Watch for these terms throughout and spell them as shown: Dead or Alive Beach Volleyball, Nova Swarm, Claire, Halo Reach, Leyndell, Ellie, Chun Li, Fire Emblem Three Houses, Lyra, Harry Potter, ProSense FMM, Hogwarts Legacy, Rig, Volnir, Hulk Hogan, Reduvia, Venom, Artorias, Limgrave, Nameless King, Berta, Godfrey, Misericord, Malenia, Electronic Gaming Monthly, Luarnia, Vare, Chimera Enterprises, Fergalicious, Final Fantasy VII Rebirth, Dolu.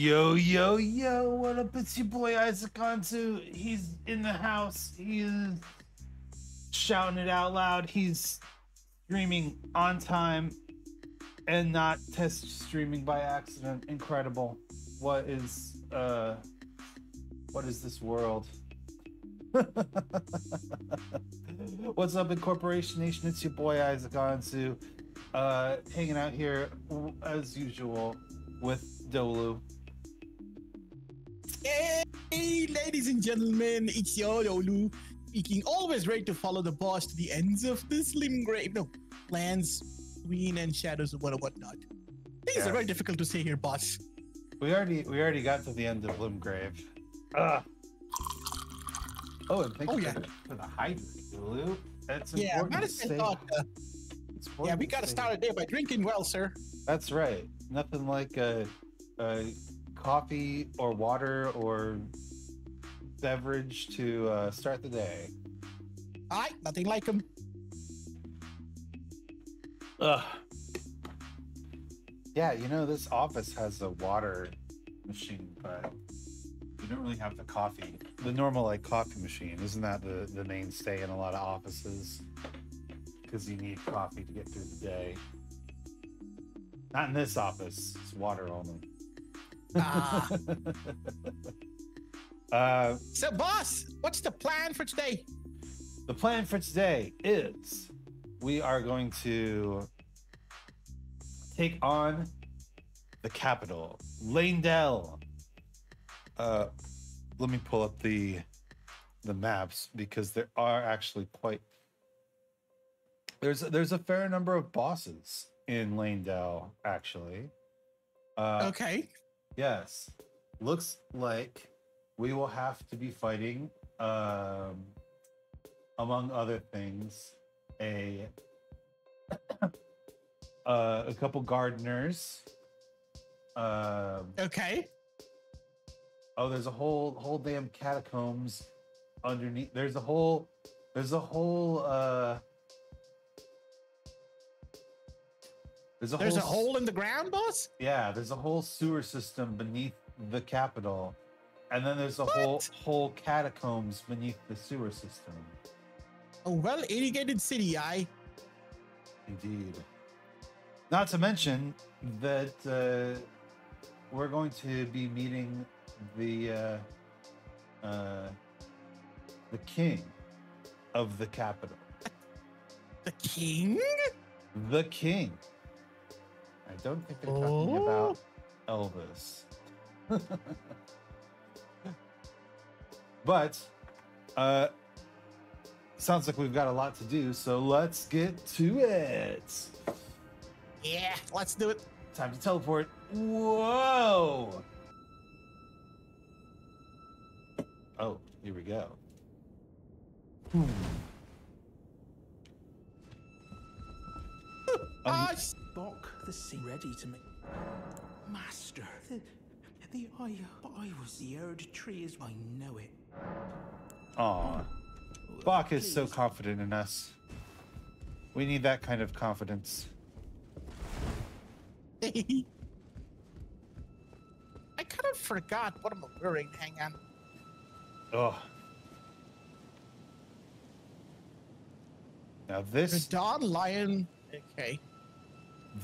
Yo, yo, yo, what up? It's your boy Isaac Anzu. He's in the house. He is shouting it out loud. He's streaming on time and not test streaming by accident. Incredible. What is this world? What's up, Incorporation Nation? It's your boy Isaac Anzu, hanging out here as usual with Dolu. Hey, ladies and gentlemen, it's your Dolu speaking. Always ready to follow the boss to the ends of this Limgrave. No, Lands Between and Shadows and whatnot. Things are very difficult to say here, boss. We already got to the end of Limgrave. Oh, and thank you for the hydrate, Dolu. That's important. We got to start our day by drinking well, sir. That's right. Nothing like coffee or water or beverage to start the day. Aye, nothing like them. Ugh. Yeah, you know, this office has a water machine, but you don't really have the coffee. The normal, like, coffee machine. Isn't that the mainstay in a lot of offices? Because you need coffee to get through the day. Not in this office. It's water only. So, boss, what's the plan for today? The plan for today is we are going to take on the capital, Leyndell. Let me pull up the maps because there are actually quite there's a fair number of bosses in Leyndell, actually. Okay. Yes. Looks like we will have to be fighting, among other things, a couple gardeners. Okay. Oh, there's a whole damn catacombs underneath. There's a hole in the ground, boss? Yeah, there's a whole sewer system beneath the Capitol. And then there's a whole catacombs beneath the sewer system. A well-irrigated city, aye. Indeed. Not to mention that we're going to be meeting the king of the Capitol. The king? The king. I don't think they're talking about Elvis. But sounds like we've got a lot to do, so let's get to it. Yeah, let's do it. Time to teleport. Whoa. Oh, here we go. The sea ready to me, master. I was the Erd tree as I know it. Aw, Bach is so confident in us. We need that kind of confidence. I kind of forgot what I'm wearing. Hang on. Oh. Now this. The Dawn Lion. Okay.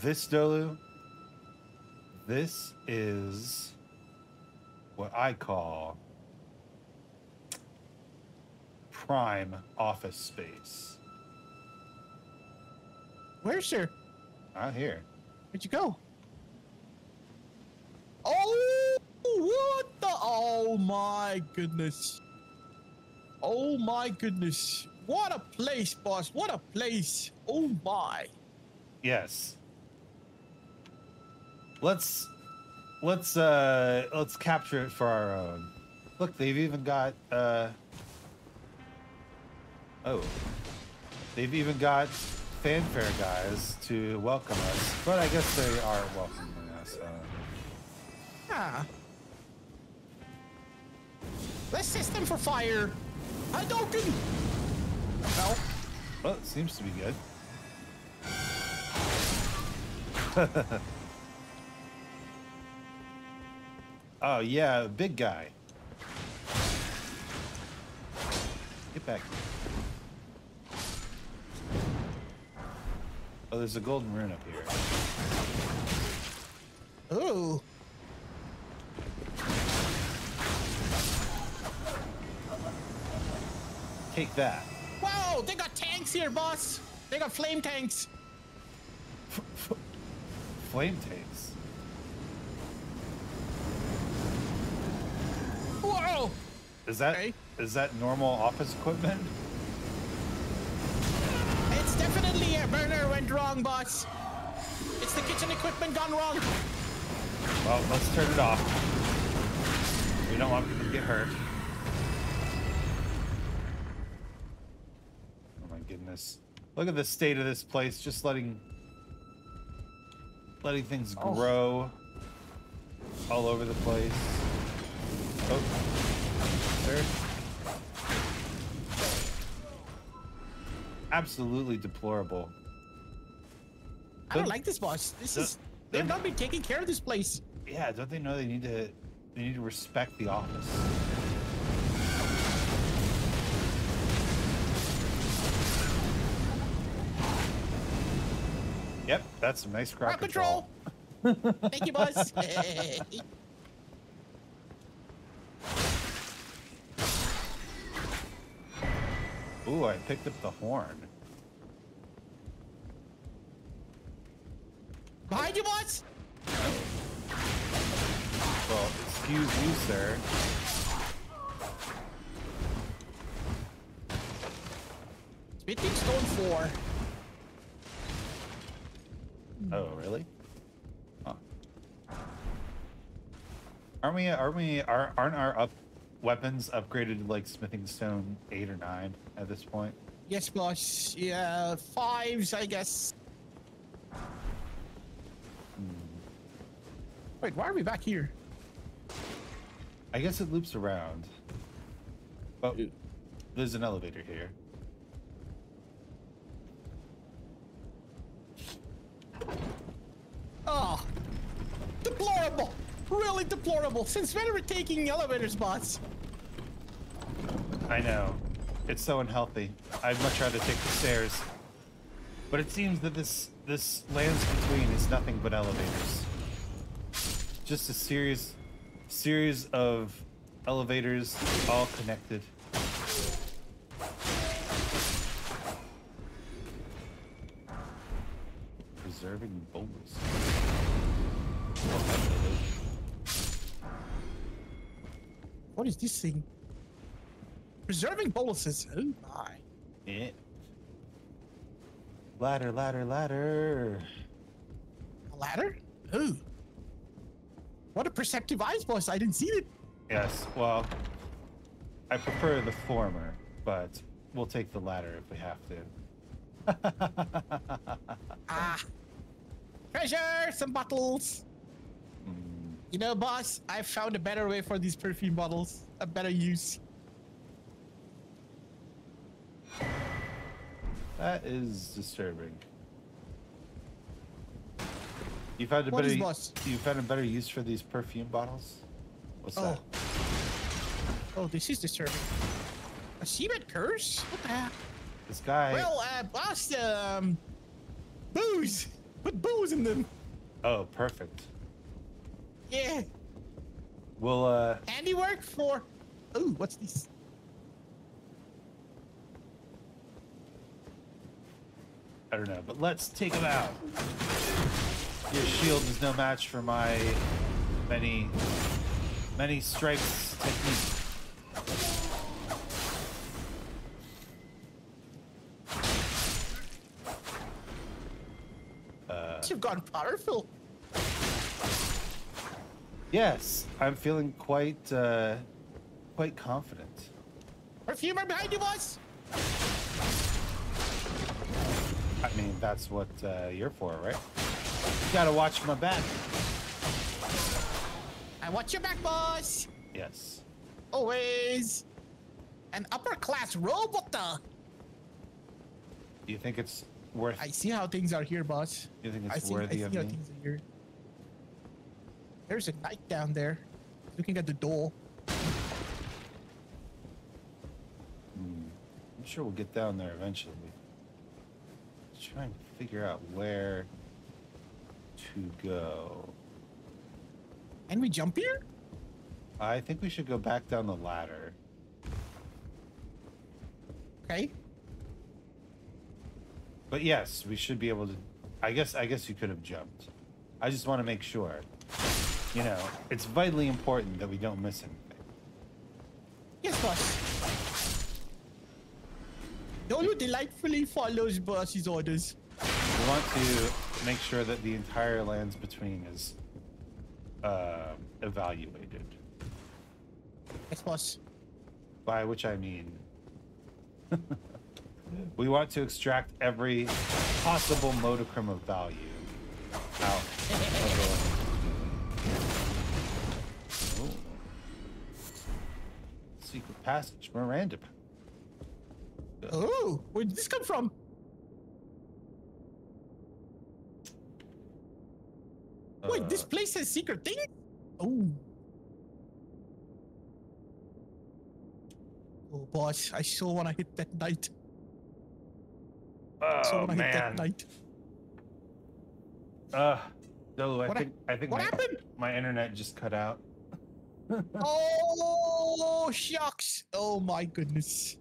This, Dolu, this is what I call prime office space. Where, sir? Out here. Where'd you go? Oh, what the? Oh, my goodness. Oh, my goodness. What a place, boss. What a place. Oh, my. Yes. Let's capture it for our own. Look, they've even got fanfare guys to welcome us. But I guess they are welcoming us. Yeah. Let's system for fire. I don't think. Well, it seems to be good. Oh, yeah, big guy. Get back. Oh, there's a golden rune up here. Oh. Take that. Whoa, they got tanks here, boss. They got flame tanks. Flame tanks? Whoa! Is that normal office equipment? It's definitely a burner went wrong, boss. It's the kitchen equipment gone wrong. Well, let's turn it off. We don't want people to get hurt. Oh my goodness. Look at the state of this place, just letting things grow all over the place. Oh, there. Absolutely deplorable. I don't like this, boss. This is they've not been taking care of this place. Yeah, don't they know they need to respect the office? Yep, that's some nice crowd control. Thank you, boss. Ooh, I picked up the horn. Behind you, boss! Well, excuse me, sir. Spitting stone 4. Oh, really? Huh. Aren't our weapons upgraded to like smithing stone 8 or 9 at this point? Yes, boss. Yeah, 5s, I guess. Wait, why are we back here? I guess it loops around. But there's an elevator here. Oh, deplorable. Really deplorable. Since when are we taking elevator spots? I know. It's so unhealthy. I'd much rather take the stairs. But it seems that this Lands Between is nothing but elevators. Just a series of elevators all connected. Preserving boulders. What is this thing? Preserving boluses. Oh my. Yeah. Ladder, ladder, ladder. A ladder? Ooh. What a perceptive eyes, boss. I didn't see it. Yes, well, I prefer the former, but we'll take the latter if we have to. Ah. Treasure! Some bottles. You know, boss, I found a better way for these perfume bottles. A better use. That is disturbing. You found a better use for these perfume bottles? What's that? Oh, this is disturbing. A seabed curse? What the heck? This guy. Well, boss, booze. Put booze in them. Oh, perfect. Yeah. Well, handiwork for. Ooh, what's this? I don't know, but let's take him out. Your shield is no match for my many strikes technique. You've gone powerful. Yes, I'm feeling quite confident. Perfumer behind you, boss! I mean, that's what you're for, right? You gotta watch my back. I watch your back, boss! Yes. Always! An upper-class robot! Do you think it's worth... I see how things are here, boss. Do you think it's worthy of me? There's a knight down there. looking at the door. I'm sure we'll get down there eventually. Just trying to figure out where to go. Can we jump here? I think we should go back down the ladder. Okay. But yes, we should be able to. I guess you could have jumped. I just want to make sure. You know, it's vitally important that we don't miss anything. Yes, boss. Dolu delightfully follows boss's orders. We want to make sure that the entire Lands Between is evaluated. Yes, boss. By which I mean, we want to extract every possible modicum of value out of the... Oh. Secret passage, Miranda. Oh, where did this come from? Wait, this place has secret thing? Oh. Oh, boss, I so want to hit that knight. Oh, so man. Hit that knight. Dolu, I think what happened? My internet just cut out. Oh, shucks. Oh, my goodness.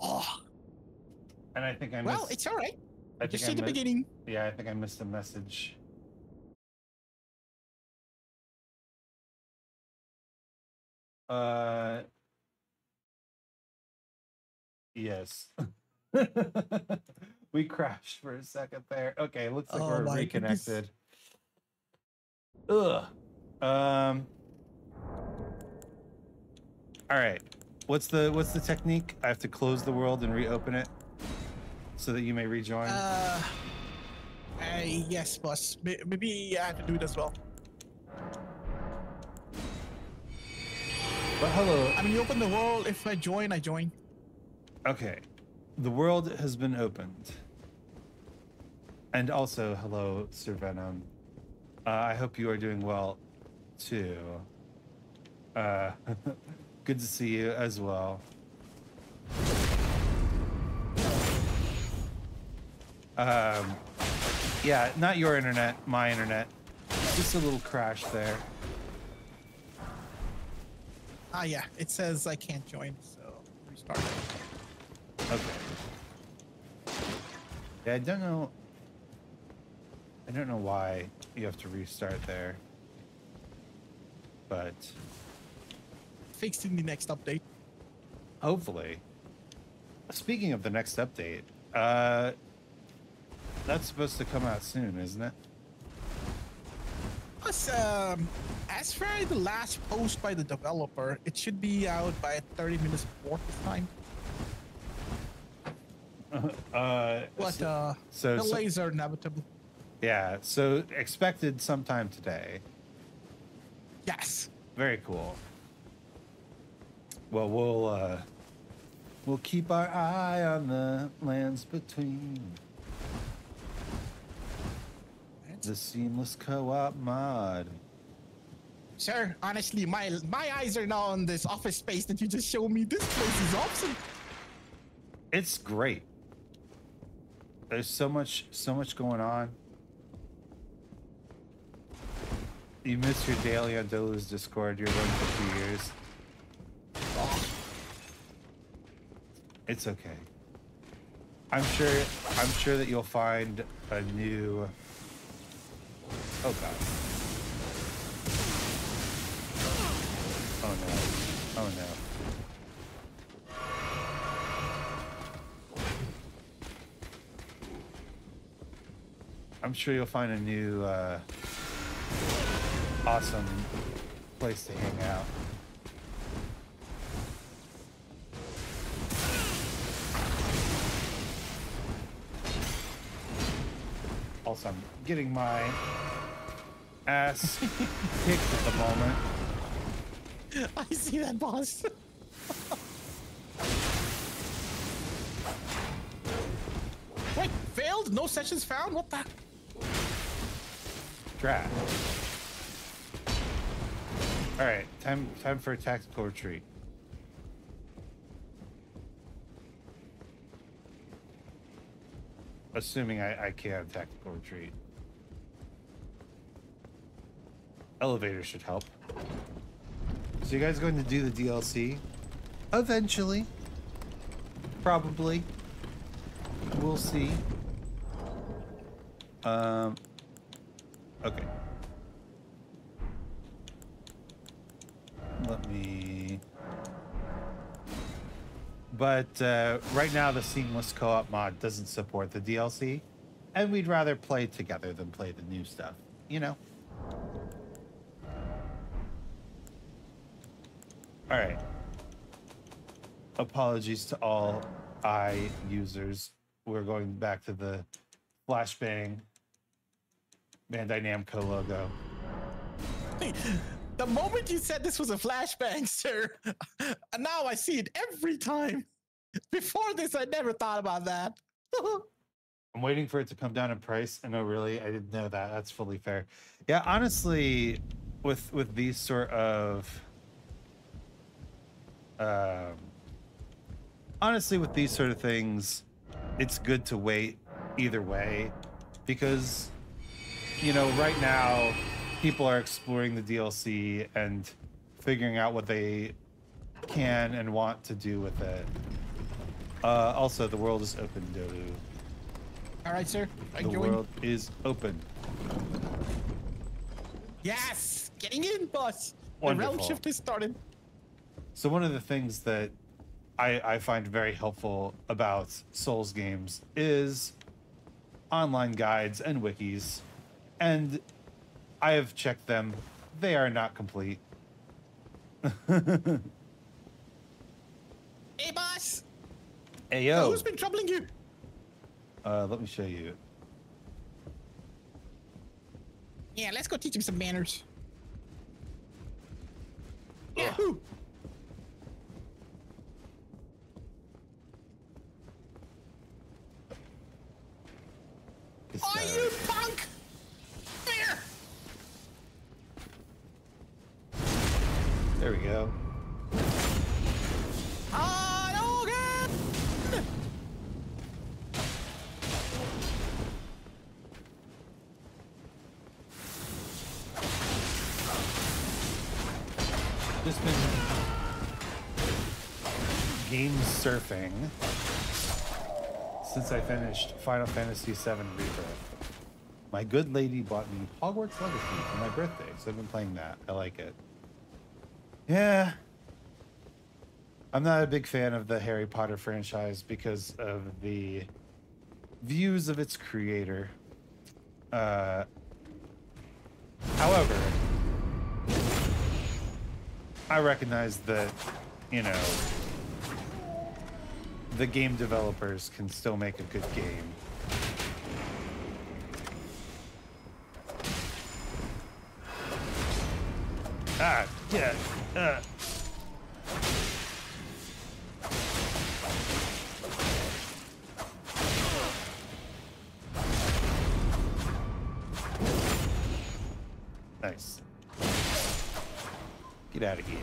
Oh. And I think I missed... Well, it's all right. Just see the beginning. Yeah, I think I missed a message. Yes. We crashed for a second there. Okay, looks like we're reconnected. Goodness. Ugh. All right. What's the technique? I have to close the world and reopen it so that you may rejoin. Yes, boss. Maybe I have to do it as well. But hello. I mean, you open the world. If I join, I join. Okay, the world has been opened. And also, hello, Sir Venom. I hope you are doing well, too. Good to see you as well. Yeah, not your internet, my internet. Just a little crash there. Ah, yeah, it says I can't join, so restart. Okay. Yeah, I don't know why you have to restart there. But fixed in the next update. Hopefully. Speaking of the next update, that's supposed to come out soon, isn't it? As for the last post by the developer, it should be out by 30 minutes before this time. So delays are inevitable. Yeah, so expected sometime today. Yes. Very cool. Well, we'll keep our eye on the Lands Between. The Seamless Co-op mod. Sir, honestly, my eyes are now on this office space that you just showed me. This place is awesome. It's great. There's so much going on. You miss your daily on Dolu's Discord. You're running for 2 years. It's okay. I'm sure that you'll find a new... Oh god. Oh no. Oh no. I'm sure you'll find a new awesome place to hang out. Also, I'm getting my ass kicked at the moment. I see that, boss. Wait, failed? No sessions found? What the... Draft. All right, time for a tactical retreat. Assuming I can tactical retreat. Elevator should help. So you guys going to do the DLC? Eventually. Probably. We'll see. Okay. Let me... But right now the Seamless Co-op mod doesn't support the DLC, and we'd rather play together than play the new stuff, you know? All right. Apologies to all I users. We're going back to the flashbang Bandai Namco logo. Wait, the moment you said this was a flashbang, sir, now I see it every time. Before this, I never thought about that. I'm waiting for it to come down in price. I know, really, I didn't know that. That's fully fair. Yeah, honestly, with these sort of... honestly, with these sort of things, it's good to wait either way, because, you know, right now people are exploring the DLC and figuring out what they can and want to do with it. Also, the world is open, Dolu. All right, sir. The world is open. Yes, getting in, boss. Wonderful. The realm shift has started. So one of the things that I find very helpful about Souls games is online guides and wikis, and I have checked them. They are not complete. Hey, boss. Hey, yo. So who's been troubling you? Let me show you. Yeah, let's go teach him some manners. Yeah. Who? Are you punk? There. There we go. Just been game surfing since I finished Final Fantasy VII Rebirth. My good lady bought me Hogwarts Legacy for my birthday, so I've been playing that. I like it. Yeah. I'm not a big fan of the Harry Potter franchise because of the views of its creator. However, I recognize that, you know, the game developers can still make a good game. Ah, yeah. Nice. Get out of here.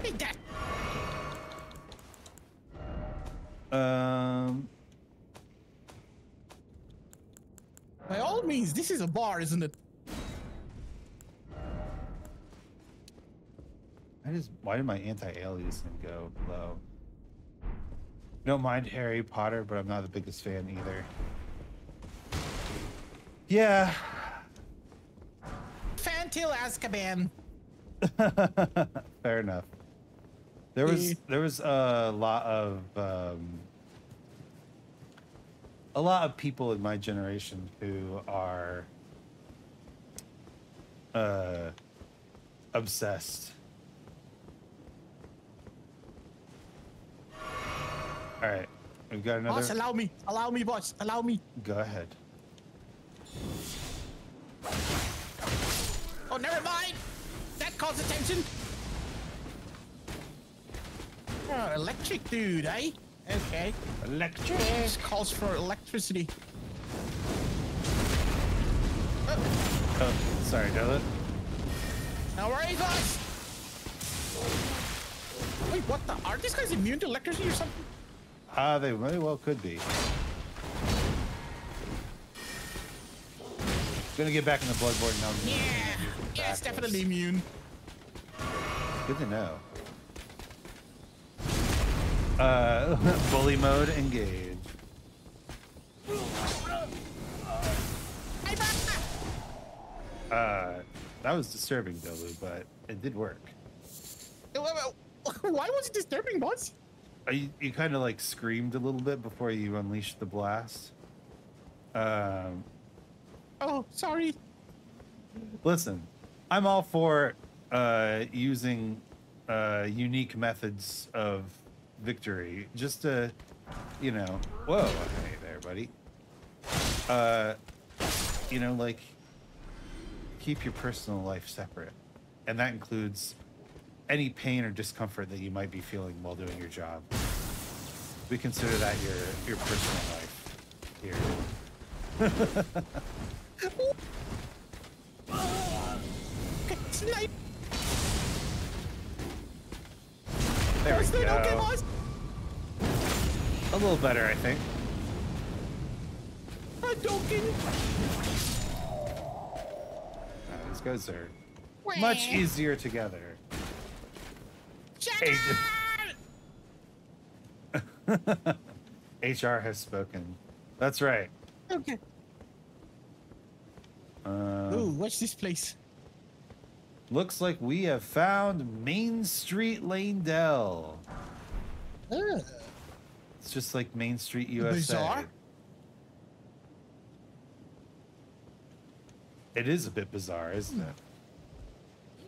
By all means, this is a bar, isn't it? Why did my anti-aliasing go low? Don't mind Harry Potter, but I'm not the biggest fan either. Yeah. Fantil Azkaban. Fair enough. There was a lot of people in my generation who are obsessed. All right, we've got another. Boss, allow me, boss, allow me. Go ahead. Oh, never mind. That calls attention. Oh, electric dude, eh? Okay. Electric. This calls for electricity. Oh, sorry, Dylan. No worries, boss. Wait, what the? Are these guys immune to electricity or something? They very well could be. Gonna get back in the Bloodborne now. Yeah, it's definitely immune. Good to know. Bully mode engage. That was disturbing, Dolu, but it did work. Why was it disturbing, boss? You kind of like screamed a little bit before you unleashed the blast. Oh, sorry. Listen, I'm all for using unique methods of victory. Just to, you know, whoa, okay there, buddy. You know, like, keep your personal life separate, and that includes any pain or discomfort that you might be feeling while doing your job. We consider that your personal life here. There we go. A little better, I think. These guys are much easier together. HR has spoken. That's right. Okay. Ooh, watch this place. Looks like we have found Main Street Leyndell. It's just like Main Street USA. Bizarre? It is a bit bizarre, isn't it?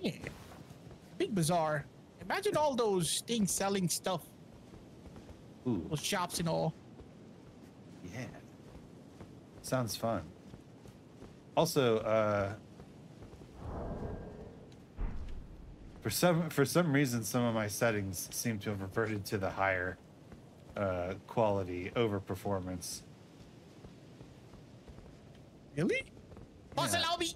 Yeah. Big bizarre. Imagine all those things selling stuff. Ooh. Those shops and all. Yeah. Sounds fun. Also, for some reason, some of my settings seem to have reverted to the higher quality over performance. Really? Boss, allow me.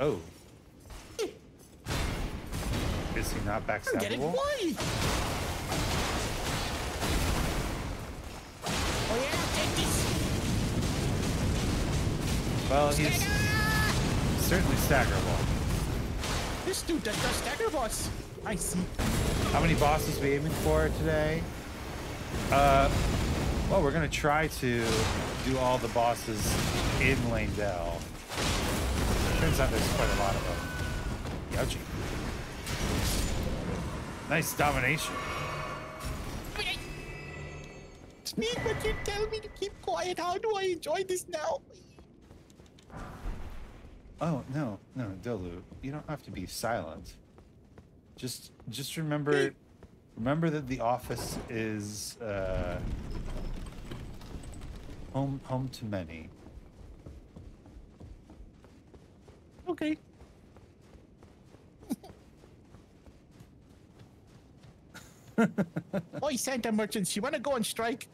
Oh. Is he not backstabbable? Get it, boy. Well, he's certainly staggerable. This dude does not stagger boss. I see. How many bosses are we aiming for today? Well, we're going to try to do all the bosses in Leyndell. Turns out there's quite a lot of them. Yowchi. Nice domination. Sneak, but you tell me to keep quiet. How do I enjoy this now? Oh, no, no, Dolu, you don't have to be silent. Just remember that the office is home to many. Okay. Oi, Santa merchants, you want to go on strike?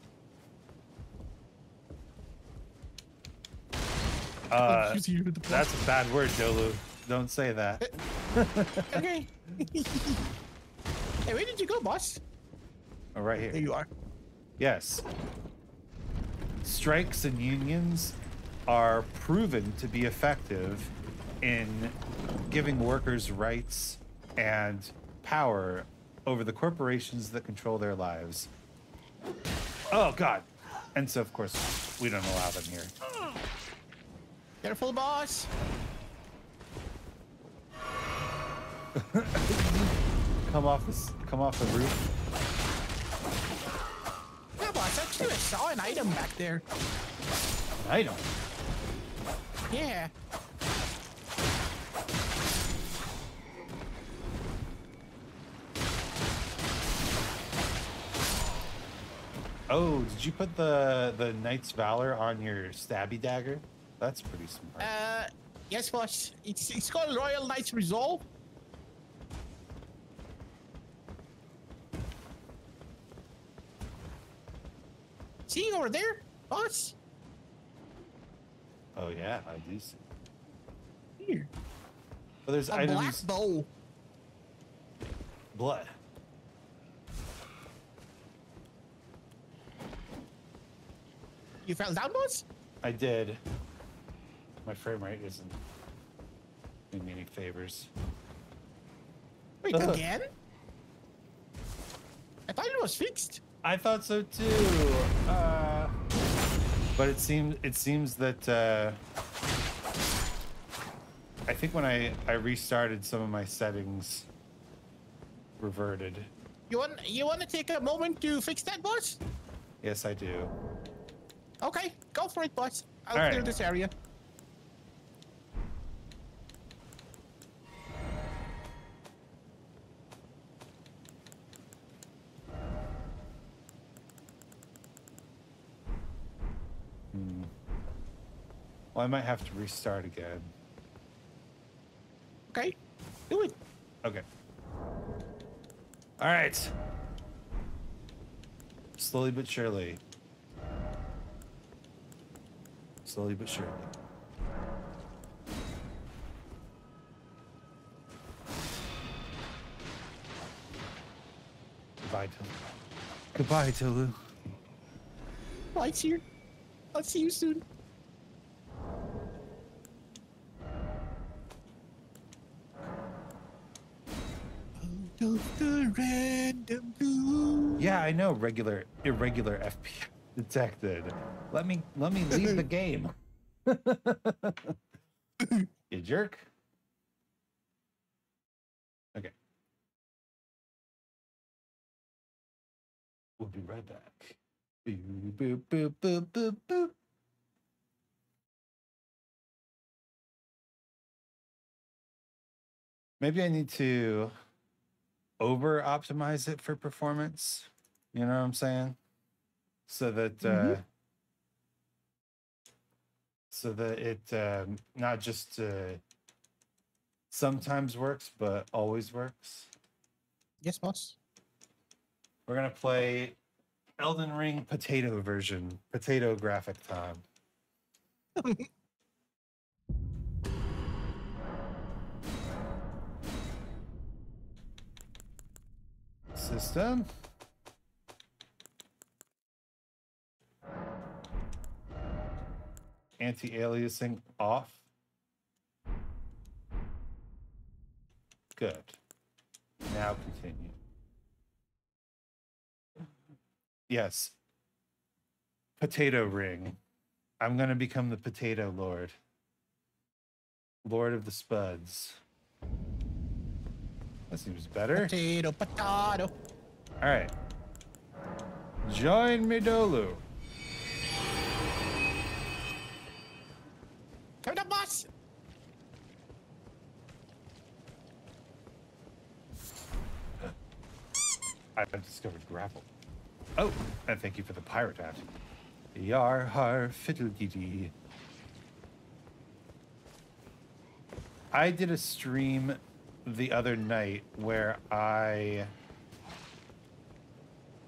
That's a bad word, Dolu. Don't say that. Okay. Hey, where did you go, boss? Oh, right here. There you are. Yes. Strikes and unions are proven to be effective in giving workers rights and power over the corporations that control their lives. Oh, God. And so, of course, we don't allow them here. Careful, boss. Come off the roof. Yeah, boss. Actually, I saw an item back there. An item? Yeah. Oh, did you put the Knight's Valor on your stabby dagger? That's pretty smart. Yes, boss. It's called Royal Knight's Resolve. Seeing over there, boss? Oh yeah, I do see. Here. Well, there's a items. Black bowl. Blood. You found that, boss? I did. My frame rate isn't doing me any favors. Wait, again? I thought it was fixed. I thought so too. But it seems that I think when I restarted, some of my settings reverted. You want to take a moment to fix that, boss? Yes, I do. Okay, go for it, boss. I'll clear this area. Well, I might have to restart again. Okay, do it. Okay. All right. Slowly but surely. Slowly but surely. Goodbye, Dolu. Goodbye, Dolu. Light's here. I'll see you soon. Yeah, I know. Regular, irregular FP detected. Let me leave the game. You jerk. Okay. We'll be right back. Boop, boop, boop, boop, boop, boop. Maybe I need to over optimize it for performance, you know what I'm saying, so that it not just sometimes works but always works. Yes, boss. We're gonna play Elden Ring potato version, potato graphic time. System. Anti-aliasing off. Good. Now continue. Yes. Potato ring. I'm going to become the potato lord. Lord of the spuds. That seems better. Potato, potato. All right. Join me, Dolu. Coming up, boss. I've discovered grapple. Oh, and thank you for the pirate hat. Yar har fiddle dee dee. I did a stream the other night where I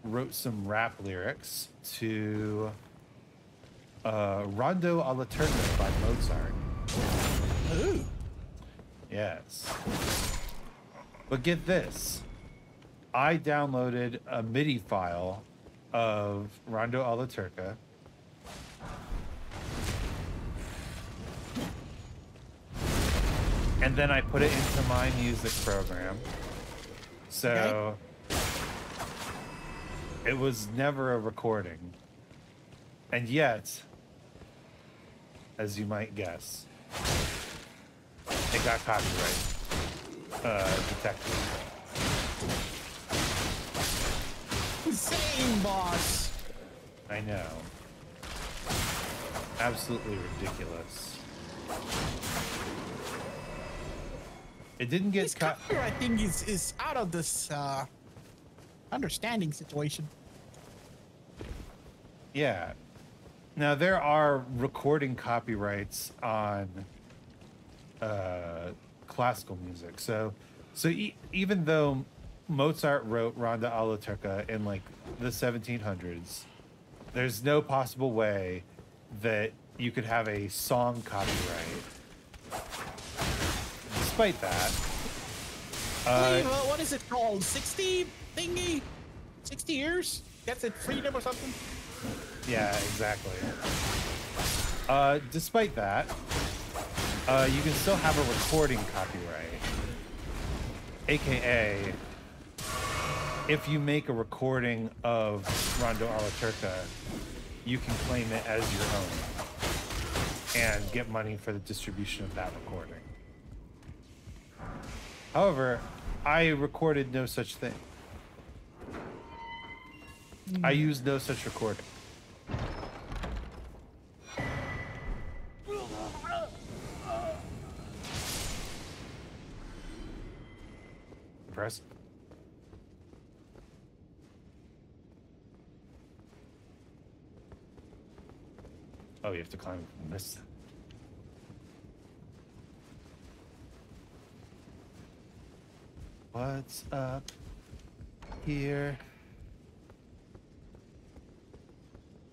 wrote some rap lyrics to Rondo Alla Turca by Mozart. Ooh. Yes. But get this. I downloaded a MIDI file of Rondo Alla Turca. And then I put it into my music program. So it was never a recording. And yet, as you might guess, it got copyright detected. Insane, boss. I know. Absolutely ridiculous. It didn't get cut. I think is out of this understanding situation. Yeah. Now there are recording copyrights on classical music. So even though Mozart wrote Rondo Alla Turca in like the 1700s, There's no possible way that you could have a song copyright. Despite that, what is it called? 60 thingy? 60 years? That's it, freedom or something? Yeah, exactly. Despite that, you can still have a recording copyright. AKA, if you make a recording of Rondo Alla Turca, you can claim it as your own and get money for the distribution of that recording. However, I recorded no such thing. I used no such recording. Impressive. Oh, you have to climb this. What's up here?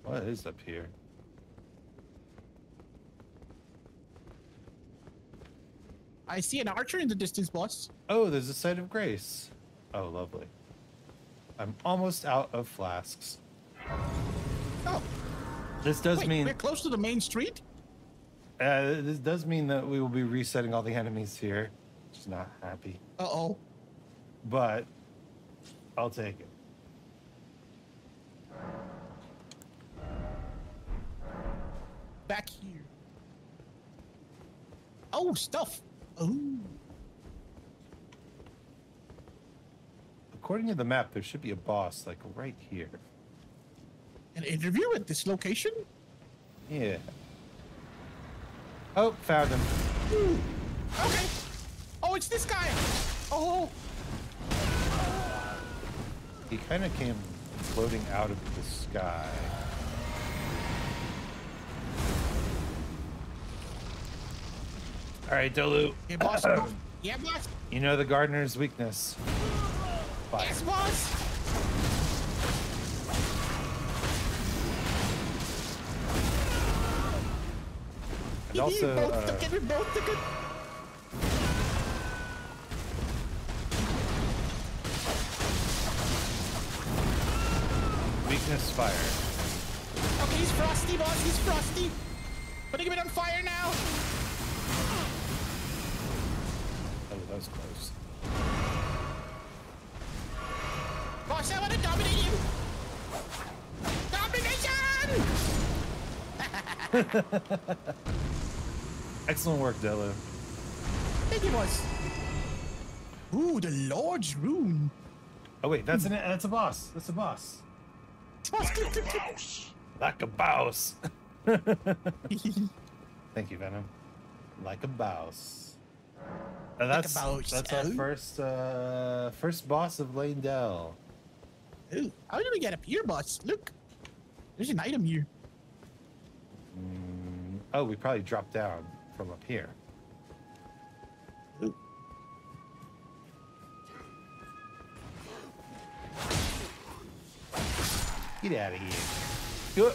What is up here? I see an archer in the distance, boss. Oh, there's a site of grace. Oh, lovely. I'm almost out of flasks. Oh. This does mean we're close to the main street. This does mean that we will be resetting all the enemies here. Just not happy. Uh-oh. But I'll take it. Back here. Oh, stuff. Ooh. According to the map, there should be a boss like right here. An interview at this location? Yeah. Oh, found him. Ooh. Okay. Oh, it's this guy. Oh. He kind of came floating out of the sky. All right, Dolu. Hey, boss. Yeah, boss. You know the gardener's weakness. Bye. Yes, boss. And also, weakness fire. Okay, he's frosty, boss. He's frosty. Putting him on fire now. That was close. Boss, I want to dominate you! Domination! Excellent work, Delu. Thank you, boss. Ooh, the Lord's Rune. Oh wait, that's a boss. That's a boss. Like a boss. Thank you, Venom. Like a boss. That's our first boss of Leyndell. Ooh, how did we get up here, boss? Look, there's an item here. Oh, we probably dropped down from up here. Ooh. Get out of here. Good.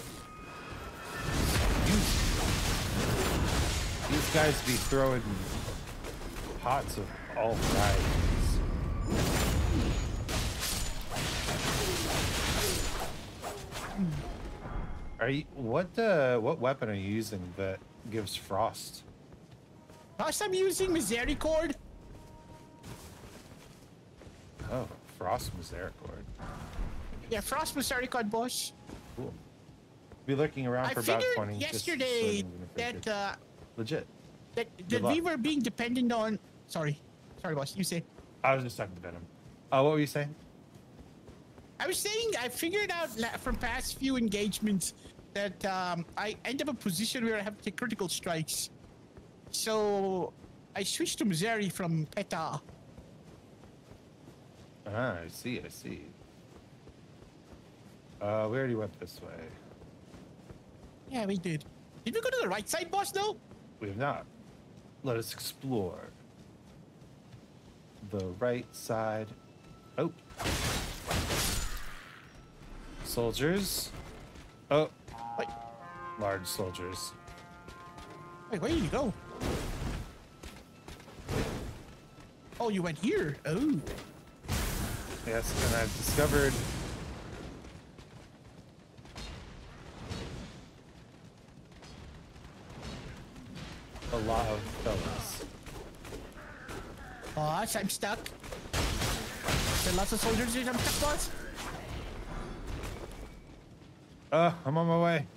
These guys be throwing pots of all varieties. Are you what weapon are you using that gives frost? Gosh, I'm using Misericord. Oh, frost Misericord. Yeah, frost Misericord, boss. Cool. Be looking around for about 20. Yesterday that legit. That we were being dependent on. Sorry, boss. You say. I was just talking to Venom. What were you saying? I was saying I figured out from past few engagements that I end up in a position where I have to take critical strikes. So I switched to Miseri from Peta. Ah, I see, I see. We already went this way. Yeah, we did. Did we go to the right side, boss, though? We have not. Let us explore the right side. Oh, soldiers. Oh, wait. Large soldiers. Wait, where did you go? Oh, you went here. Oh. Yes, and I've discovered. A lot of fellas. Gosh, I'm stuck. There are lots of soldiers here. I'm stuck, boss. I'm on my way.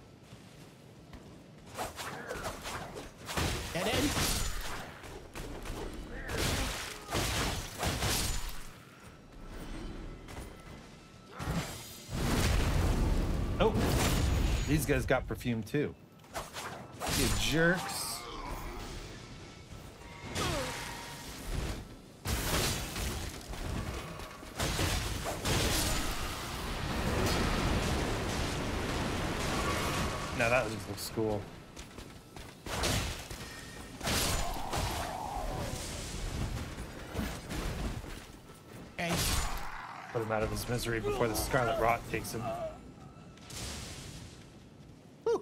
Get in. Oh, these guys got perfume too. You jerks. No, that just looks cool. Okay. Put him out of his misery before the Scarlet Rot takes him. Woo.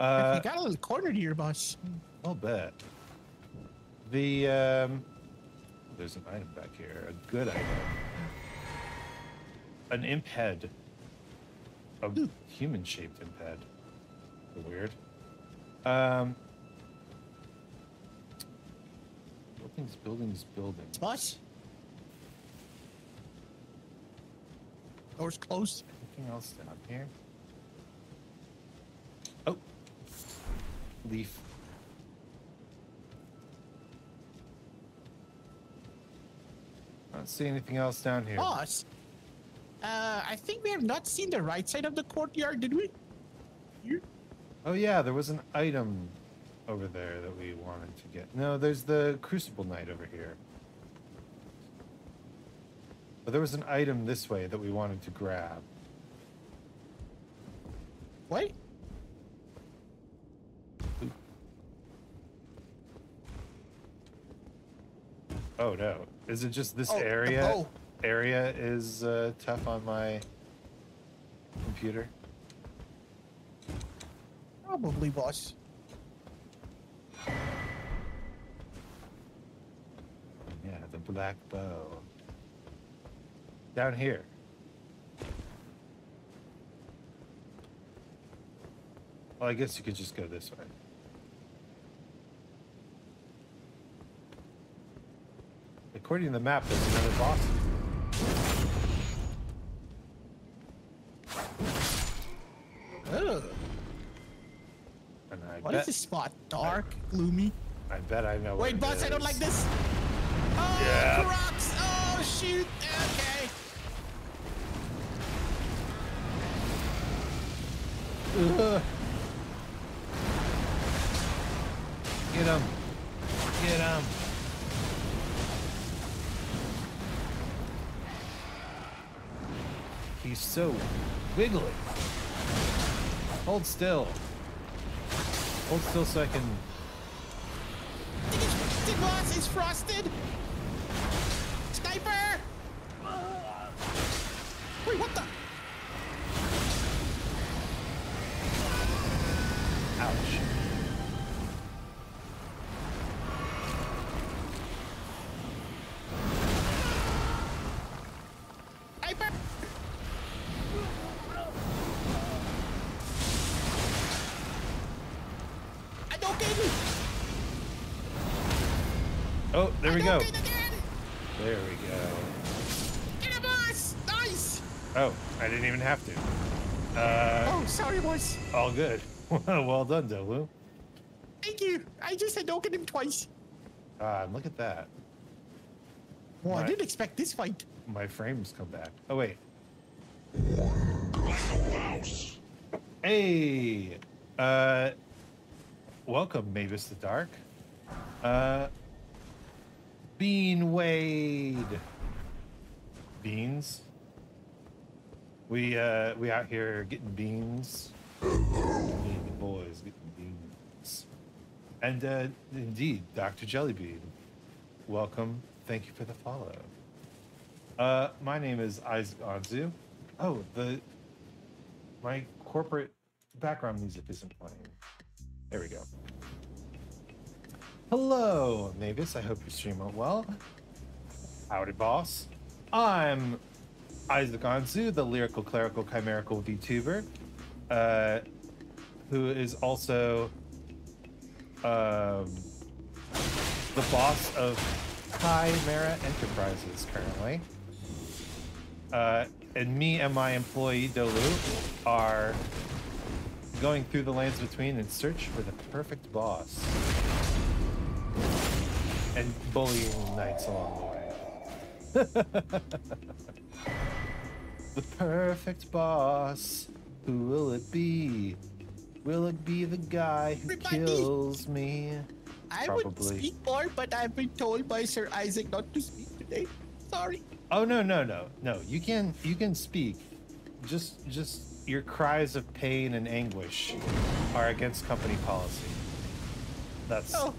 You got a little cornered here, boss. I'll bet. The there's an item back here. A good item. An imp head. A human-shaped imp head. Weird. Buildings, buildings, buildings. What? Door's closed. Anything else down here? Oh. Leaf. I don't see anything else down here. Boss? I think we have not seen the right side of the courtyard, did we? Here? Oh yeah, there was an item over there that we wanted to get. No, there's the Crucible Knight over here. But there was an item this way that we wanted to grab. What? Oop. Oh no, is it just this area? Oh. Area is tough on my computer. Probably, boss. Yeah, the black bow. Down here. Well, I guess you could just go this way. According to the map, there's another boss. What is this spot? Dark, gloomy. I bet I know. Wait, boss, I don't like this. Oh, yeah. Corrupts. Oh, shoot. Okay. Get him. Get him. He's so wiggly. Hold still. Hold still so I can. The glass is frosted. Sniper. Wait, what the? Ouch. There we go. There we go. Get a boss! Nice! Oh, I didn't even have to. Oh, sorry, boss. All good. Well done, Dolu. Thank you. I just said don't get him twice. Look at that. Well, I didn't expect this fight. My frames come back. Oh, wait. Hey! Welcome, Mavis the Dark. Bean Wade. Beans. We out here getting beans. Me and the boys getting beans. And indeed, Dr. Jellybean. Welcome. Thank you for the follow. My name is Isaac Anzu. Oh, the My corporate background music isn't playing. There we go. Hello, Mavis. I hope your stream went well. Howdy, boss. I'm Isaac Anzu, the lyrical, clerical, chimerical VTuber, who is also the boss of Chimera Enterprises currently. And me and my employee, Dolu, are going through the Lands Between in search for the perfect boss. And bullying knights along the way. The perfect boss. Who will it be? Will it be the guy who kills me? I would speak more, but I've been told by Sir Isaac not to speak today. Sorry. Oh no! You can speak. Just your cries of pain and anguish are against company policy. That's what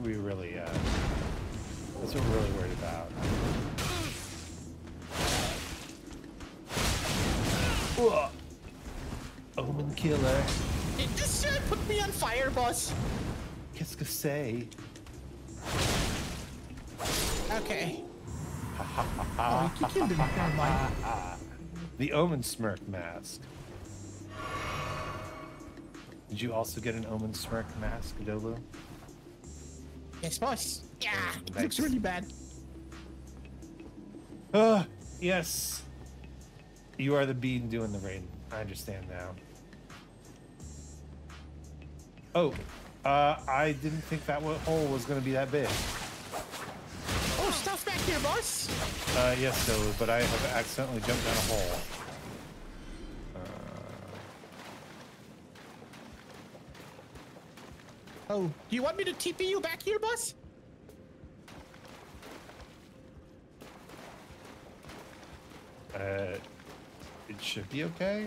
we really that's what we're really worried about. Whoa. Omen killer. It just put me on fire, boss. Qu'est-ce que c'est? Okay. Oh, you killed him. The Omen Smirk Mask. Did you also get an Omen Smirk Mask, Dolu? Yes, boss. Yeah, nice. It looks really bad. Yes. You are the bean doing the rain. I understand now. Oh, I didn't think that hole was going to be that big. Oh, stuff back here, boss. Yes, Dolu, but I have accidentally jumped down a hole. Oh, do you want me to TP you back here, boss? It should be okay.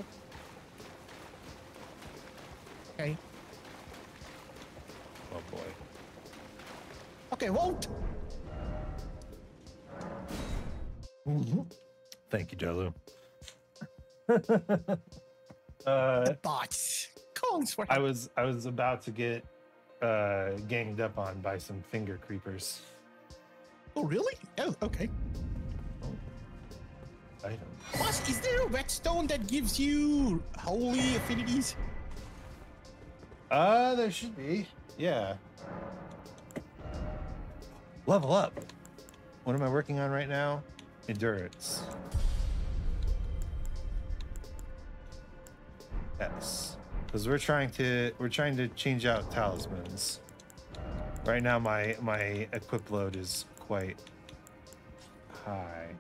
Okay. Oh boy. Okay, won't. Mm-hmm. Thank you, Dolu. The bots. Calls for him. I was about to get ganged up on by some finger creepers. Oh really? Oh, okay. I don't. Boss, is there a whetstone that gives you holy affinities? There should be. Yeah. Level up. What am I working on right now? Endurance. Yes, because we're trying to change out talismans. Right now, my equip load is quite high.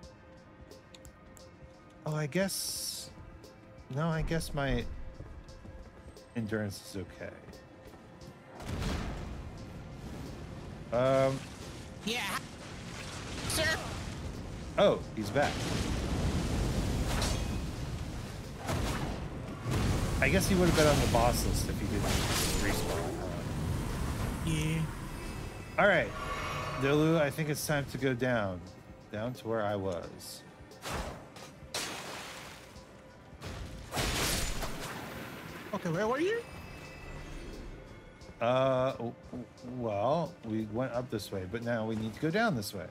Oh, I guess no. I guess my endurance is okay. Yeah. Sir. Oh, he's back. I guess he would have been on the boss list if he didn't respawn. Yeah. All right, Dolu, I think it's time to go down to where I was. Okay, where were you? Well, we went up this way, but now we need to go down this way.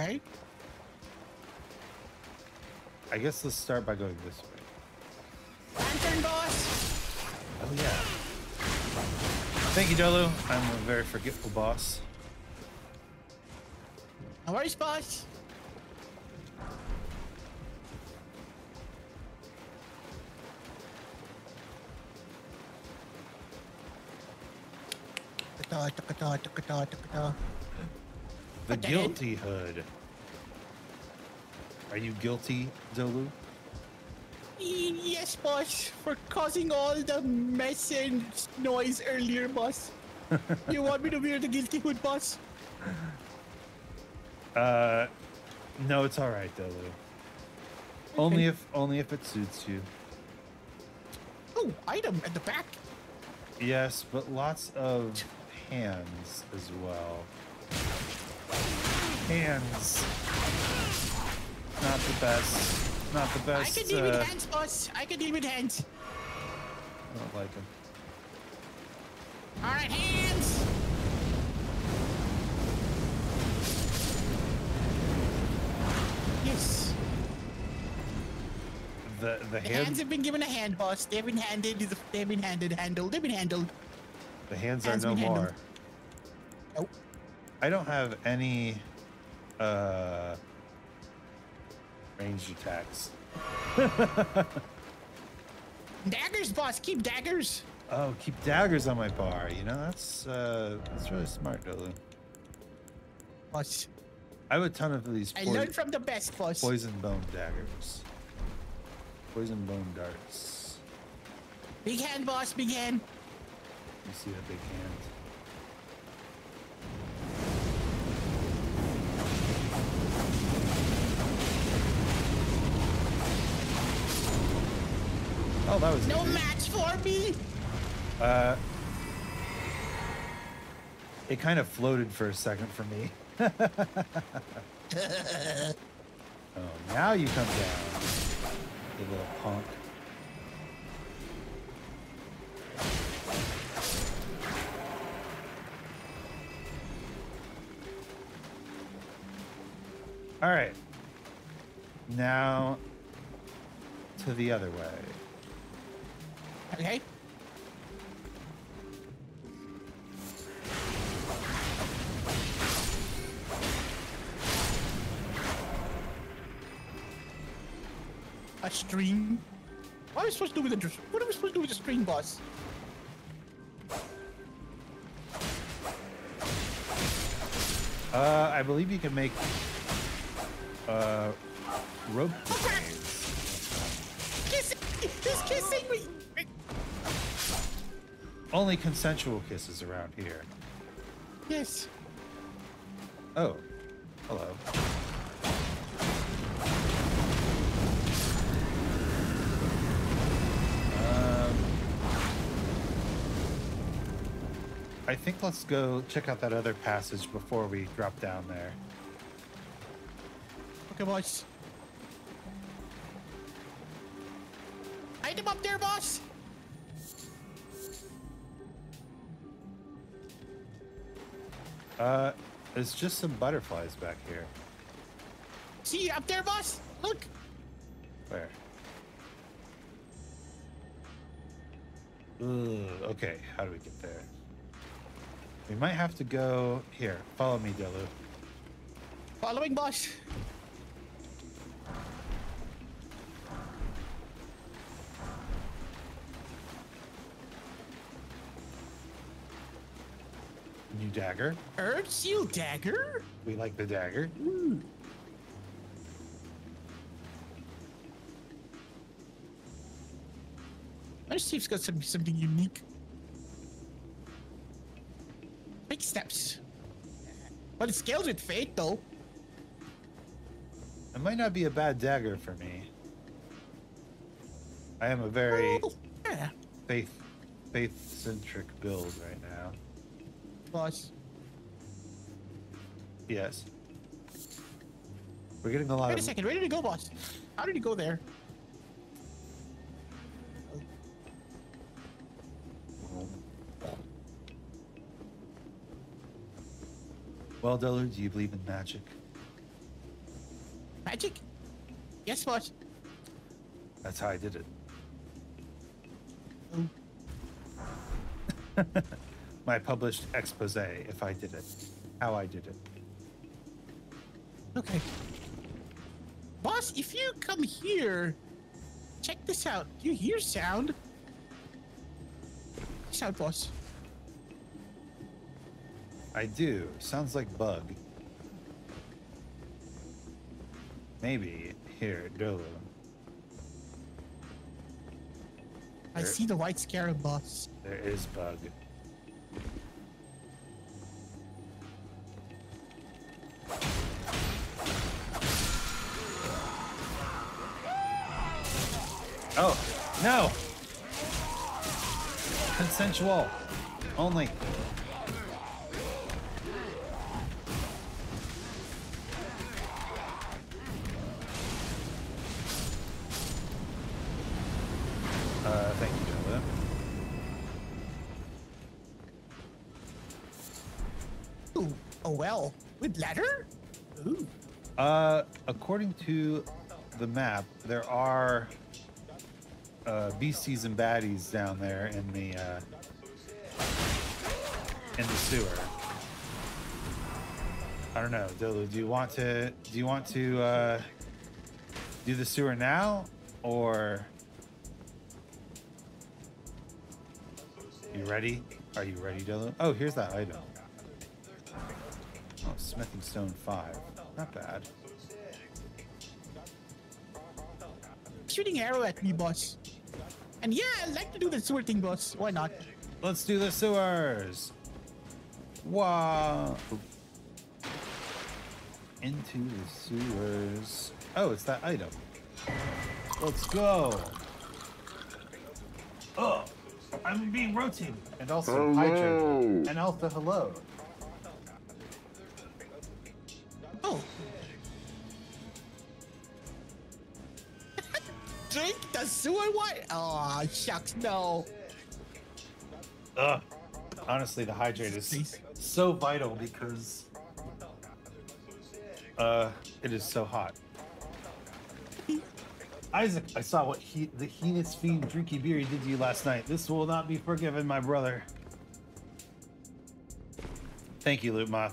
Okay. I guess let's start by going this way. Lantern boss! Oh yeah. Thank you, Dolu. I'm a very forgetful boss. No worries, boss. The guilty hood. Are you guilty, Dolu? Yes, boss. For causing all the mess and noise earlier, boss. You want me to wear the guilty hood, boss? No, it's all right, Dolu. Okay. Only if it suits you. Oh, item at the back. Yes, but lots of hands as well. Hands. Not the best. Not the best. I can deal with hands, boss. I can deal with hands. I don't like him. All right, hands. Yes. The hand? Hands have been given a hand, boss. They've been handed. They've been handed. Handled. They've been handled. The hands are no more. Nope. I don't have any ranged attacks. Daggers, boss. Keep daggers. Oh, keep daggers on my bar. You know, that's really smart, Dolu. Boss. I have a ton of these. I learned from the best, boss. Poison bone daggers. Poison bone darts. Big hand, boss. Big hand. You see that big hand. Oh, that was no match for me. It kind of floated for a second for me. Oh, now you come down, you little punk. All right, now to the other way. Okay. A string? What am I supposed to do with the string? What am I supposed to do with the string, boss? I believe you can make rope. Oh, crap. Kissing me. He's kissing me. Only consensual kisses around here. Yes. Oh, hello. I think let's go check out that other passage before we drop down there. Okay, boss. Item up there, boss. There's just some butterflies back here. See up there, boss? Look. Where? Ooh, okay, how do we get there? We might have to go here. Follow me, Dolu. Following, boss. New dagger. Earth seal dagger? We like the dagger. Ooh. Let's see if it's got something unique. Big steps. But it scales with fate, though. It might not be a bad dagger for me. I am a very faith-centric build right now. Boss. Yes. We're getting a lot of... Wait a second, where did it go, boss? How did it go there? Well, Dolu, do you believe in magic? Magic? Yes, boss. That's how I did it. Oh. My published expose, if I did it, how I did it. Okay. Boss, if you come here, check this out. Do you hear sound? Sound, boss. I do. Sounds like bug. Maybe here, Dolu. I see the white scarab, boss. There is bug. Oh, no! Consensual. Only. Ooh, a well with ladder? Ooh. According to the map, there are beasties and baddies down there in the sewer. I don't know, Dolu, do you want to do the sewer now, or you ready? Are you ready, Dolu? Oh, here's that item. Oh, Smithing Stone 5. Not bad. Shooting arrow at me, boss. And yeah, I like to do the sewer thing, boss. Why not? Let's do the sewers. Wow. Into the sewers. Oh, it's that item. Let's go. Oh, I'm being rotated. And also, hi, Trevor. And Alpha, hello. Oh. Drink the sewer water. Oh, shucks, no. Honestly, the hydrate is so vital because it is so hot. Isaac, I saw what the heinous fiend Drinky Beery did to you last night. This will not be forgiven, my brother. Thank you, Lootmoth.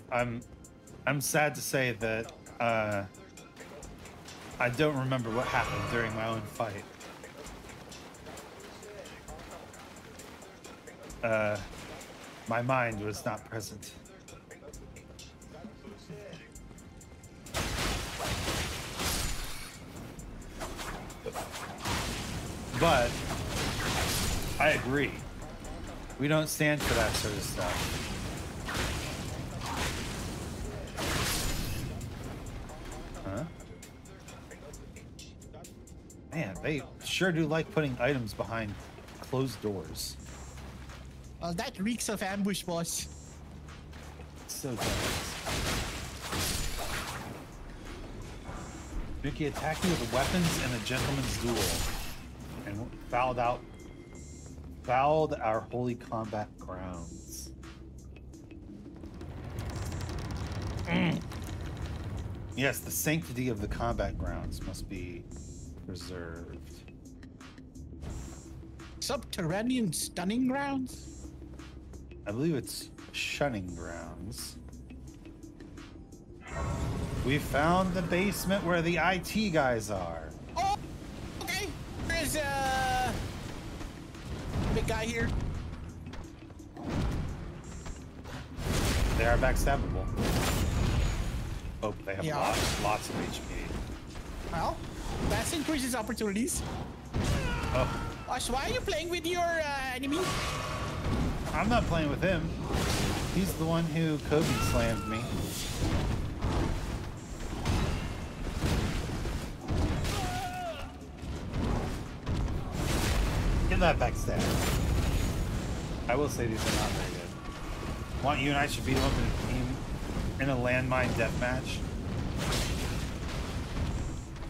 I'm sad to say that I don't remember what happened during my own fight. My mind was not present. But I agree. We don't stand for that sort of stuff. Huh? Man, they sure do like putting items behind closed doors. Well, that reeks of ambush, boss. So jealous. Vicky attacked me with weapons and a gentleman's duel. And fouled our holy combat grounds. Mm. Yes, the sanctity of the combat grounds must be preserved. Subterranean stunning grounds? I believe it's shunning grounds. We found the basement where the IT guys are. Oh, okay. There's a big guy here. They are backstabbable. Oh, they have lots of HP. Well, that increases opportunities. Oh. Osh, why are you playing with your enemy? I'm not playing with him. He's the one who Kobe slammed me. Get that backstab. I will say these are not very good. Want you and I should beat him up in a team? In a landmine deathmatch?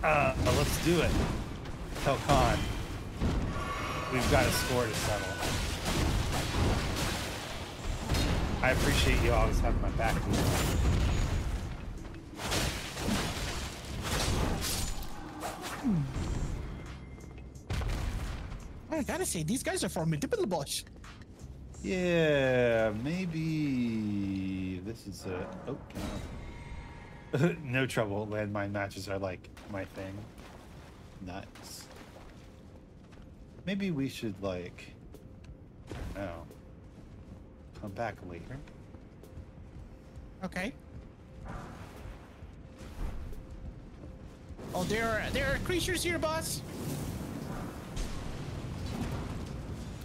Let's do it. Tell Khan we've got a score to settle. I appreciate you always having my back. I gotta say, these guys are formidable, boss. Yeah, maybe this is a... Oh, no. No trouble. Landmine matches are like my thing. Nuts. Maybe we should like... Oh. Come back later. Okay. Oh, there are creatures here, boss.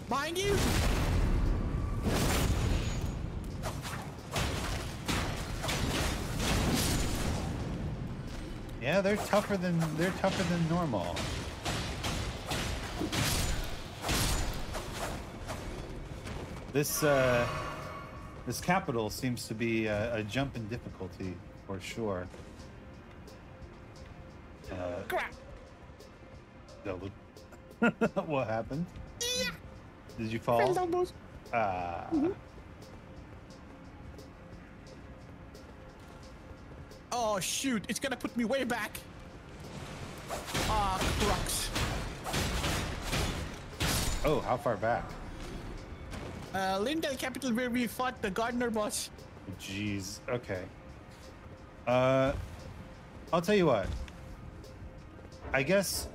Behind you. Yeah, they're tougher than normal. This capital seems to be a jump in difficulty for sure. Crap. What happened? Yeah. Did you fall? Fell down, boss. Mm-hmm. Oh, shoot. It's gonna put me way back. Ah, crux. Oh, how far back? Leyndell Capital, where we fought the gardener boss. Jeez. Okay. I'll tell you what. I guess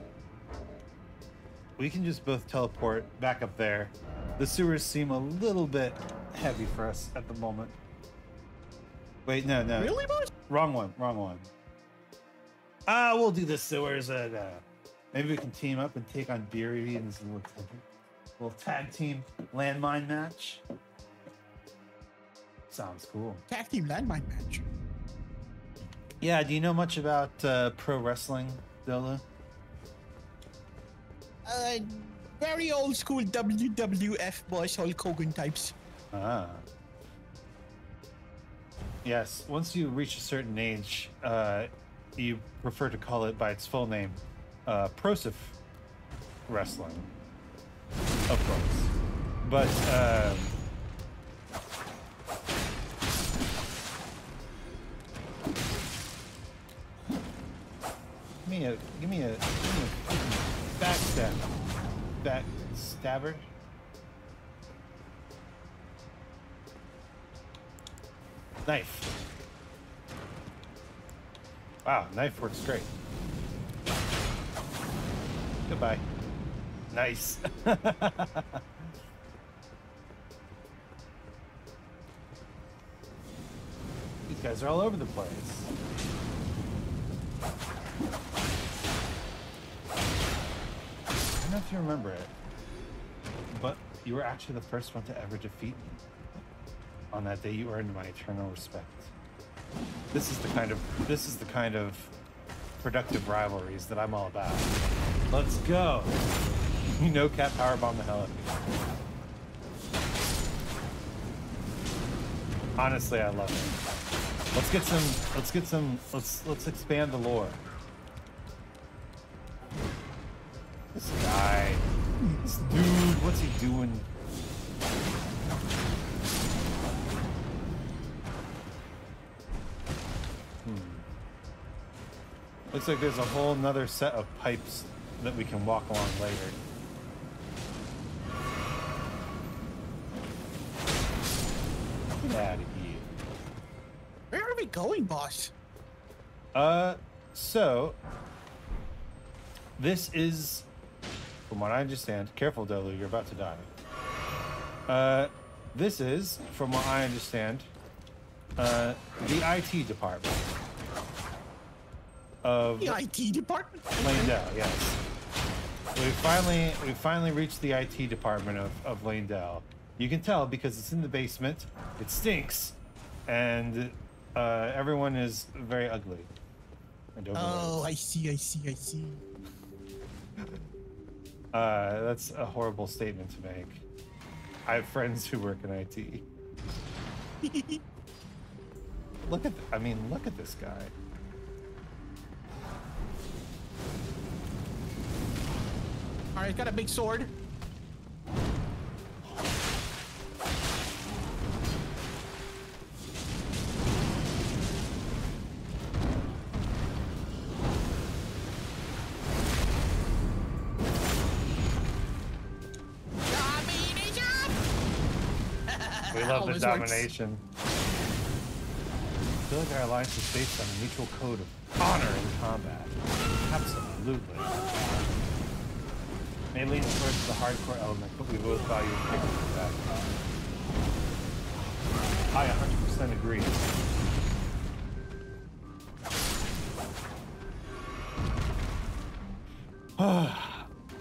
we can just both teleport back up there. The sewers seem a little bit heavy for us at the moment. Wait, no, no. Really, boss? Wrong one. Wrong one. Ah, we'll do the sewers and maybe we can team up and take on Beery and this little tag team landmine match. Sounds cool. Tag team landmine match. Yeah, do you know much about pro wrestling, Dolu? Very old school WWF boys, Hulk Hogan types. Ah. Yes, once you reach a certain age, you prefer to call it by its full name, Prosif Wrestling, of course. But, give me a backstabber. Knife. Wow, knife works great. Goodbye. Nice. These guys are all over the place. I don't know if you remember it, but you were actually the first one to ever defeat me. On that day, you earned my eternal respect. This is the kind of productive rivalries that I'm all about. Let's go. You know, Cat powerbomb the hell out of me. Honestly, I love it. Let's expand the lore. This guy, this dude, what's he doing? Looks like there's a whole nother set of pipes that we can walk along later. Get out of here. Where are we going, boss? So this is, from what I understand, careful Dolu, you're about to die. This is, from what I understand, the IT department. Of the IT department? Leyndell, yes. We finally reached the IT department of Leyndell. You can tell because it's in the basement, it stinks, and everyone is very ugly. Oh, I see. That's a horrible statement to make. I have friends who work in IT. Look at this guy. All right, got a big sword. We love the domination. Works. I feel like our alliance is based on a mutual code of honor in combat. Absolutely. May lean towards the hardcore element, but we both value that. I 100% agree.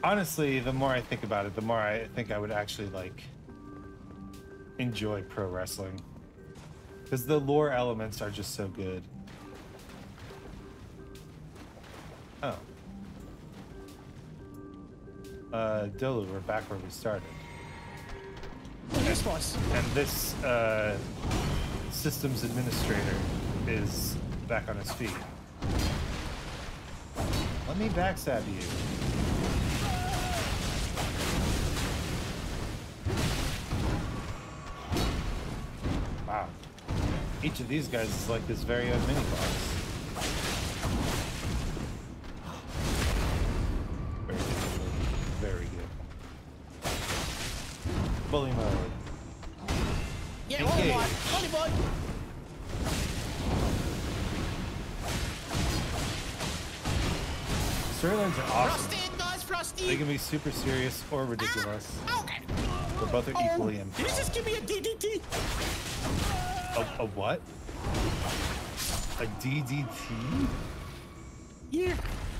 Honestly, the more I think about it, the more I think I would actually like enjoy pro wrestling, because the lore elements are just so good. Oh. Dolu, we're back where we started. Yes, boss. And this systems administrator is back on his feet. Let me backstab you. Wow. Each of these guys is like this very own mini boss. Storylines are awesome. They can be super serious or ridiculous. Okay. But both are equally important. Did you just give me a DDT? A what? A DDT? Yeah,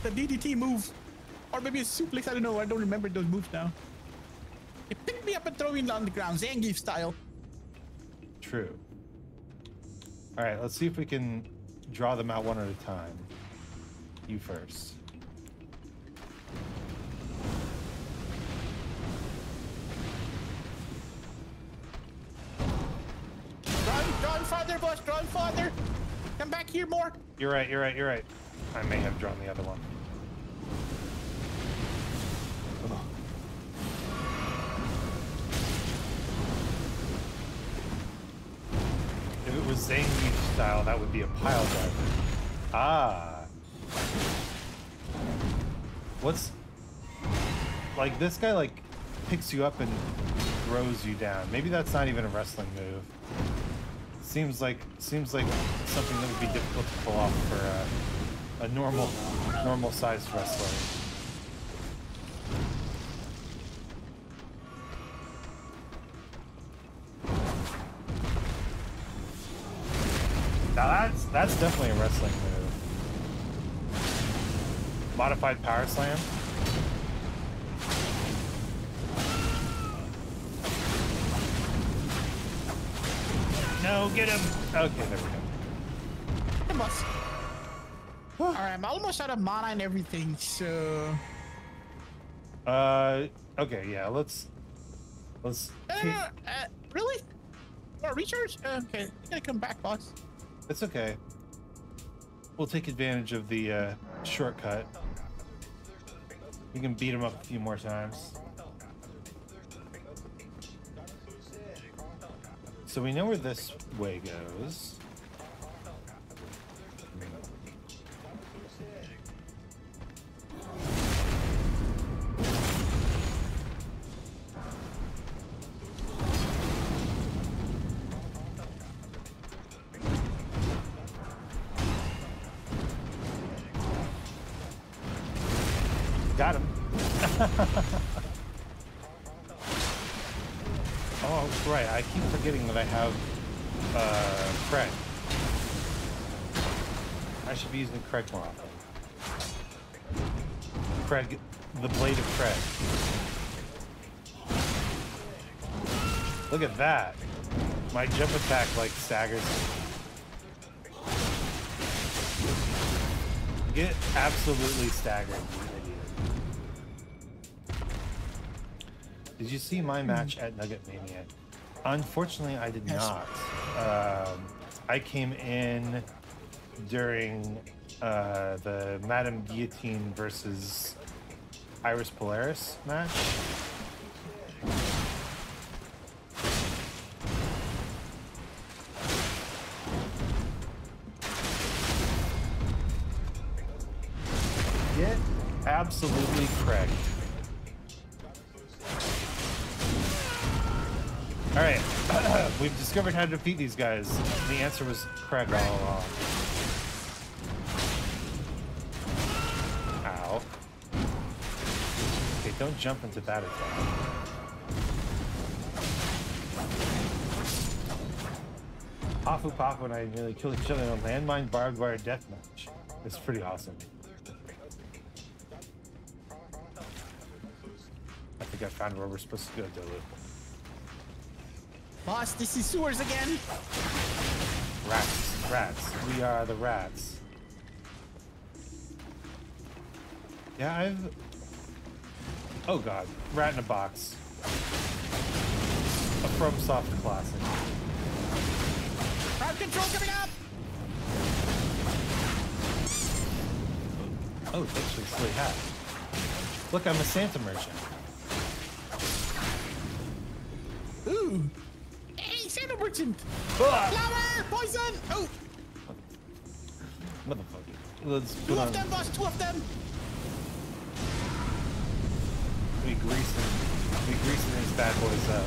the DDT move. Or maybe a suplex, I don't know. I don't remember those moves now. They picked me up and throw me on the ground, Zangief style. True. All right, let's see if we can draw them out one at a time. You first. Grandfather, boss, grandfather! Come back here more! You're right, you're right, you're right. I may have drawn the other one. If it was Zangief style, that would be a pile driver. Ah. What's... Like, this guy, like, picks you up and throws you down. Maybe that's not even a wrestling move. Seems like something that would be difficult to pull off for a normal-sized wrestler. Now that's definitely a wrestling move. Modified power slam. No, get him! Okay, there we go. Alright, I'm almost out of mana and everything, so... okay, yeah, let's... really? What, recharge? Okay, you gotta come back, boss. It's okay. We'll take advantage of the, shortcut. We can beat him up a few more times. So we know where this way goes. Got him. Oh, right. I keep forgetting that I have Craig. I should be using Craig more often. Craig, the blade of Craig. Look at that. My jump attack like staggers me. Get absolutely staggered. Did you see my match at Nugget Mania? Unfortunately, I did not. I came in during the Madame Guillotine versus Iris Polaris match. Get absolutely cracked. All right, we've discovered how to defeat these guys. The answer was Craig all along. Ow. Okay, don't jump into that attack. Hafu Pafu and I nearly killed each other in a landmine barbed wire deathmatch. It's pretty awesome. I think I found where we're supposed to go, Dolu. Boss, this is sewers again. Rats. We are the rats. Yeah, I've... Oh god, rat in a box. A FromSoft classic. Crowd control coming up! Oh, it's actually a silly hat. Look, I'm a Santa merchant. Ooh! Santa merchant! Flower! Poison! Oh! Motherfucker. Let's put two of them, boss! Two of them! We greasing these bad boys up.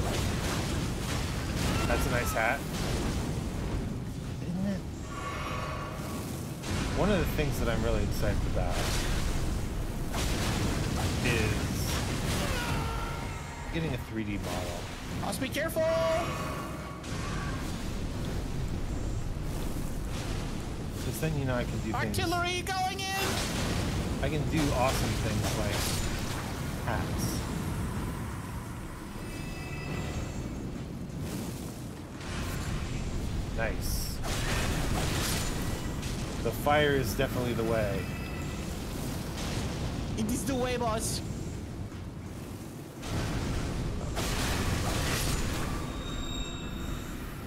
That's a nice hat. Isn't it? One of the things that I'm really excited about is getting a 3D model. Must be careful! Because then, you know, I can do artillery things. Going in! I can do awesome things like hats. Nice. The fire is definitely the way. It is the way, boss.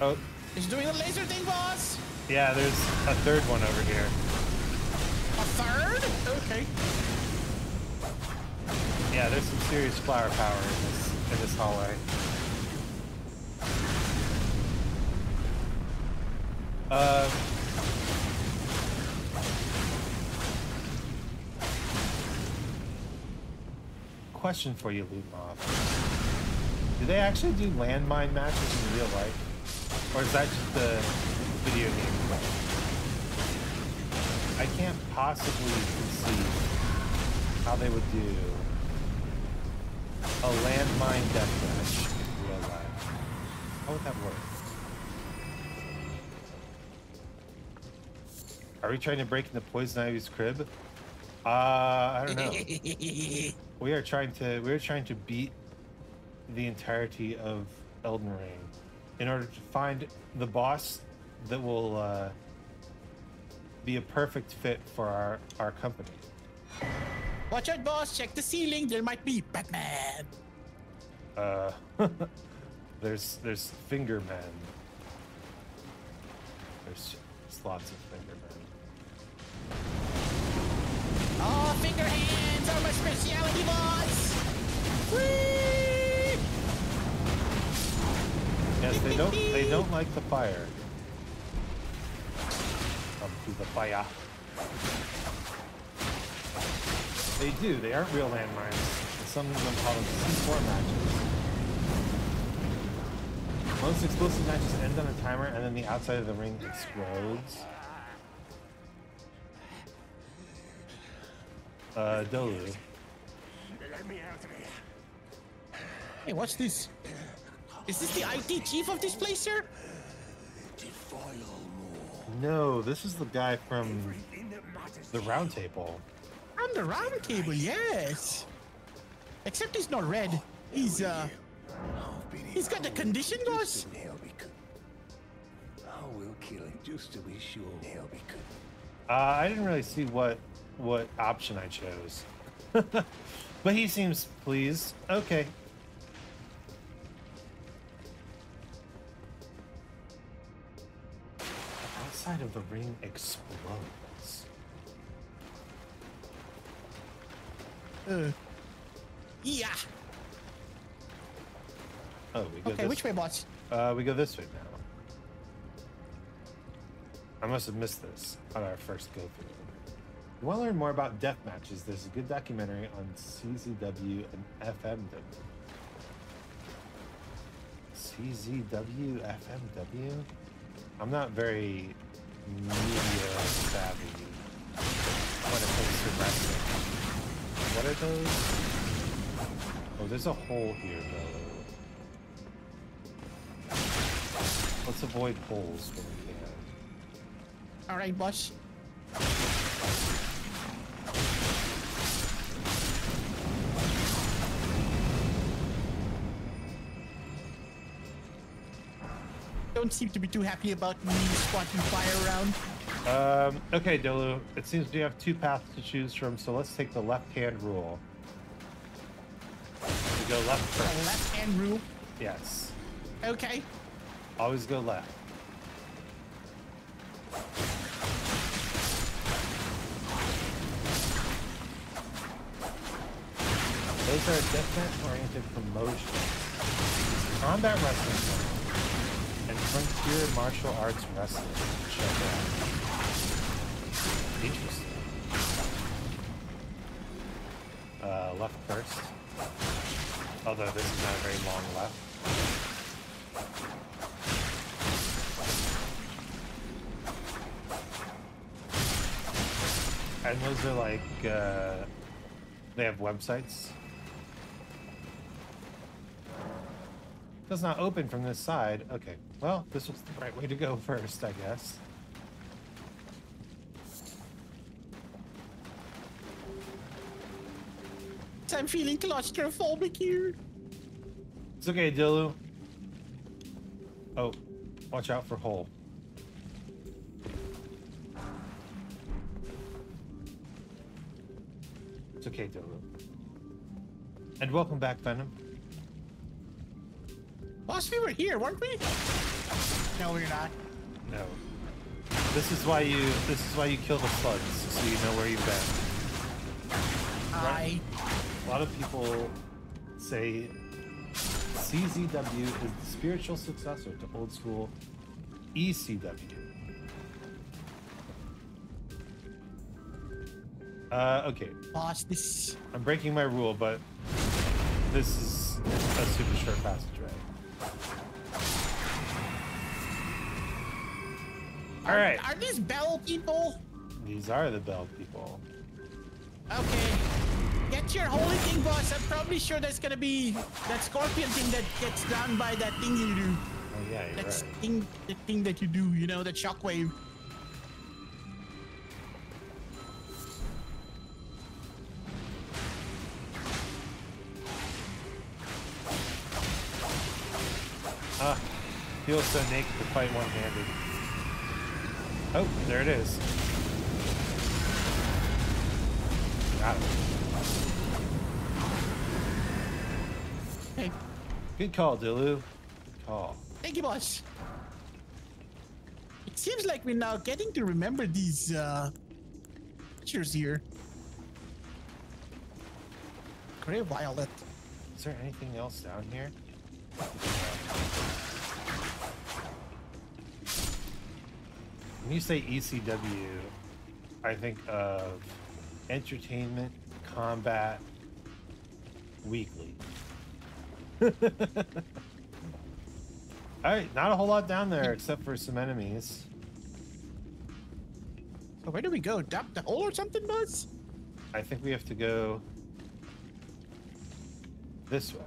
Oh. It's doing the laser thing, boss. Yeah, there's a third one over here. A third? Okay. Yeah, there's some serious flower power in this hallway. Question for you, Lootmoth. Do they actually do landmine matches in real life? Or is that just the video game play? I can't possibly conceive how they would do a landmine deathmatch in real life. How would that work? Are we trying to break into Poison Ivy's crib? I don't know. we are trying to beat the entirety of Elden Ring in order to find the boss that will be a perfect fit for our company. Watch out, boss! Check the ceiling. There might be Batman. There's Finger Men. There's lots of Finger Men. Oh, finger hands are my speciality, boss! Whee! Yes, they don't like the fire. Come to the fire. They do, they aren't real landmines. Some of them call them C4 matches. Most explosive matches end on a timer and then the outside of the ring explodes. Dolu. Hey, what's this? Is this the IT chief of this place, sir? No, this is the guy from the round table. From the round table, yes. Except he's not red. He's got the condition, boss. I will kill him just to be sure. I didn't really see what option I chose. But he seems pleased. Okay. The outside of the ring explodes. Yeah. Oh, we go okay, which way, boss? We go this way now. I must have missed this on our first go through. You want to learn more about death matches? There's a good documentary on CZW and FMW. CZW, FMW? I'm not very media savvy when it comes to wrestling. What are those? Oh, there's a hole here, though. Let's avoid holes when we can. All right, boss. Don't seem to be too happy about me spotting fire around. Okay, Dolu, it seems we have two paths to choose from, so let's take the left-hand rule. We go left first. The left-hand rule? Yes. Okay. Always go left. Those are deathmatch-oriented promotions. Combat wrestling and frontier martial arts wrestling. Check it out. Interesting. Left first. Although this is not a very long left. And those are like They have websites. Does not open from this side. Okay, well, this was the right way to go first, I guess. I'm feeling claustrophobic here. It's okay, Dolu. Oh, watch out for hole. It's okay, Dolu. And welcome back, Venom. Last we were here, weren't we? No, we're not. No. This is why you kill the slugs, so you know where you've been. Right? A lot of people say CZW is the spiritual successor to old school ECW. Okay. Boss, this. I'm breaking my rule, but this is a super short passageway. All right. Are these bell people? These are the bell people. Okay. Get your holy thing, boss. I'm probably sure that's gonna be that scorpion thing that gets drowned by that thing you do. Oh yeah, you're right. The thing that you do, you know, that shockwave. Ah, feels so naked to fight one-handed. Oh, there it is. Got it. Hey. Good call, Dolu. Good call. Thank you, boss. It seems like we're now getting to remember these pictures here. Grey Violet. Is there anything else down here? When you say ECW, I think of Entertainment Combat Weekly. All right, not a whole lot down there except for some enemies. So where do we go? Dump the hole or something, Buzz? I think we have to go this way.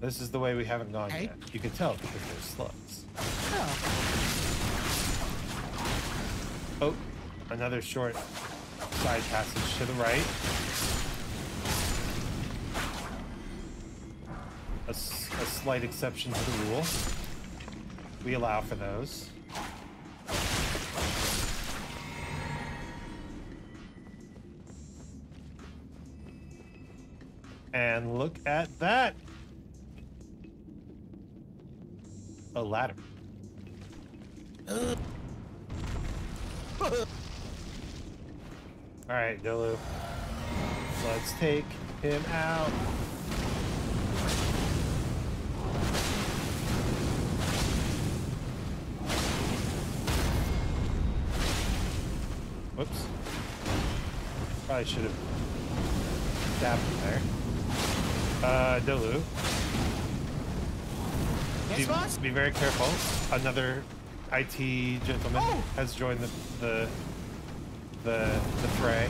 This is the way we haven't gone yet. You can tell because there's slugs. Oh. Oh, another short side passage to the right. A slight exception to the rule. We allow for those. And look at that. A ladder. Alright, Dolu. Let's take him out. Whoops. Probably should have stabbed him there. Dolu. Be very careful. Another IT gentleman has joined the fray.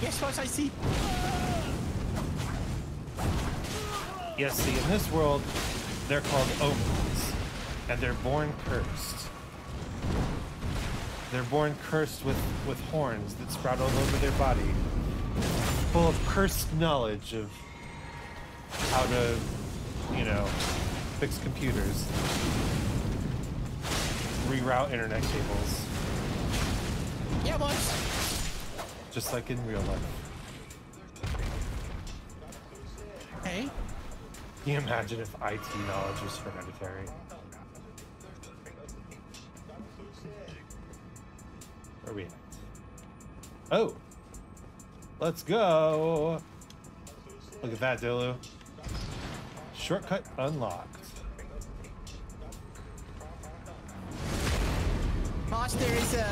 Yes, boss, I see. Yes, see, in this world, they're called omens, and they're born cursed. They're born cursed with horns that sprout all over their body, full of cursed knowledge of how to, you know, fix computers, reroute internet cables. Yeah, boss. Just like in real life. Hey. Can you imagine if IT knowledge was hereditary? Where are we at? Oh, let's go. Look at that, Dolu. Shortcut unlocked. Boss, there is a...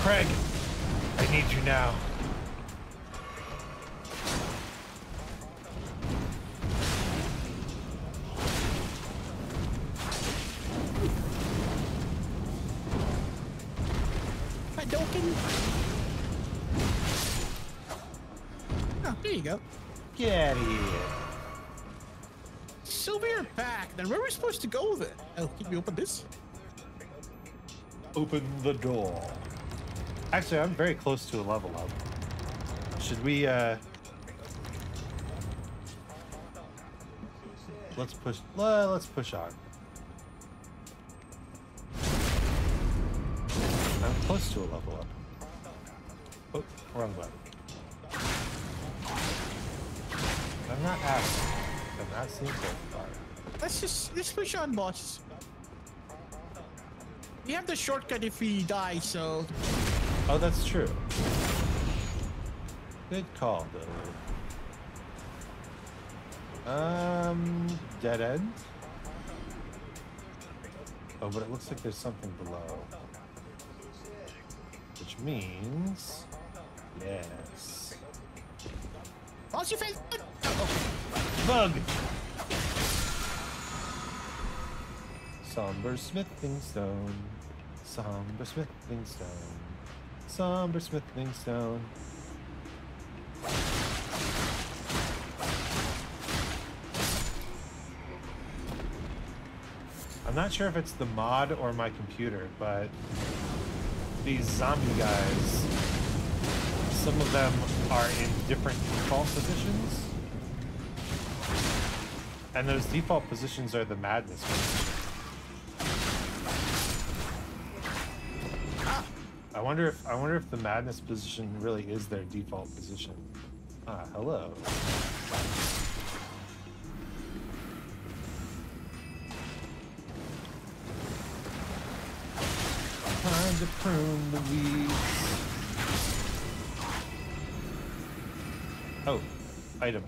Craig, I need you now. There you go. Get out of here. Silver pack. Then where are we supposed to go then? Oh, can we open this? Open the door. Actually, I'm very close to a level up. Should we, let's push on. I'm close to a level up. Oh, wrong button. I'm not asking. I'm not seeing so far. Let's push on, boss. We have the shortcut if we die, so. Oh, that's true. Good call, though. Dead end? Oh, but it looks like there's something below. Which means... yes. Watch your face! Oh. Bug! Somber smithing stone. Somber smithing stone. Somber smithing stone. I'm not sure if it's the mod or my computer, but these zombie guys, some of them are in different default positions. And those default positions are the madness position. I wonder if the madness position really is their default position. Ah, hello. Time to prune the weeds. Oh, item.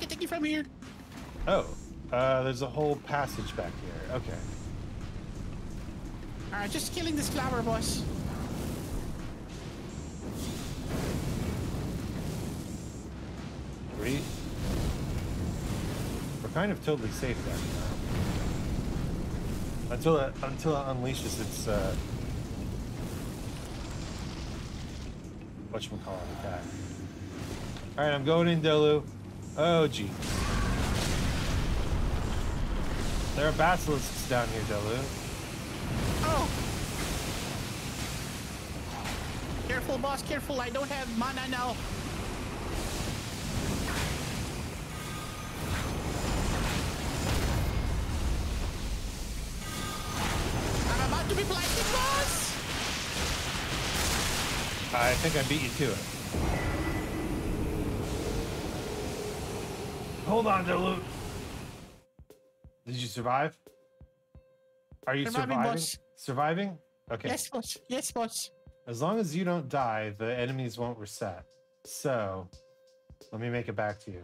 Can take you from here. Oh, there's a whole passage back here. Okay. All right, just killing this flower, boss. We're kind of totally safe there now. Until it unleashes its whatchamacallit attack. Alright, I'm going in, Dolu. Oh jeez. There are basilisks down here, Dolu. Oh. Careful, boss, careful, I don't have mana now. I think I beat you to it. Hold on, Dolu. Did you survive? Are you surviving? Boss. Surviving? Okay. Yes, boss. Yes, boss. As long as you don't die, the enemies won't reset. So, let me make it back to you.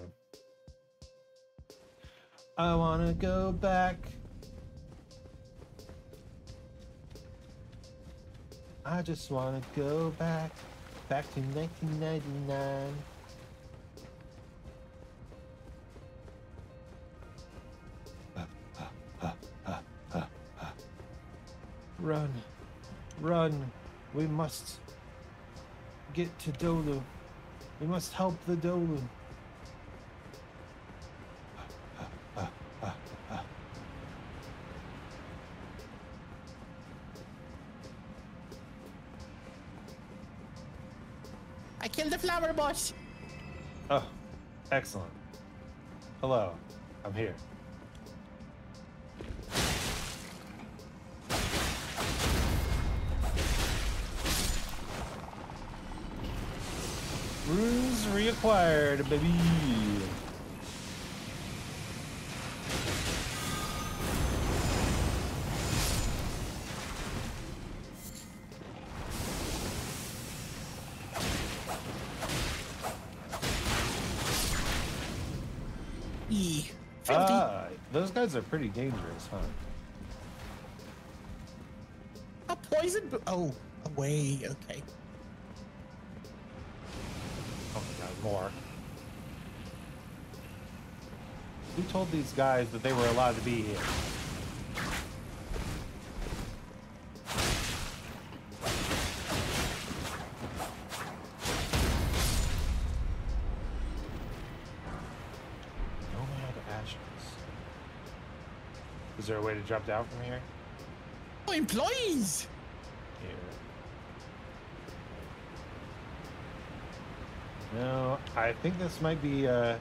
I wanna go back. I just want to go back to 1999. Run. We must get to Dolu. We must help the Dolu. Flower boss. Oh, excellent. Hello, I'm here. Runes reacquired, baby. Those are pretty dangerous, huh? A poison? Oh, away. Okay. Oh my god, more. Who told these guys that they were allowed to be here? Is there a way to drop down from here? Oh, employees! Here. No, I think this might be. I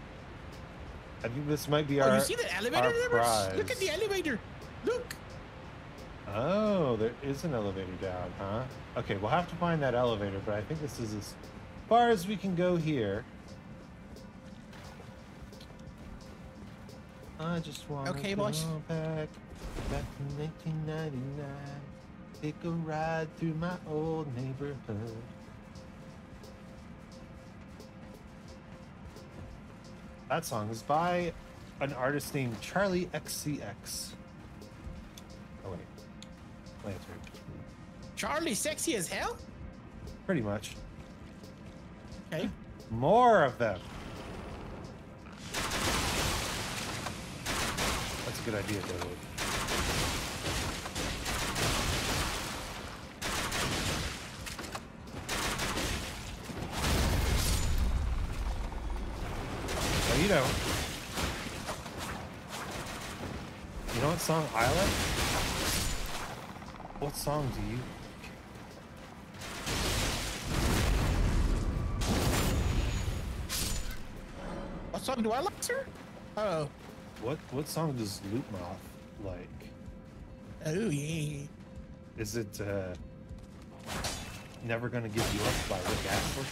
think this might be our. Oh, you see the elevator? Look at the elevator. Look. Oh, there is an elevator down, huh? Okay, we'll have to find that elevator, but I think this is as far as we can go here. I just want to go back to 1999. Take a ride through my old neighborhood. That song is by an artist named Charlie XCX. Oh wait. Lantern. Charlie sexy as hell? Pretty much. Okay. More of them. That's a good idea, Dolu. Well, you know. You know what song I like? What song do you? What song do I like, sir? Oh. What song does Lootmoth like? Oh yeah. Is it Never Gonna Give You Up by Rick Astley?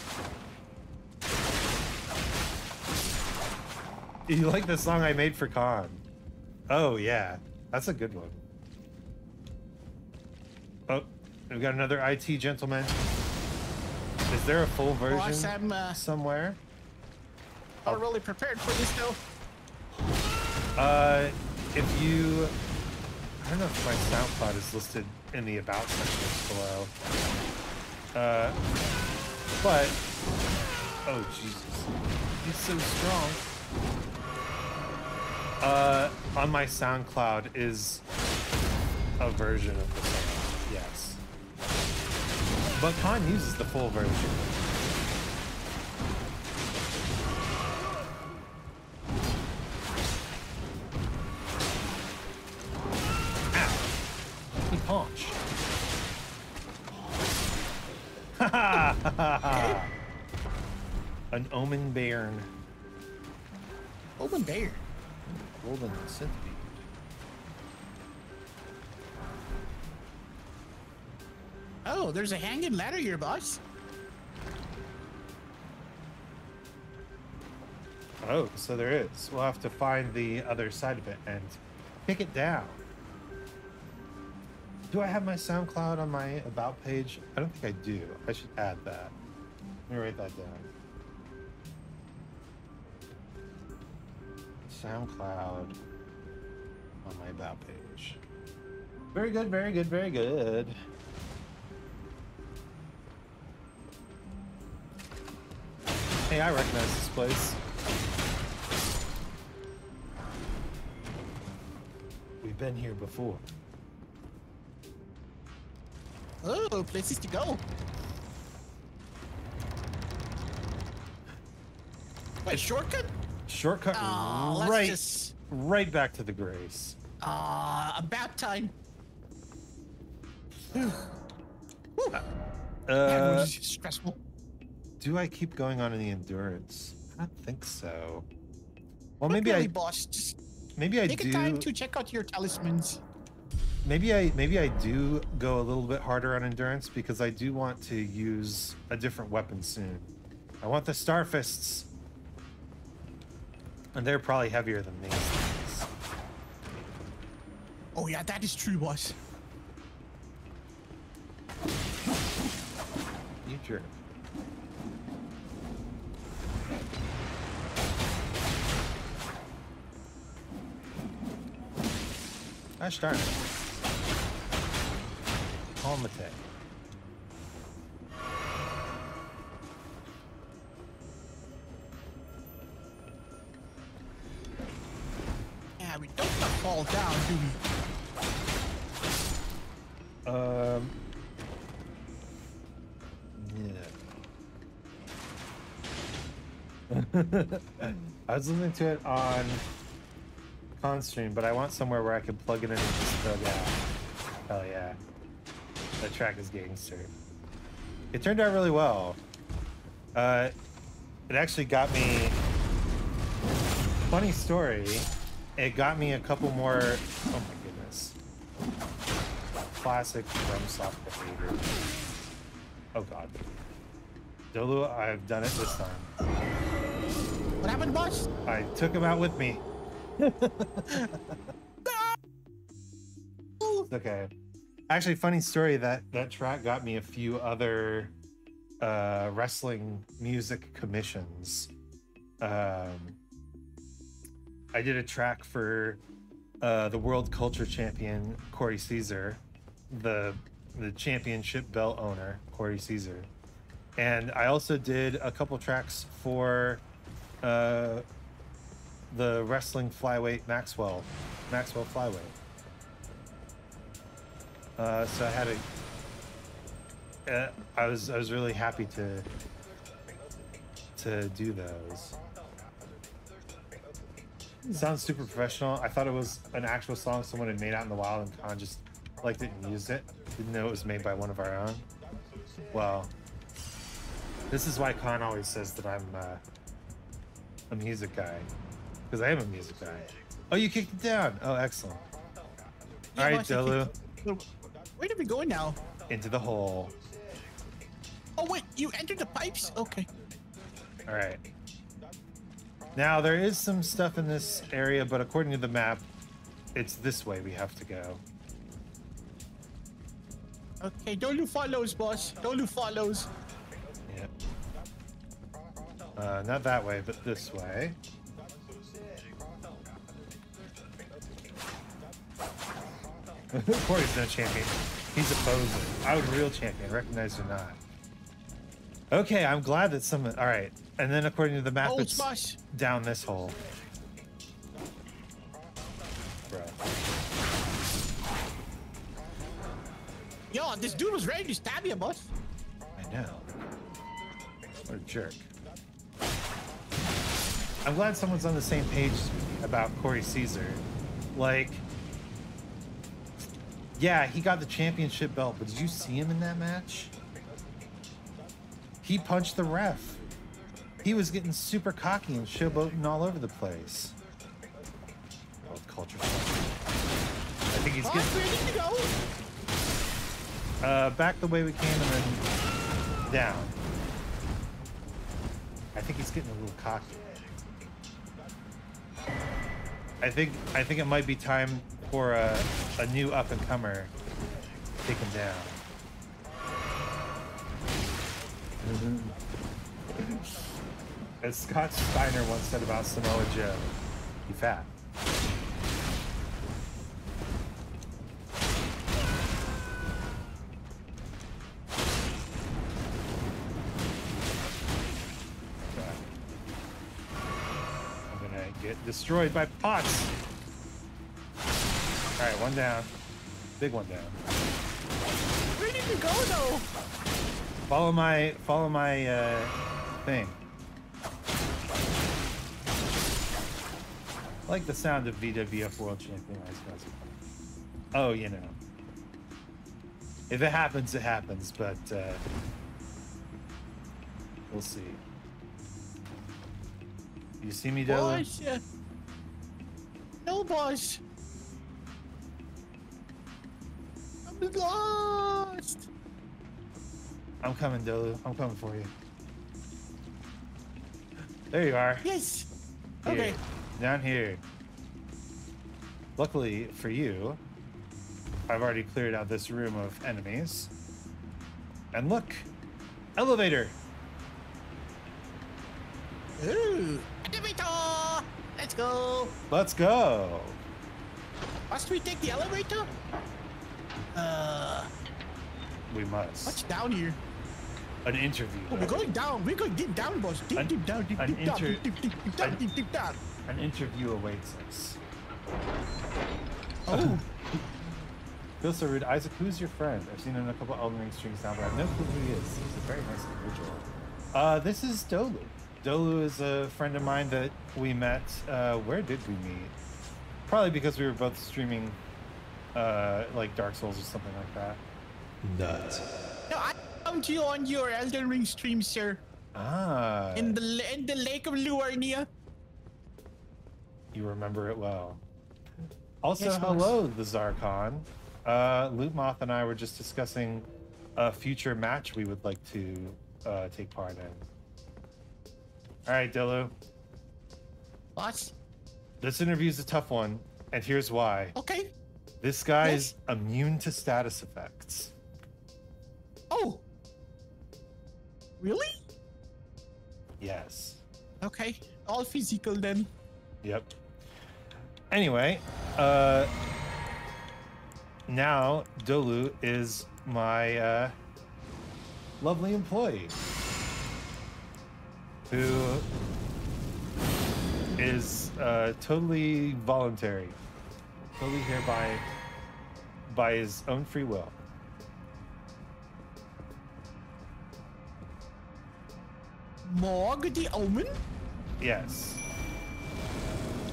You like the song I made for Khan? Oh yeah, that's a good one. Oh, we got another IT gentleman. Is there a full version somewhere? I'm really prepared for this though. If you, I don't know if my SoundCloud is listed in the about section below. But oh Jesus, he's so strong. On my SoundCloud is a version of the song. Yes, but Khan uses the full version. Ow! He punched. Ha ha ha ha! An omen bairn. Omen bairn. Golden synth. Oh, there's a hanging ladder here, boss. Oh, so there is. We'll have to find the other side of it and pick it down. Do I have my SoundCloud on my About page? I don't think I do. I should add that. Let me write that down. SoundCloud on my About page. Very good, very good, very good. Hey, I recognize this place. We've been here before. Oh, places to go. Wait, shortcut? Shortcut right back to the Grace. About time. That was stressful. Do I keep going on in the endurance? I don't think so. Well, maybe really, boss. Just maybe I do. Take time to check out your talismans. Maybe I do go a little bit harder on endurance because I do want to use a different weapon soon. I want the star fists, and they're probably heavier than these things. Oh yeah, that is true, boss. You jerk. Gosh darn it. Calm attack. Yeah, we don't fall down, do we? Yeah. I was listening to it on on stream, but I want somewhere where I can plug it in and just throw it out. Hell yeah. That track is gangster. It turned out really well. It actually got me, funny story, it got me a couple more, oh my goodness, classic FromSoft behavior. Oh god. Dolu, I've done it this time. What happened, boss? I took him out with me. Okay. Actually, funny story, that track got me a few other wrestling music commissions. I did a track for the world culture champion Corey Caesar, the championship belt owner Corey Caesar, and I also did a couple tracks for the wrestling flyweight Maxwell Flyway. So I had a. I was really happy to do those. It sounds super professional. I thought it was an actual song someone had made out in the wild, and Khan just like didn't use it. Didn't know it was made by one of our own. Well, this is why Khan always says that I'm a music guy, because I am a music guy. Oh, you kicked it down. Oh, excellent. Yeah, all right, Dolu. Where did we go now? Into the hole. Oh wait, you entered the pipes? Okay. All right. Now there is some stuff in this area, but according to the map, it's this way we have to go. Okay, Dolu follows, boss. Dolu follows. Yeah. Not that way, but this way. Corey's no champion. He's a poser. I would real champion, recognize or not. Okay, I'm glad that someone. All right, and then according to the map, it's down this hole. Bro. Yo, this dude was ready to stab you, boss. I know. What a jerk. I'm glad someone's on the same page about Corey Caesar. Like. Yeah, he got the championship belt, but did you see him in that match? He punched the ref. He was getting super cocky and showboating all over the place. Oh, culture. I think he's getting back the way we came and then down. I think he's getting a little cocky. I think it might be time for a new up-and-comer to take him down. Mm-hmm. As Scott Steiner once said about Samoa Joe, he fat. I'm gonna get destroyed by pots. All right, one down. Big one down. Where did you go though? Follow my thing. I like the sound of VWF World Champion Ice Classic. Oh, you know. If it happens, it happens, but we'll see. You see me, Della? No, boss. Lost. I'm coming, Dolu. I'm coming for you. There you are. Yes. Here. Okay. Down here. Luckily for you, I've already cleared out this room of enemies. And look, elevator. Ooh, elevator. Let's go. Let's go. Must we take the elevator? We must. What's down here? An interview. Oh, we're going down. We're going deep down, boss. Deep, deep down, deep, deep down, deep down, deep down. An interview awaits us. Oh. Feels so rude. Isaac, who's your friend? I've seen him in a couple Elden Ring streams now, but I have no clue who he is. He's a very nice individual. This is Dolu. Dolu is a friend of mine that we met. Where did we meet? Probably because we were both streaming like Dark Souls or something like that. Nuts. No, I found you on your Elden Ring stream, sir. Ah. In the Lake of Luarnia. You remember it well. Also, yes, hello, the Zarkon. Lootmoth and I were just discussing a future match we would like to take part in. All right, Dolu. What? This interview is a tough one, and here's why. Okay. This guy is immune to status effects. Oh. Really? Yes. Okay. All physical then. Yep. Anyway, now Dolu is my lovely employee who is totally voluntary, totally here by his own free will. Morg the Omen? Yes.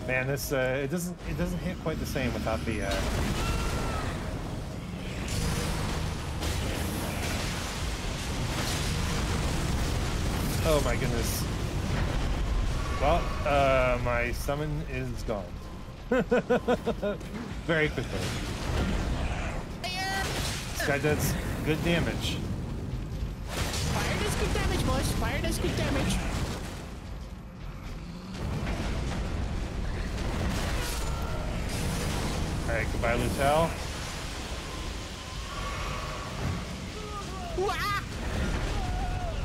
Man, this it doesn't hit quite the same without the Oh my goodness. Well, my summon is gone. Very quickly. This guy does good damage. Fire does good damage, boys. Fire does good damage. Alright, goodbye, Lutel.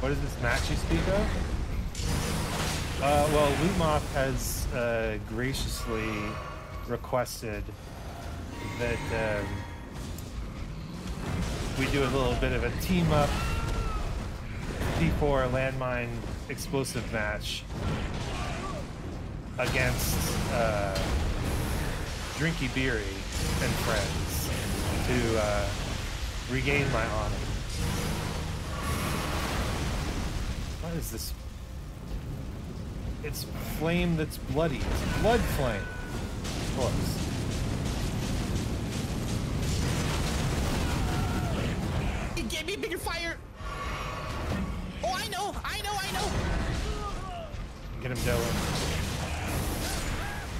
What is this match you speak of? Well, Lootmoth has graciously requested that we do a little bit of a team-up P4 landmine explosive match against Drinky Beery and friends to regain my honor. What is this? It's flame that's bloody. It's blood flame. Of course. It gave me bigger fire. Oh, I know, I know, I know. Get him, Dylan.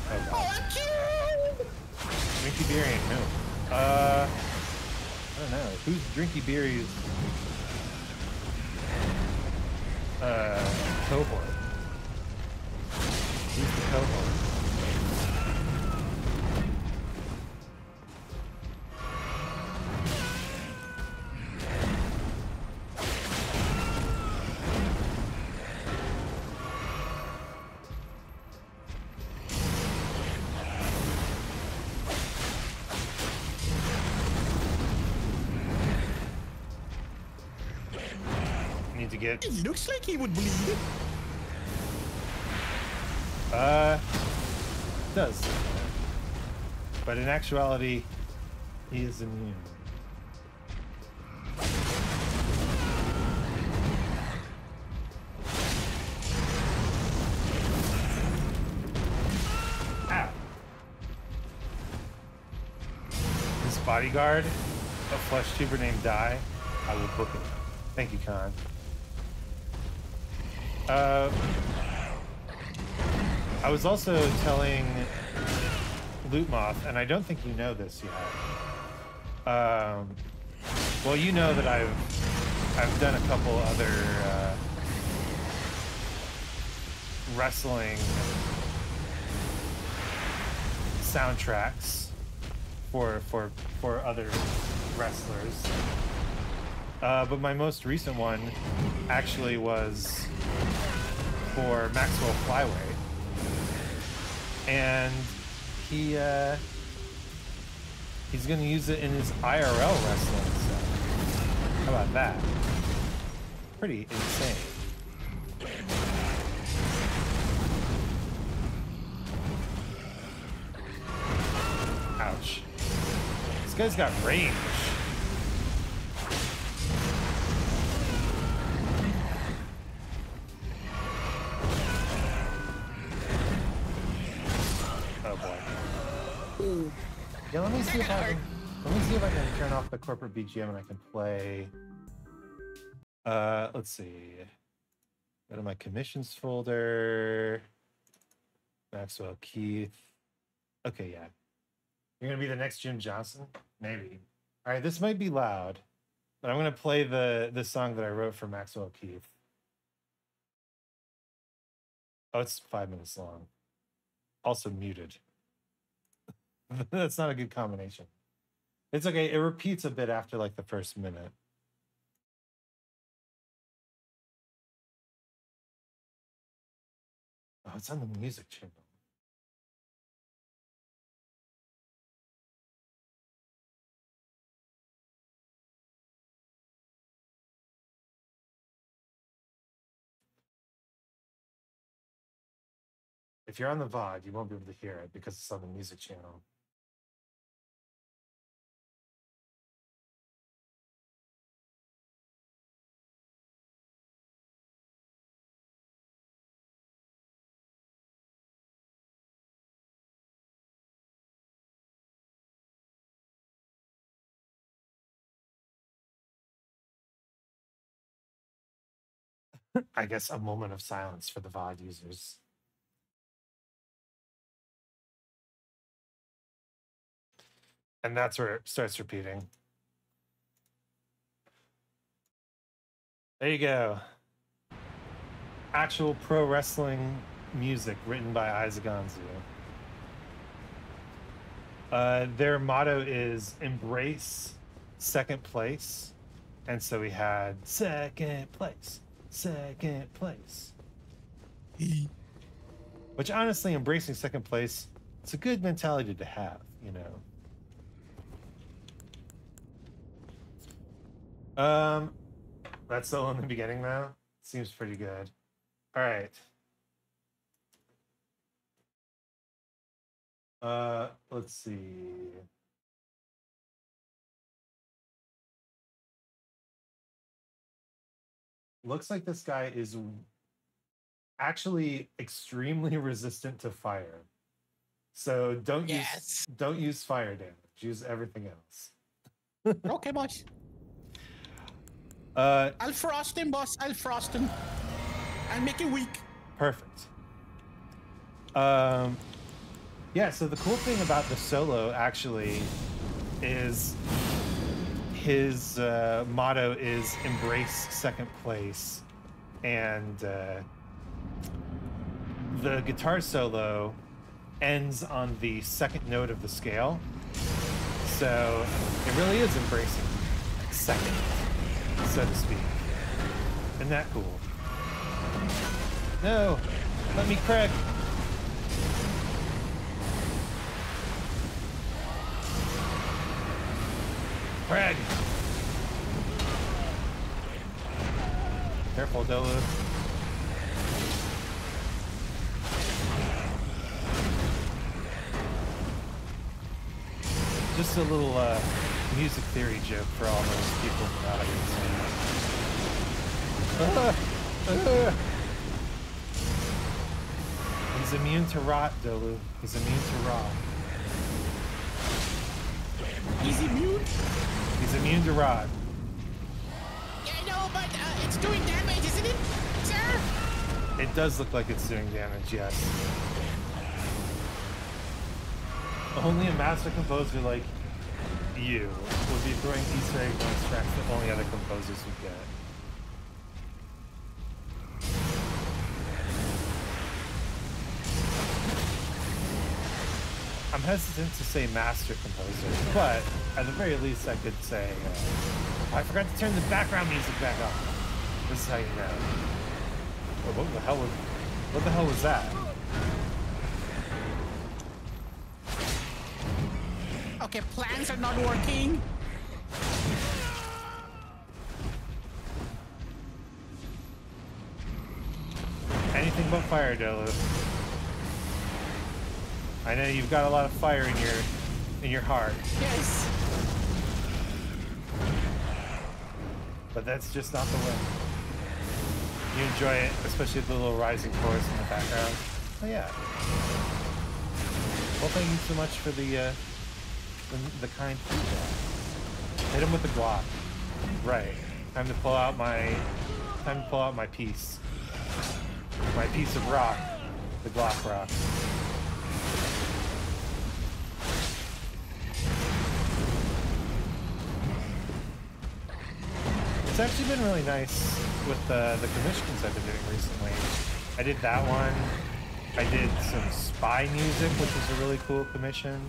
Oh, wow. Drinky Beery ain't no. I don't know. Who's Drinky Beery's cohort? Who's the cohort? It looks like he would bleed. It does. But in actuality, he is immune. Ow. This bodyguard, a flesh tuber named Dai, I will book it. Thank you, Khan. I was also telling Lootmoth, and I don't think you know this yet. Well, you know that I've done a couple other wrestling soundtracks for other wrestlers. But my most recent one actually was for Maxwell Flyway, and he's gonna use it in his IRL wrestling. So how about that? Pretty insane. Ouch! This guy's got range. Yeah, let me see if I can. Let me see if I can turn off the corporate BGM and I can play. Let's see. Go to my commissions folder. Maxwell Keith. Okay, yeah. You're gonna be the next Jim Johnson, maybe. All right, this might be loud, but I'm gonna play the song that I wrote for Maxwell Keith. Oh, it's 5 minutes long. Also muted. That's not a good combination. It's okay. It repeats a bit after like the first minute. Oh, it's on the music channel. If you're on the VOD, you won't be able to hear it because it's on the music channel. I guess a moment of silence for the VOD users. And that's where it starts repeating. There you go. Actual pro wrestling music written by Isaac Anzu. Their motto is embrace second place. And so we had second place, second place. Which honestly, embracing second place, it's a good mentality to have, you know. That's still in the beginning though. Seems pretty good. All right. Let's see. Looks like this guy is actually extremely resistant to fire. So don't use fire damage. Use everything else. Okay, boss. I'll frost him, boss. I'll frost him. I'll make him weak. Perfect. Yeah, so the cool thing about the solo, actually, is his motto is embrace second place. And the guitar solo ends on the second note of the scale. So it really is embracing second, so to speak. Isn't that cool? No! Let me crack! Crack! Careful, Dolu. Just a little, music theory joke for all those people in the audience. He's immune to rot, Dolu. He's immune to rot. He's immune? He's immune to rot. Yeah, I know, but it's doing damage, isn't it, sir? It does look like it's doing damage, yes. Only a master composer like you would be throwing Easter eggs on tracks that only other composers would get. I'm hesitant to say master composer, but at the very least I could say, I forgot to turn the background music back on. This is how you know. Oh, what the hell was that? Okay, plans are not working. Anything but fire, Dolu. I know you've got a lot of fire in your heart. Yes. But that's just not the way. You enjoy it, especially the little rising chorus in the background. Oh yeah. Well, thank you so much for the the kind feedback. Hit him with the Glock. Right. Time to pull out my piece. My piece of rock. The Glock rock. It's actually been really nice with the commissions I've been doing recently. I did that one. I did some spy music, which was a really cool commission.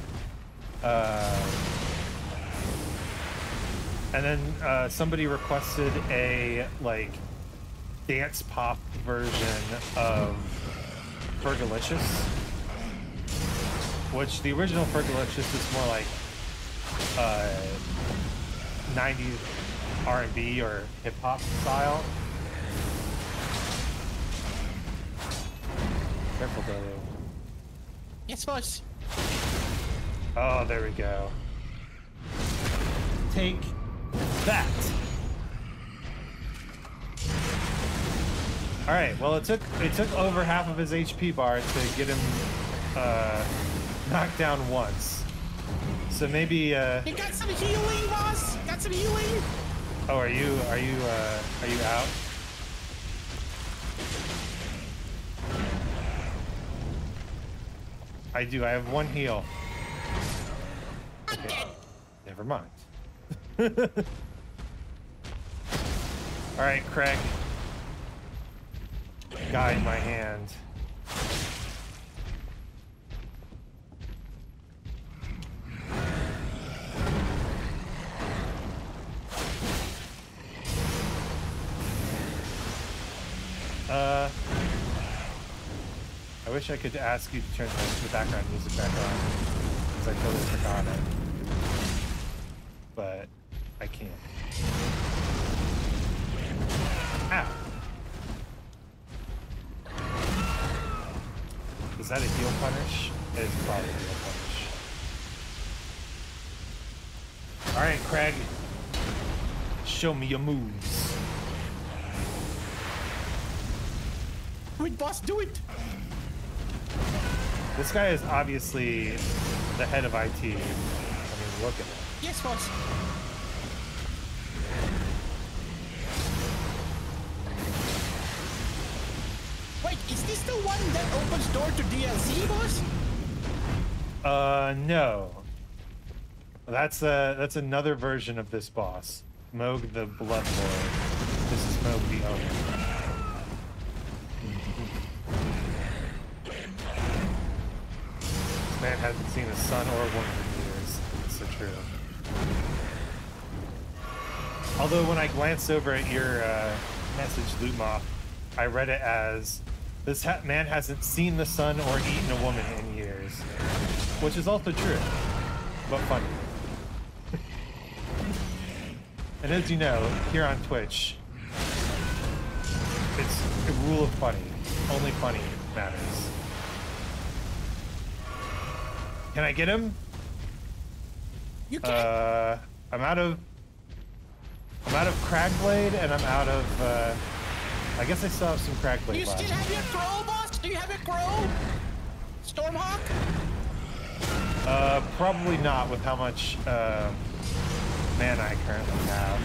And then somebody requested a like dance pop version of Fergalicious, which the original Fergalicious is more like 90s R&B or hip-hop style. Careful, Dolu. Yes, boss. Oh, there we go. Take that. All right. Well, it took over half of his HP bar to get him knocked down once. So maybe. You got some healing, boss. Got some healing. Oh, are you out? I do. I have one heal. Okay. Never mind. All right, Craig. Guy in my hand. I wish I could ask you to turn the background music back on, because I totally forgot it. But I can't. Ow! Is that a heal punish? It is probably a heal punish. Alright, Craig. Show me your moves. Do it, boss, do it! This guy is obviously the head of IT. I mean, look at him. Yes, boss. Wait, is this the one that opens door to DLC, boss? No. That's another version of this boss, Mohg the Bloodlord. This is Mohg the Owner. This man hasn't seen a son or a woman in years. It's so true. Although when I glanced over at your message, Lootmoth, I read it as this man hasn't seen the sun or eaten a woman in years, which is also true, but funny. And as you know, here on Twitch, it's a rule of funny. Only funny matters. Can I get him? You can. I'm out of Cragblade, and I'm out of. I guess I still have some Cragblade. Do you still have your crow, boss? Do you have your crow? Stormhawk? Probably not with how much mana I currently have.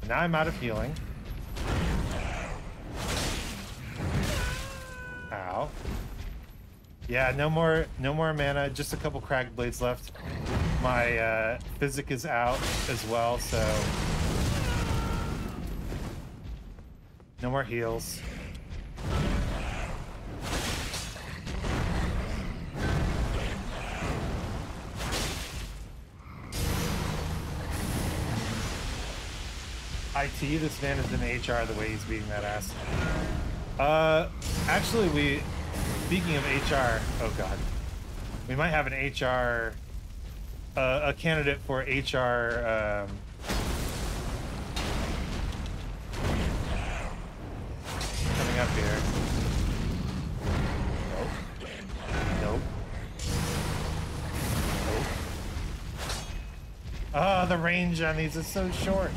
But now I'm out of healing. Ow. Yeah, no more mana. Just a couple Crag Blades left. My physic is out as well, so no more heals. IT, this man is in HR the way he's beating that ass. Actually, speaking of HR, oh god, we might have an HR, a candidate for HR, coming up here. Nope. Nope. Nope. Ah, the range on these is so short.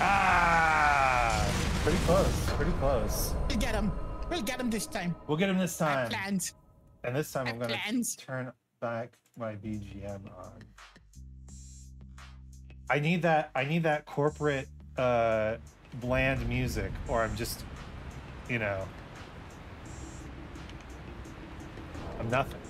Ah! Pretty close. pretty close. We'll get him. We'll get him this time. We'll get him this time. And this time I'm going to turn back my BGM on. I need that corporate bland music, or I'm just, you know, I'm nothing.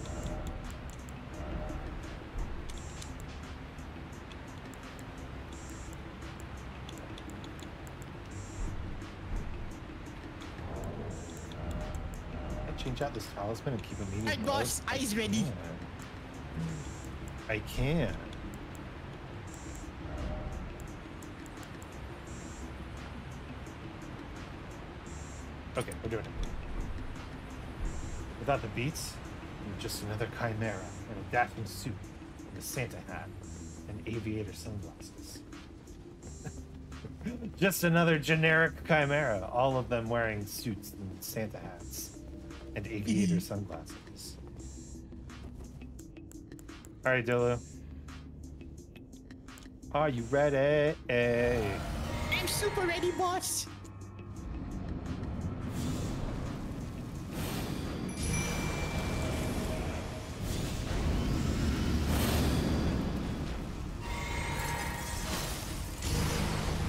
Change out this talisman and keep immediately. I got eyes ready. I can. Okay, we're doing it. Without the beats, I'm just another chimera in a daffing suit, and a Santa hat, and aviator sunglasses. Just another generic chimera, all of them wearing suits and Santa hats. And aviator sunglasses. All right, Dolu. Are you ready? I'm super ready, boss.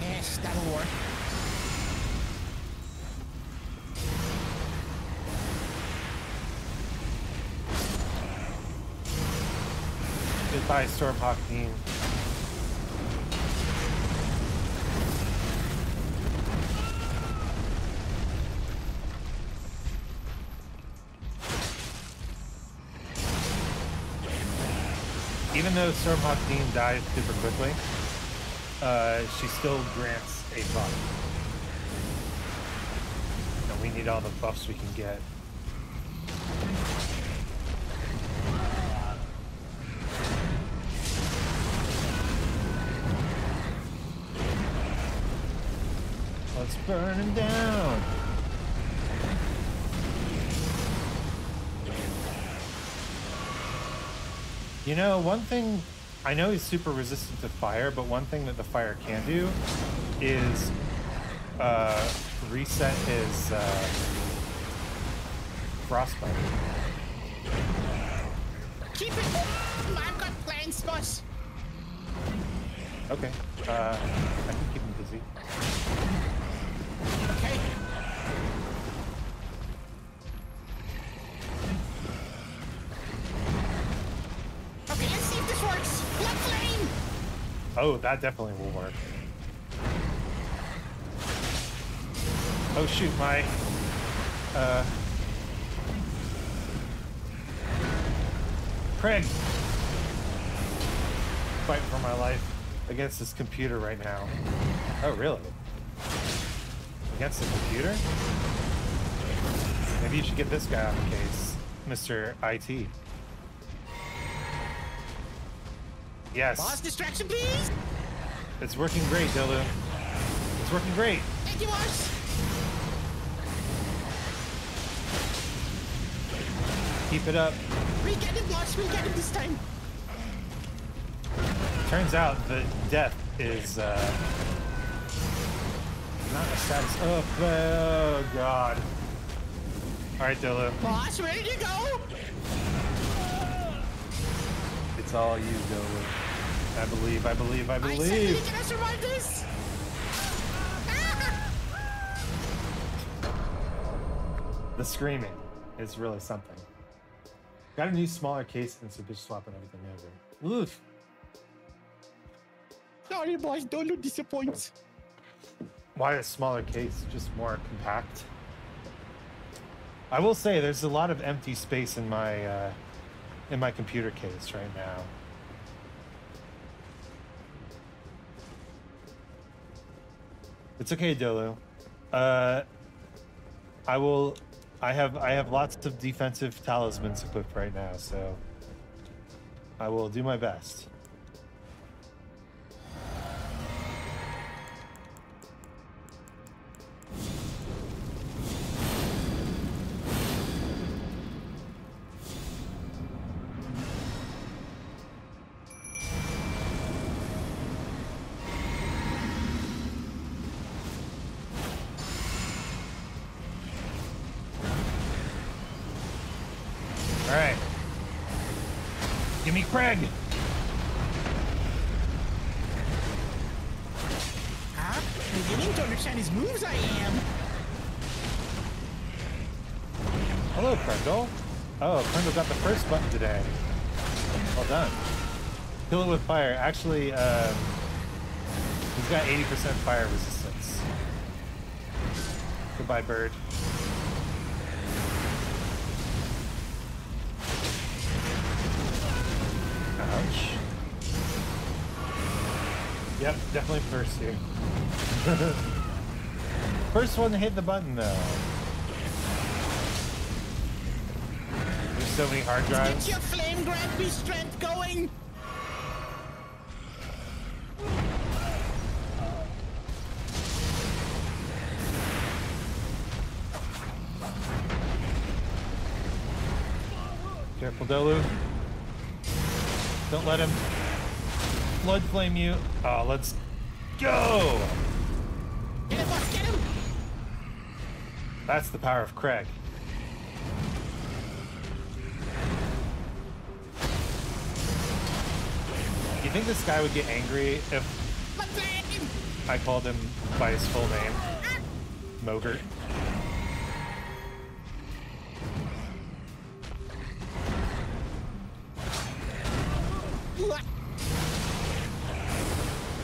Yes, that'll work. By Stormhawk team. Even though Stormhawk team dies super quickly, she still grants a buff. And we need all the buffs we can get. Let's burn him down. You know, one thing, I know he's super resistant to fire, but one thing that the fire can do is reset his frostbite. Keep it! I've got plans, boss. Okay, I can keep him busy. Okay. Okay, let's see if this works. Blood flame! Oh, that definitely will work. Oh shoot, my Craig! Fighting for my life against this computer right now. Oh really? Against the computer? Maybe you should get this guy out of the case, Mr. IT. Yes. Boss, distraction, please. It's working great, Dolu. It's working great. Thank you, boss. Keep it up. We get it, boss. We get it this time. Turns out that death is. Not a status. Oh god. Alright, Dolu. Boss, where did you go? It's all you, Dolu. I believe. I said, can I survive this? The screaming is really something. Got a new smaller case and some bitch swapping everything over. Oof. Sorry, boss, Dolu disappoints. Why a smaller case, just more compact. I will say there's a lot of empty space in my computer case right now. It's okay, Dolu. I have lots of defensive talismans equipped right now, so I will do my best. Give me Craig. Ah, I'm beginning to understand his moves, I am. Hello, Prendle. Oh, Prendle got the first button today. Well done. Kill it with fire. Actually, he's got 80% fire resistance. Goodbye, bird. Ouch. Yep, definitely first here. First one to hit the button, though. There's so many hard drives. Get your flame grab strength going! Careful, Dolu. Don't let him blood flame you. Oh, let's go! Get him, boss, get him! That's the power of Craig. You think this guy would get angry if I called him by his full name? Mogert.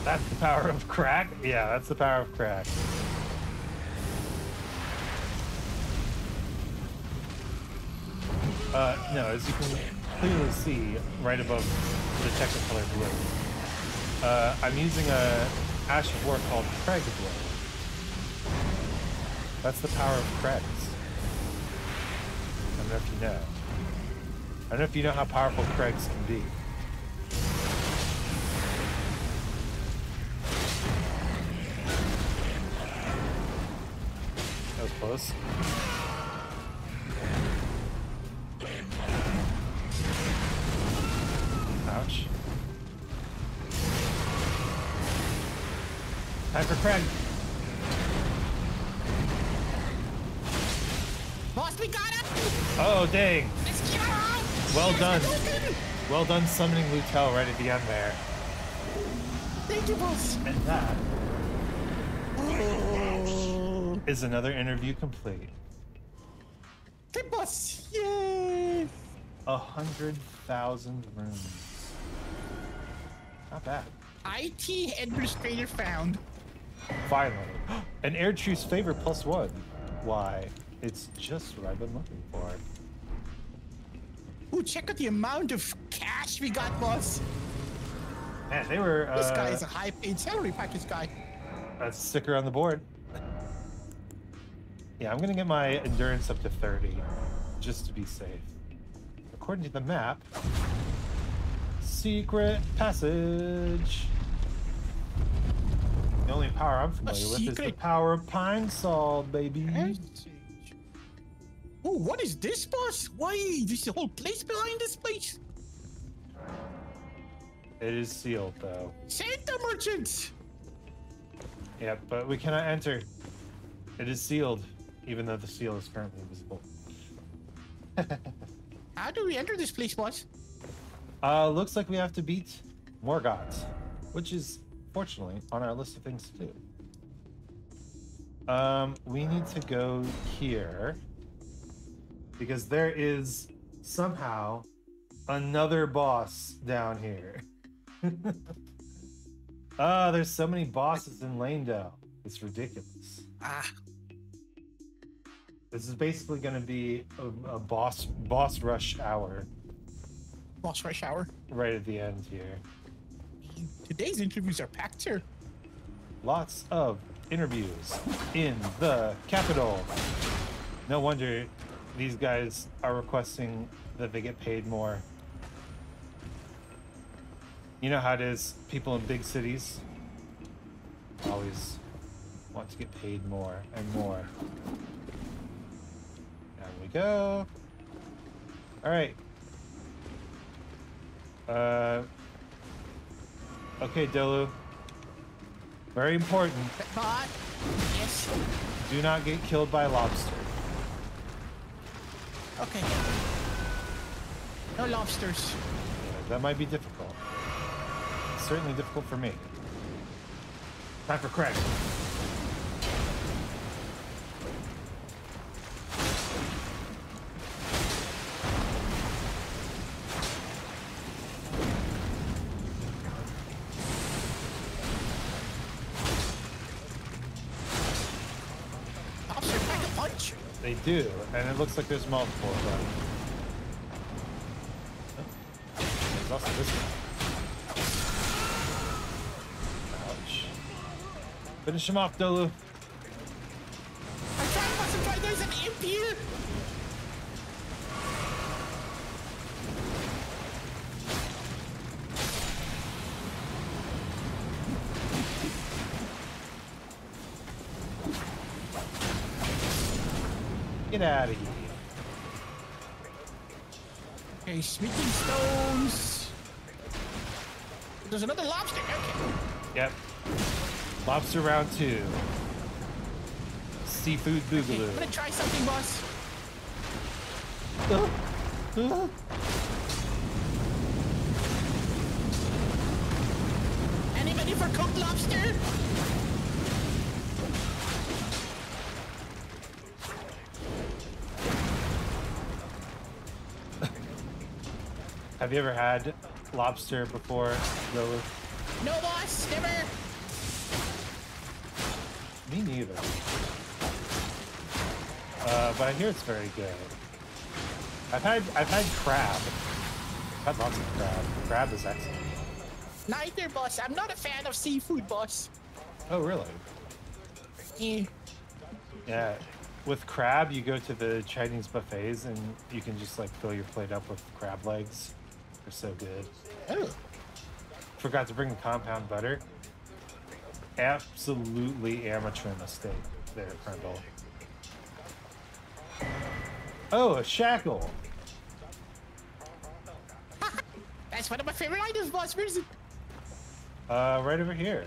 That's the power of crack? Yeah, that's the power of crack. No, as you can clearly see right above the Technicolor blue, I'm using a Ash of War called Craig Blow. That's the power of cracks. I don't know if you know. I don't know if you know how powerful cracks can be. Close. Ouch. Time for Craig. Boss, we got it! Oh, dang. Well done. Well done summoning Lutel right at the end there. Thank you, boss. And that... is another interview complete. Hey, boss! Yay! 100,000 rooms. Not bad. IT administrator found. Finally. An air truce favor +1. Why, it's just what I've been looking for. Ooh, check out the amount of cash we got, boss. Man, they were... This guy is a high-paid salary package guy. That's a sticker on the board. Yeah, I'm gonna get my endurance up to 30, just to be safe. According to the map, secret passage. The only power I'm familiar with is the power of pine saw, baby. Oh, what is this, boss? Why is the whole place behind this place? It is sealed, though. Santa merchants. Yeah, but we cannot enter. It is sealed. Even though the seal is currently invisible. How do we enter this place, boss? Looks like we have to beat Morgott, which is fortunately on our list of things to do. We need to go here because there is somehow another boss down here. Ah, there's so many bosses in Leyndell. It's ridiculous. Ah. This is basically going to be a boss rush hour. Boss rush hour? Right at the end here. Today's interviews are packed, sir. Lots of interviews in the capital. No wonder these guys are requesting that they get paid more. You know how it is, people in big cities always want to get paid more and more. We go. All right. Okay, Dolu. Very important. Yes. Do not get killed by lobster. Okay. No lobsters. Yeah, That might be difficult. It's certainly difficult for me. Time for crack. They do, and it looks like there's multiple of them. Oh. There's also this one. Ouch. Finish him off, Dolu. I'm trying to concentrate. There's an imp here. Get out of here. Okay, sneaking stones. There's another lobster. Okay. Yep. Lobster round 2. Seafood boogaloo. Okay, I'm gonna try something, boss. Anybody for cooked lobster? Have you ever had lobster before, Lily? No, boss, never. Me neither. But I hear it's very good. I've had crab. I've had lots of crab. Crab is excellent. Neither, boss. I'm not a fan of seafood, boss. Oh, really? Yeah. Yeah. With crab, you go to the Chinese buffets and you can just like fill your plate up with crab legs. They're so good. Oh. Forgot to bring the compound butter. Absolutely amateur mistake there, Prindle. Oh, a shackle. That's one of my favorite items, boss. Where is it? Right over here.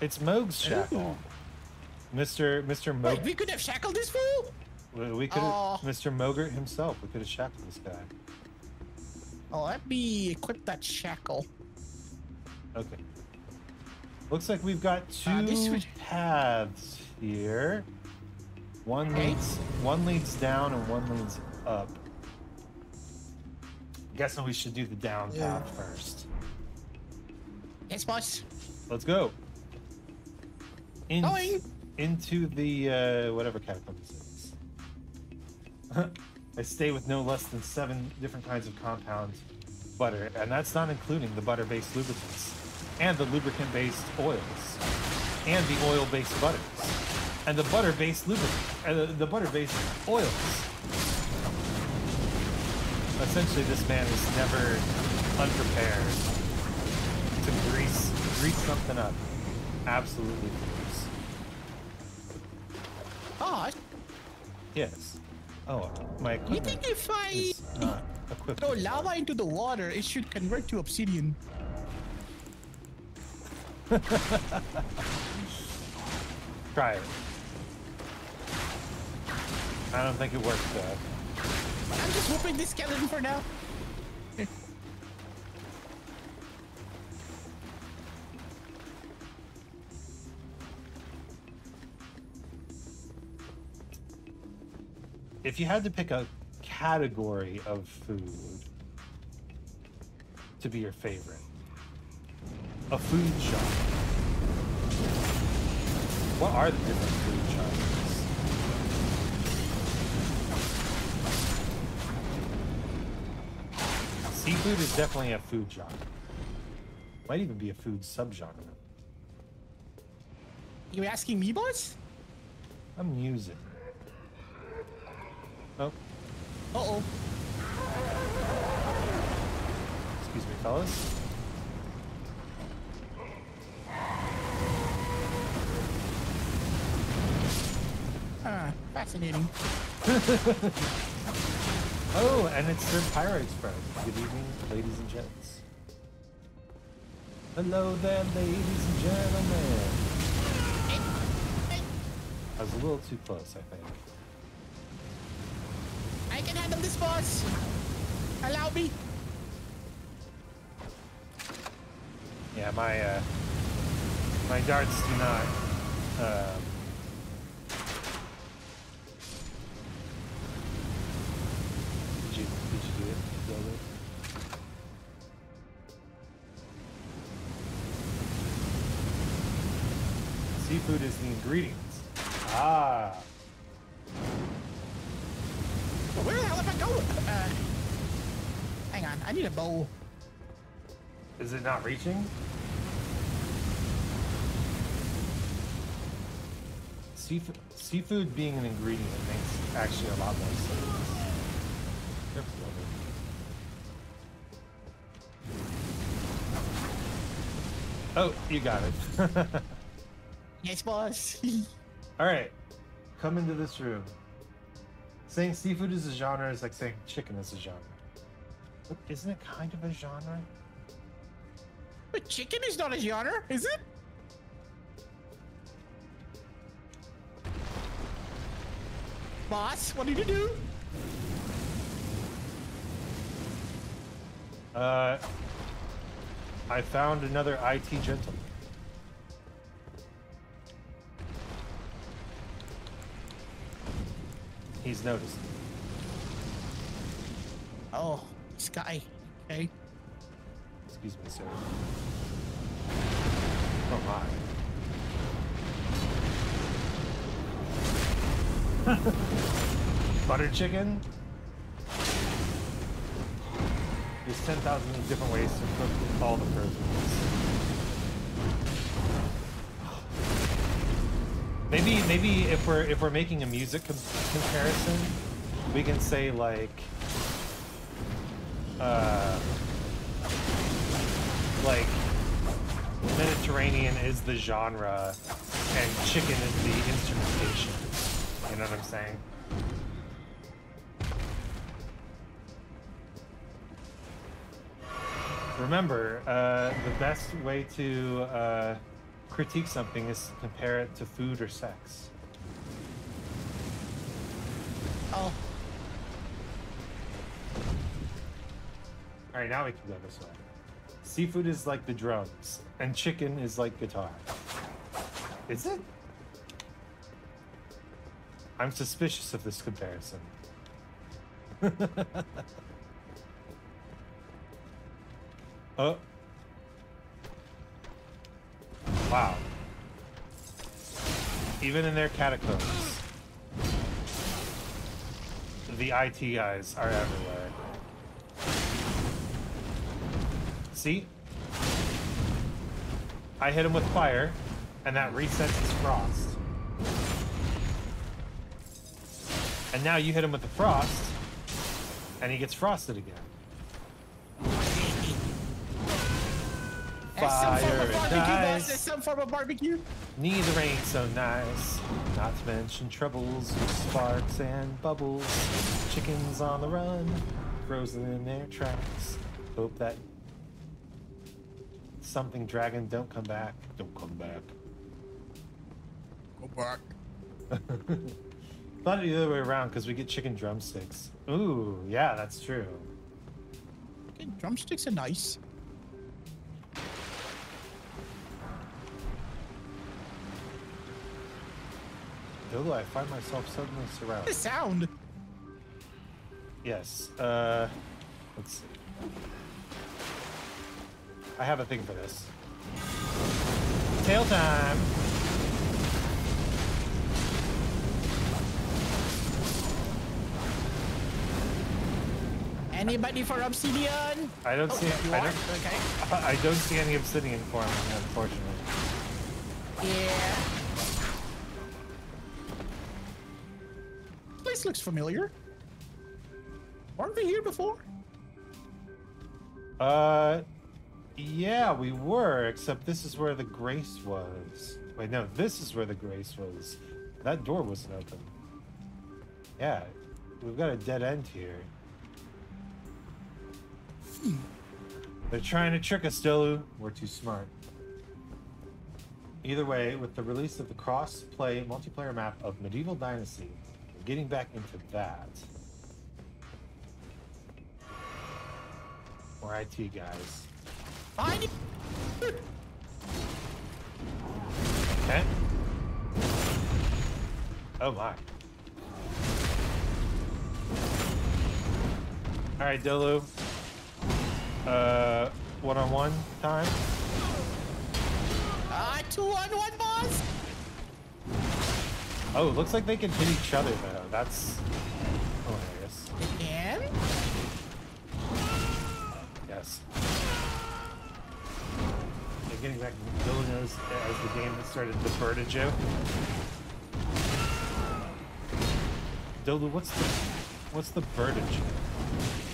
It's Mohg's shackle. Ooh. Mr. Mohg. Wait, we could have shackled this fool? We could have, Mr. Mogert himself. We could have shackled this guy. Oh, let me equip that shackle. Okay. Looks like we've got two paths here. One leads down and one leads up. I'm guessing we should do the down path first. Yes, boss. Let's go. Into the whatever catacombs it is. I stay with no less than 7 different kinds of compound butter, and that's not including the butter-based lubricants, and the lubricant-based oils, and the oil-based butters, and the butter-based lubricants, and the butter-based oils. Essentially, this man is never unprepared to grease something up. Absolutely. Oh. Yes. Oh, my. You think if I throw lava into the water, it should convert to obsidian? Try it. I don't think it works though. I'm just whooping this skeleton for now. If you had to pick a category of food to be your favorite, a food shop, what are the different food genres? Seafood is definitely a food genre. Might even be a food subgenre. You asking me, boss? I'm music. Oh. Uh-oh. Excuse me, fellas. Fascinating. Oh, and it's their Pyrex friend. Good evening, ladies and gents. Hello there, ladies and gentlemen. I was a little too close, I think. I can handle this, boss. Allow me. Yeah, my my darts do not Did you do it? Did you do it? Seafood is the ingredients. Ah. Where the hell am I going? Hang on, I need a bowl. Is it not reaching? Seafood being an ingredient makes actually a lot more sense. Oh, you got it. Yes, boss. All right, come into this room. Saying seafood is a genre is like saying chicken is a genre. But isn't it kind of a genre? But chicken is not a genre, is it? Boss, what did you do? I found another IT gentleman. He's noticed. Oh, this guy. Okay. Excuse me, sir. Oh my. Butter chicken. There's 10,000 different ways to cook all the frozen. Maybe if we're making a music comparison, we can say like Mediterranean is the genre and chicken is the instrumentation. You know what I'm saying? Remember, the best way to critique something is to compare it to food or sex. Oh. All right, now we can go this way. Seafood is like the drums, and chicken is like guitar. Is it? I'm suspicious of this comparison. Oh. Wow. Even in their catacombs, the IT guys are everywhere. See? I hit him with fire, and that resets his frost. And now you hit him with the frost, and he gets frosted again. Fire and ice. There's some form of barbecue. Neither ain't so nice. Not to mention troubles with sparks and bubbles. Chickens on the run, frozen in their tracks. Hope that something dragon don't come back. Don't come back. Go back. Thought it the other way around because we get chicken drumsticks. Ooh, yeah, that's true. Chicken drumsticks are nice. Dolu, I find myself suddenly surrounded. The sound. Yes. Let's see. I have a thing for this. Tail time. Anybody for obsidian? I don't see. I don't see any obsidian for him, unfortunately. Yeah. This looks familiar. Weren't we here before? Yeah, we were, except this is where the grace was. Wait, no, this is where the grace was. That door wasn't open. Yeah, we've got a dead end here. They're trying to trick us, Dolu. We're too smart. Either way, with the release of the cross-play multiplayer map of Medieval Dynasty, getting back into that. More IT guys. Find it. Okay. Oh my. All right, Dolu. One-on-one time. Two-on-one, boss. Oh, it looks like they can hit each other though. That's hilarious. They can? Yes. They're getting back to Villeneuve's as the game that started the Berta joke. Dolu, what's the Berta joke?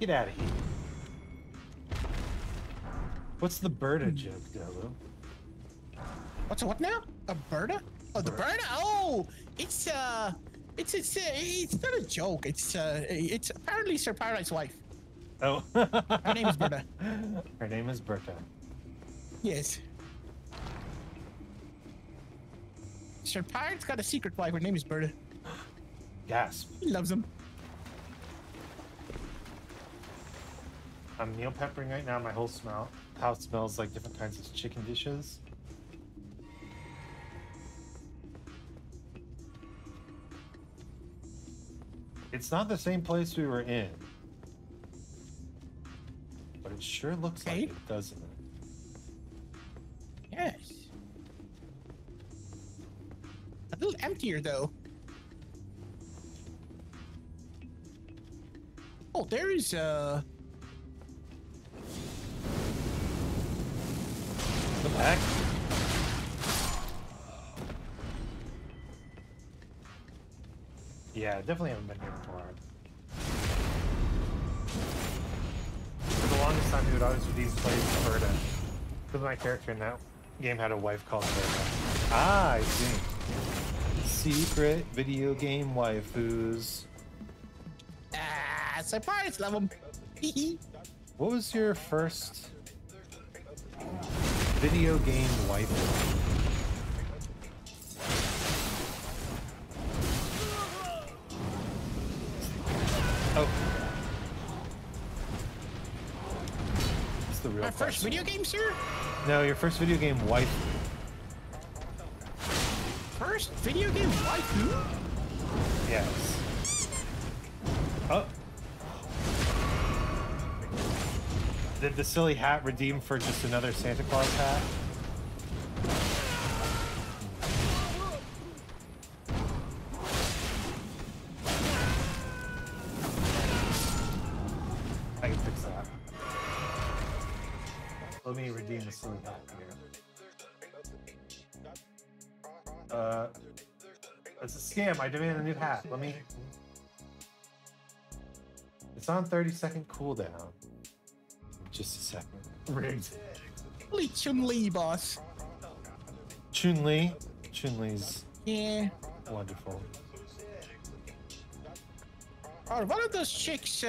Get out of here. What's the Berta joke, Dolu? What's a what now? A Berta? Oh, the Berta? Oh, it's not a joke. It's apparently Sir Paradise wife. Oh. Her name is Berta. Her name is Berta. Yes. Sir Pirate's got a secret wife. Her name is Berta. Gasp. He loves him. I'm Neil peppering right now. My whole house smells like different kinds of chicken dishes. It's not the same place we were in, but it sure looks like it, doesn't it? Yes. A little emptier though. Oh, there is the back. Yeah, definitely haven't been here before. For the longest time, we would always do these plays with Berta. Because my character in that game had a wife called Berta. Ah, I see. Secret video game waifus. Ah, surprise, love them. What was your first video game waifu? Oh. That's the real question. My first video game, sir? No, your first video game waifu. First video game waifu? Yes. Oh. Did the silly hat redeem for just another Santa Claus hat? I can fix that. Let me redeem the silly hat here. It's a scam. I demand a new hat. Let me. It's on 30-second cooldown. Just a second. Rigged. Only Chun Li, boss. Chun Li? Chun Li's. Yeah. Wonderful. Oh, one of those chicks,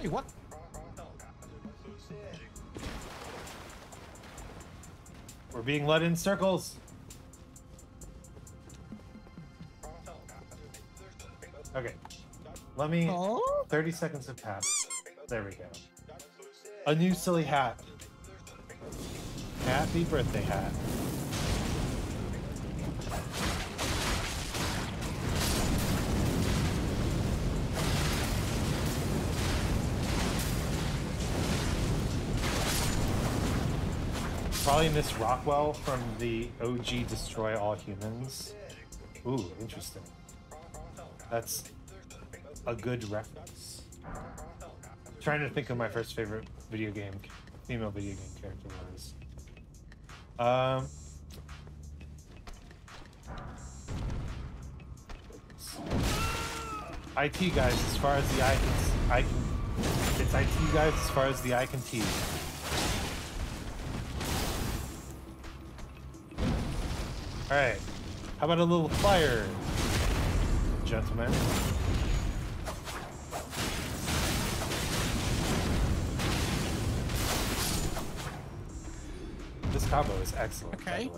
Wait, what? We're being led in circles. Okay. Let me. Oh? 30 seconds have passed. There we go. A new silly hat. Happy birthday hat. Probably Miss Rockwell from the OG Destroy All Humans. Ooh, interesting. That's a good reference. Trying to think of my first favorite video game, female video game character was. IT guys, as far as the eye can, it's IT guys as far as the eye can tease. All right, how about a little fire, gentlemen? This combo is excellent. Okay.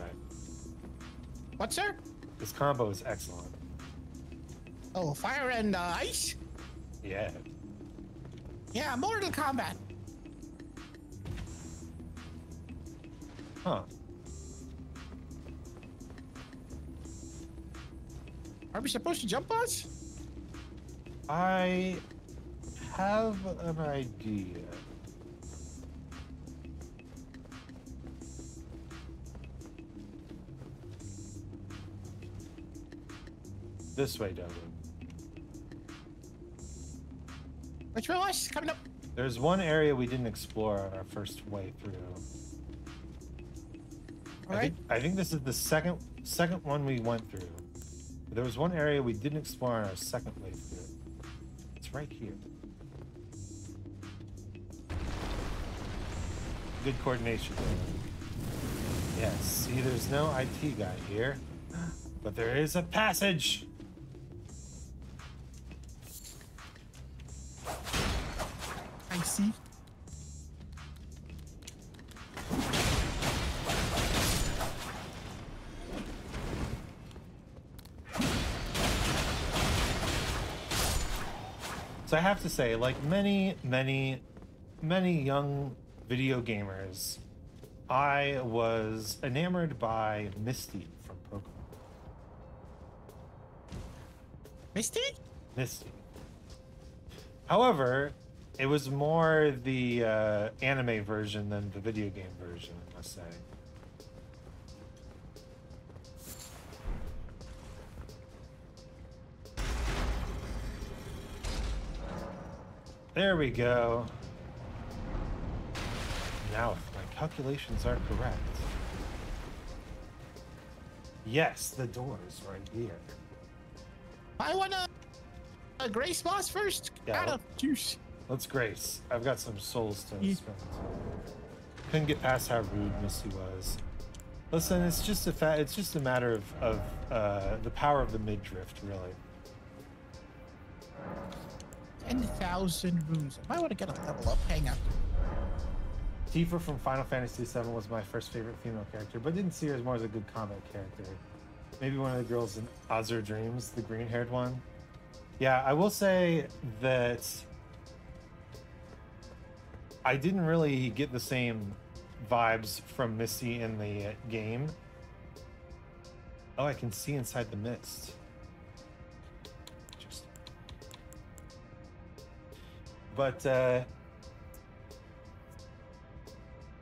What, sir? This combo is excellent. Oh, fire and ice? Yeah. Yeah, Mortal Kombat. Huh. Are we supposed to jump us? I have an idea. This way, Dolu. Which one was coming up? There's one area we didn't explore on our first way through. All right. I think this is the second one we went through. There was one area we didn't explore on our second way through. It's right here. Good coordination. Yes. See, there's no IT guy here, but there is a passage. I see. So I have to say, like many young video gamers, I was enamored by Misty from Pokemon. Misty? Misty. However, it was more the anime version than the video game version, I must say. There we go. Now, if my calculations are correct. Yes, the door is right here. I want a Grace boss first. Yeah, out of juice. Let's Grace. I've got some souls to spend. Couldn't get past how rude Misty was. Listen, it's just a matter of the power of the midriff, really. 10,000 runes. I might want to get a level up. Hang on. Tifa from Final Fantasy VII was my first favorite female character, but didn't see her as more as a good combat character. Maybe one of the girls in Azure Dreams, the green-haired one. Yeah, I will say that I didn't really get the same vibes from Misty in the game. Oh, I can see inside the mist. But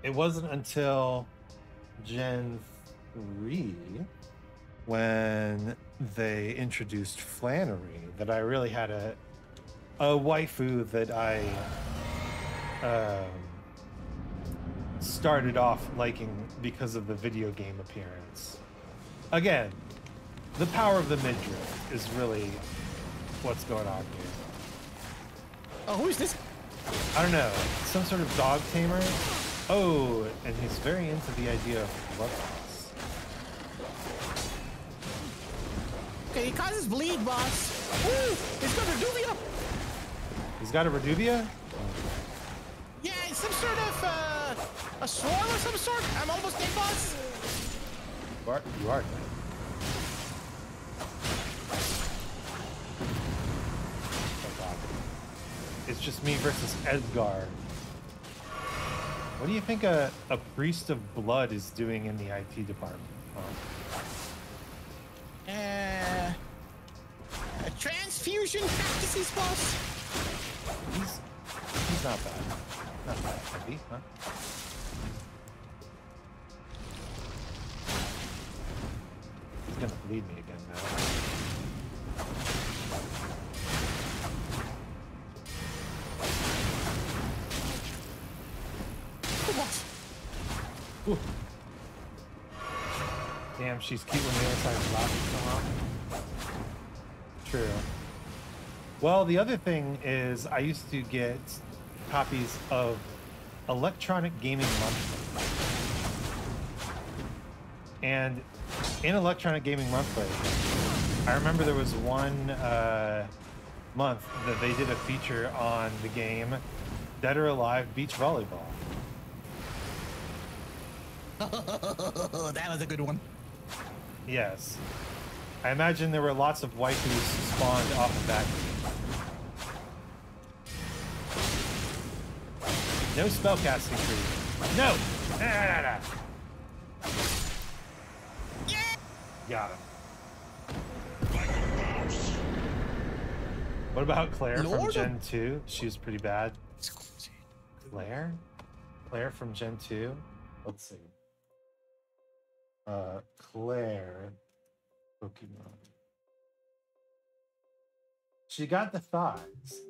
it wasn't until Gen 3 when they introduced Flannery that I really had a waifu that I started off liking because of the video game appearance. Again, the power of the midriff is really what's going on here. Oh, who is this? I don't know. Some sort of dog tamer. Oh, and he's very into the idea of bloodlust. Okay, he causes bleed, boss. Ooh, he's got Reduvia. He's got a Reduvia? Yeah, it's some sort of a swarm of some sort. I'm almost dead, boss. You are dead. It's just me versus Esgar. What do you think a priest of blood is doing in the IT department? Oh. A transfusion practices, boss. He's not bad. Not bad, heavy, huh? He's gonna bleed me again now. Ooh. Damn, she's keeping the other side of the lobby come up. True. Well, the other thing is I used to get copies of Electronic Gaming Monthly. And in Electronic Gaming Monthly, I remember there was one month that they did a feature on the game Dead or Alive Beach Volleyball. That was a good one. Yes. I imagine there were lots of waifus spawned off of that. No spellcasting tree. No! Nah. Yeah. Got him. What about Claire from Gen 2? She was pretty bad. Claire? Claire from Gen 2? Let's see. Claire Pokemon. She got the thighs,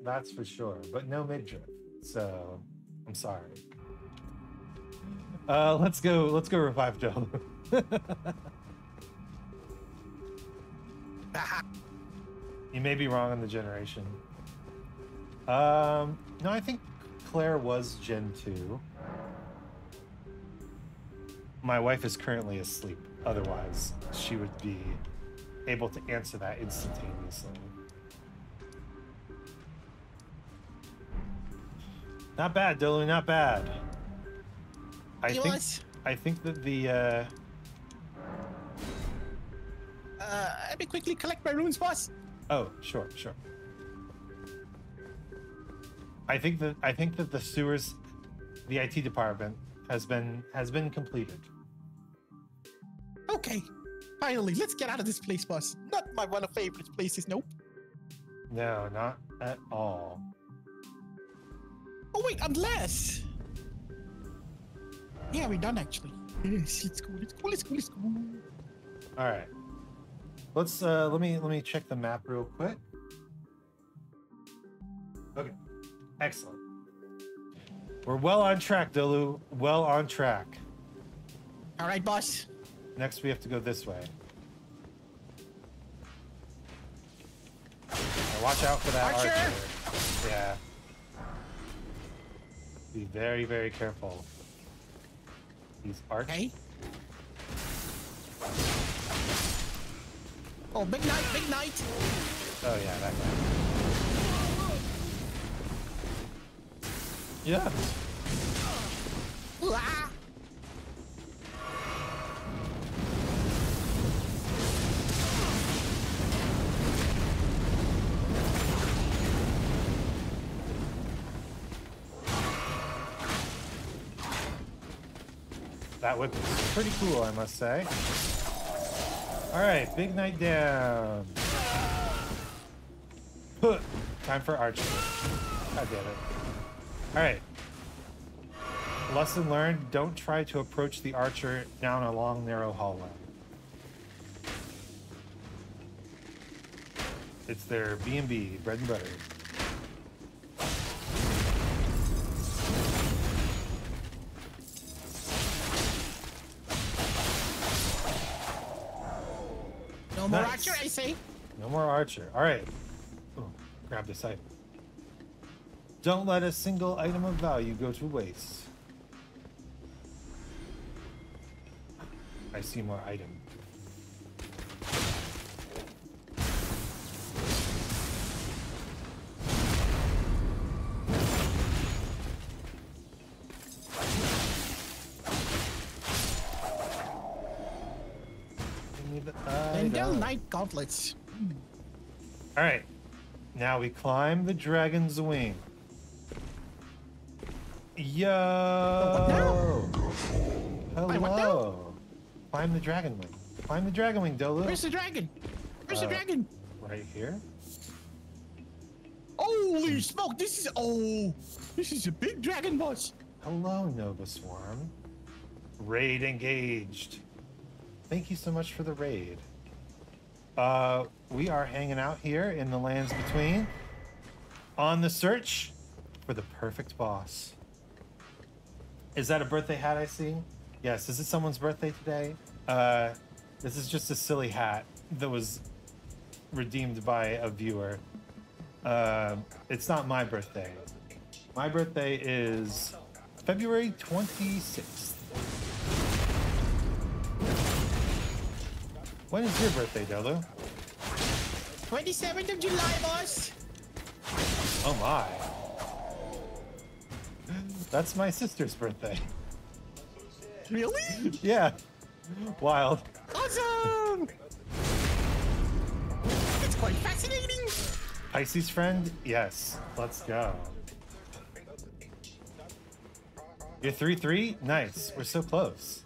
that's for sure, but no midriff. So I'm sorry. Let's go revive Dolu. You may be wrong on the generation. No, I think Claire was Gen 2. My wife is currently asleep. Otherwise, she would be able to answer that instantaneously. Not bad, Dolu, not bad. I think that the let me quickly collect my runes, boss. Oh, sure, sure. I think that the sewers, the IT department has been completed. Okay, finally, let's get out of this place, boss. Not my one of favorite places, nope. No, not at all. Oh wait, unless. Yeah, we're done actually. Yes, let's go. All right. Let's let me check the map real quick. Okay, excellent. We're well on track, Dolu. Well on track. All right, boss. Next, we have to go this way. Now watch out for that archer. Yeah. Be very, very careful. These archers. Okay. Oh, big night, big night! Oh yeah, that guy. Yeah. Ah. That was pretty cool, I must say. All right, big knight down. Huh. Time for archery. God damn it. All right. Lesson learned, don't try to approach the archer down a long, narrow hallway. It's their B&B, bread and butter. No more archer, I say. No more archer. All right. Oh, grab this item. Don't let a single item of value go to waste. I see more item. Gauntlets. All right, now we climb the dragon's wing. Yo! Hello! Climb the dragon wing. Climb the dragon wing, Dolu. Where's the dragon? Where's the dragon? Right here. Holy smoke! This is a big dragon, boss. Hello, Nova Swarm. Raid engaged. Thank you so much for the raid. We are hanging out here in the Lands Between on the search for the perfect boss. Is that a birthday hat I see? Yes, is it someone's birthday today? This is just a silly hat that was redeemed by a viewer. It's not my birthday. My birthday is February 26th. When is your birthday, Dolu? 27th of July, boss. Oh my. That's my sister's birthday. Really? Yeah. Wild. Awesome! It's quite fascinating. Pisces friend? Yes. Let's go. You're 3-3? Nice. We're so close.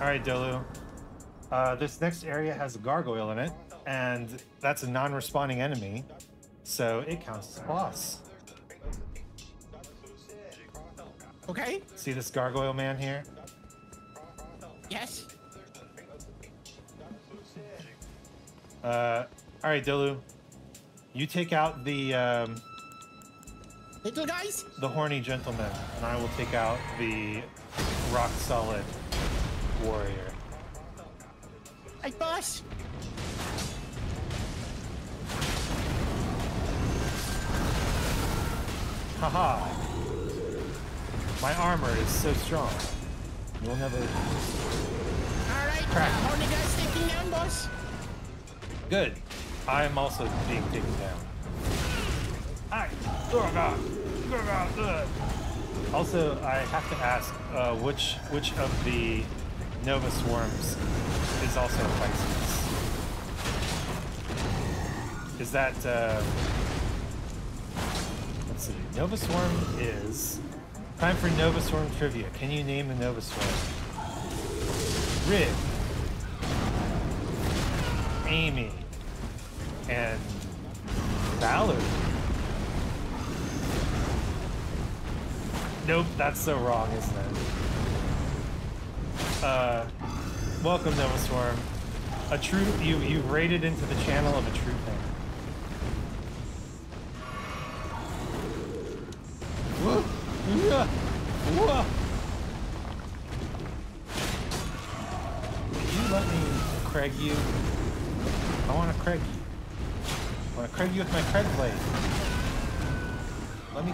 Alright, Dolu. This next area has a gargoyle in it, and that's a non-respawning enemy, so it counts as a boss. Okay. See this gargoyle man here? Yes. All right, Dolu. You take out the little guys, the horny gentleman, and I will take out the rock solid warrior. Hey, boss. Haha. My armor is so strong. You'll never. Alright, horny guy's taking down, boss. Good. I'm also being taken down. Alright. Oh god. Oh god. Also, I have to ask which of the Nova Swarms is also a Pisces? Is that let's see. Nova Swarm is. Time for Nova Swarm trivia. Can you name a Nova Swarm? Rig, Amy, and Ballard. Nope, that's so wrong, isn't it? Welcome, Nova Swarm. A true you raided into the channel of a true fan. Whoa. Yeah. Whoa. Can you let me Craig you? I want to Craig you. I want to Craig you with my Craig blade. Let me...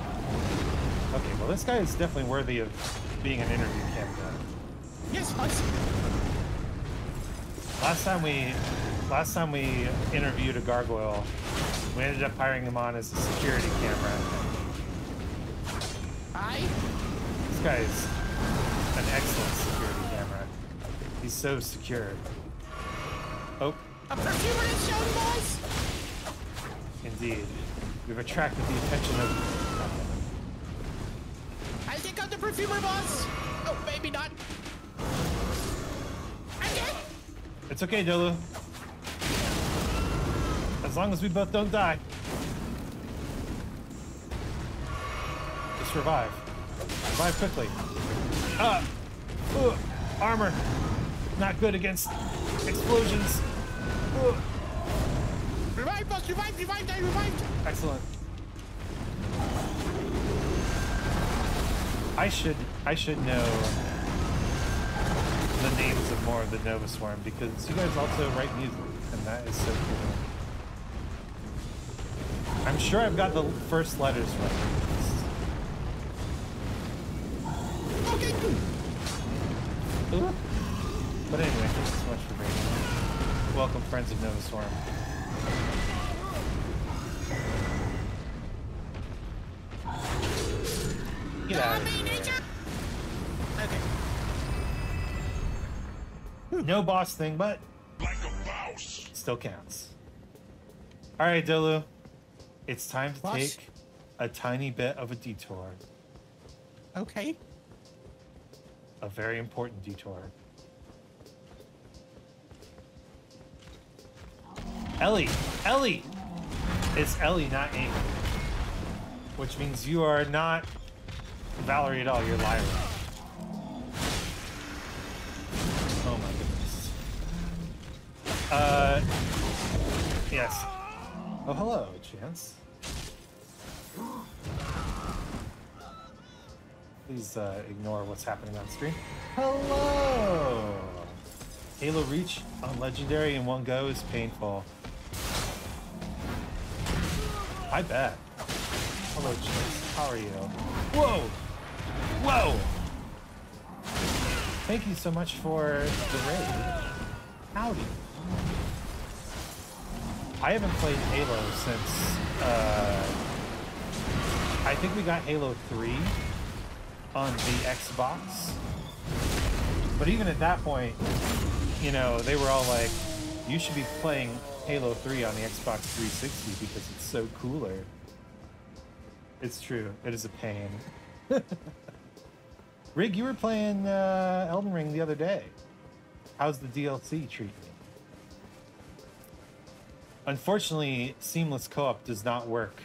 Okay, well this guy is definitely worthy of being an interview candidate. Yes, boss. Last time we interviewed a gargoyle, we ended up hiring him on as a security camera. This guy is an excellent security camera. He's so secure. Oh. A perfumer is shown, boys! Indeed. We've attracted the attention of... I'll take out the perfumer, boss! Oh, maybe not. I'm dead! It's okay, Dolu. As long as we both don't die. Survive. Survive quickly. Armor. Not good against explosions. Revive, boss. Revive, revive, die, revived. Excellent. I should know the names of more of the Nova Swarm because you guys also write music, and that is so cool. I'm sure I've got the first letters right. Ooh. But anyway, thanks so much for being here. Welcome, friends of Nova Swarm. Get out of here. Okay. No boss thing, but like a mouse. Still counts. All right, Dolu, it's time to take a tiny bit of a detour. Okay. A very important detour. Ellie! It's Ellie, not Amy. Which means you are not Valerie at all, you're Lyra. Oh my goodness. Yes. Oh, hello, Chance. Please ignore what's happening on screen. Hello! Halo Reach on Legendary in one go is painful. I bet. Hello, Chase. How are you? Whoa! Whoa! Thank you so much for the raid. Howdy. I haven't played Halo since... I think we got Halo 3. on the Xbox. But even at that point, you know, they were all like, you should be playing Halo 3 on the Xbox 360 because it's so cooler. It's true. It is a pain. Rig, you were playing Elden Ring the other day. How's the DLC treating you? Unfortunately, Seamless Co-op does not work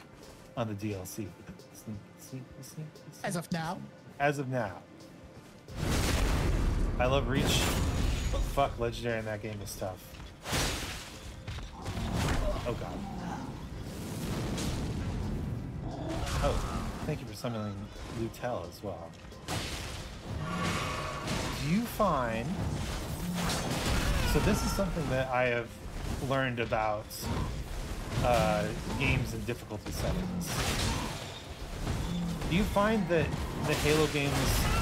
on the DLC. As of now? As of now. I love Reach, but fuck, Legendary in that game is tough. Oh god. Oh, thank you for summoning Leyndell as well. Do you find... So this is something that I have learned about games and difficulty settings. Do you find that the Halo games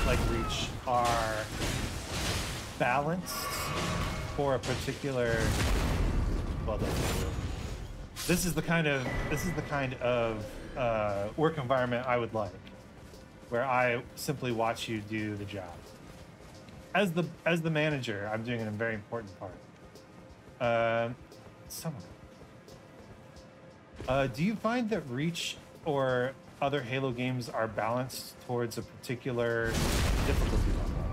like Reach are balanced for a particular? Well, this is the kind of work environment I would like, where I simply watch you do the job. As the manager, I'm doing a very important part. Do you find that Reach or other Halo games are balanced towards a particular difficulty level?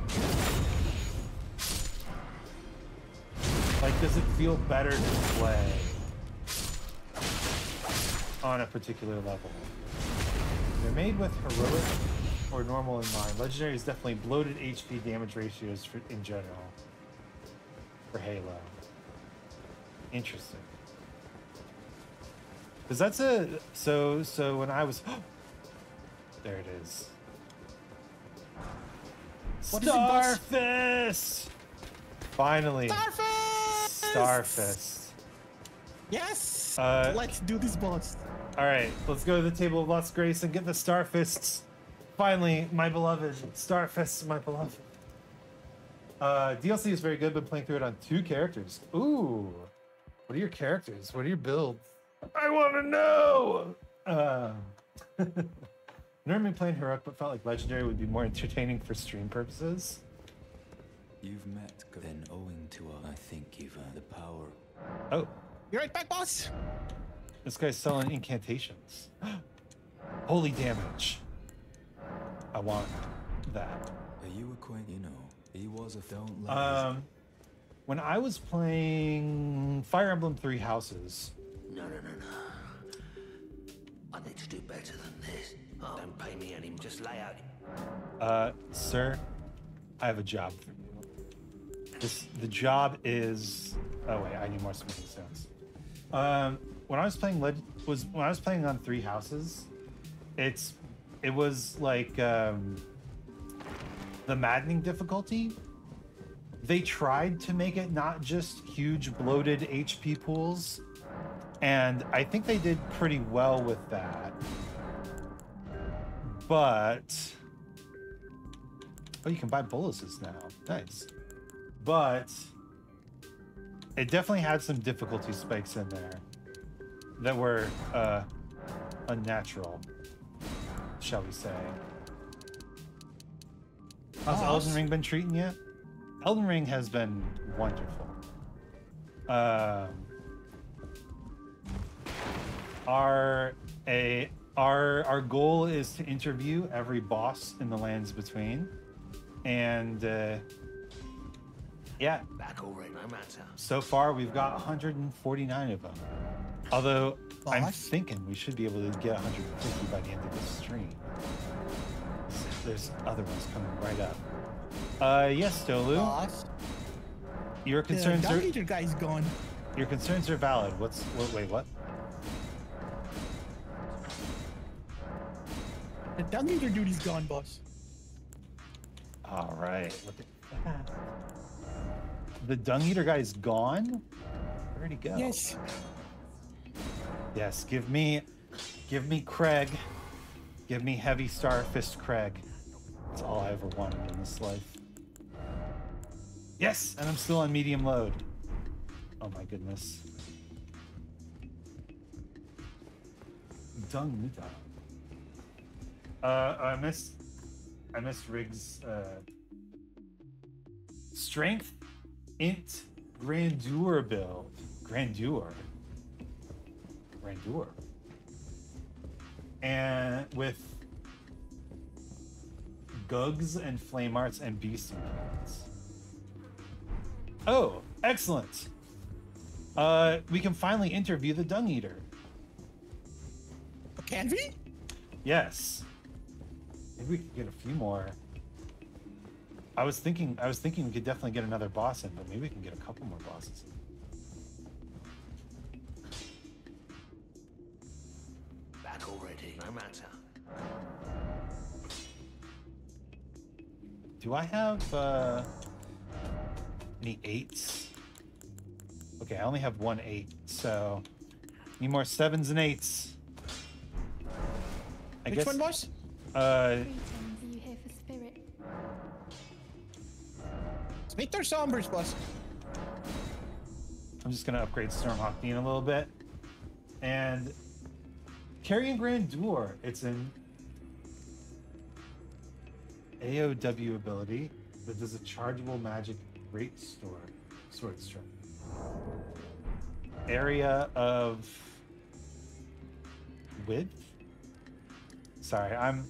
Like, does it feel better to play on a particular level? They're made with heroic or normal in mind. Legendary is definitely bloated HP damage ratios in general for Halo. Interesting. Because that's a... So when I was... there it is. What Starfist! Finally. Starfist! Starfist. Yes! Let's do this, boss. Alright, let's go to the Table of Lost Grace and get the Starfists. Finally, my beloved. Starfists, my beloved. DLC is very good. Been playing through it on 2 characters. Ooh. What are your characters? What are your builds? I want to know! Normally playing Heroic, but felt like Legendary would be more entertaining for stream purposes. You've met, then owing to I think you've the power. Oh. You're right back, boss! This guy's selling incantations. Holy damage. I want that. Are you acquainted? You know. He was a don't like when I was playing Fire Emblem 3 Houses. No. I need to do better than this. Oh, don't pay me any, just lay out. Sir, I have a job for you. The job is oh wait, I need more smoking sounds. When I was playing on 3 Houses, it was like the maddening difficulty. They tried to make it not just huge bloated HP pools, and I think they did pretty well with that. But oh, you can buy boluses now. Nice. But it definitely had some difficulty spikes in there that were unnatural, shall we say. How's Elden Ring been treating you? Elden Ring has been wonderful. Our goal is to interview every boss in the Lands Between, and yeah, back over it, no matter. So far, we've got 149 of them. Although boss? I'm thinking we should be able to get 150 by the end of this stream. So there's other ones coming right up. Yes, Dolu. Your concerns are. Dung Eater guy's gone. Your concerns are valid. Wait, what? The Dung Eater dude's gone, boss. All right. Look at that. The Dung Eater guy's gone. Where'd he go? Yes. Yes. Give me Craig. Give me heavy Starfist Craig. That's all I ever wanted in this life. Yes, and I'm still on medium load. Oh my goodness. Dung Eater. I missed I missed Rig's strength int grandeur build. Grandeur. And with Gugs and Flame Arts and Beast Endurance. Oh, excellent. We can finally interview the Dung Eater. Can we? Yes. Maybe we could get a few more. I was thinking we could definitely get another boss in, but maybe we can get a couple more bosses in. Back already, no matter. Do I have any 8s? Okay, I only have one 8, so need more 7s and 8s. Which one, boss? Are you here for spirit? Speak their sombers, boss. I'm just gonna upgrade Stormhawk Dean a little bit, and Carrion Grandeur. It's an AOW ability that does a chargeable magic greatsword strike. Area of width. Sorry, I'm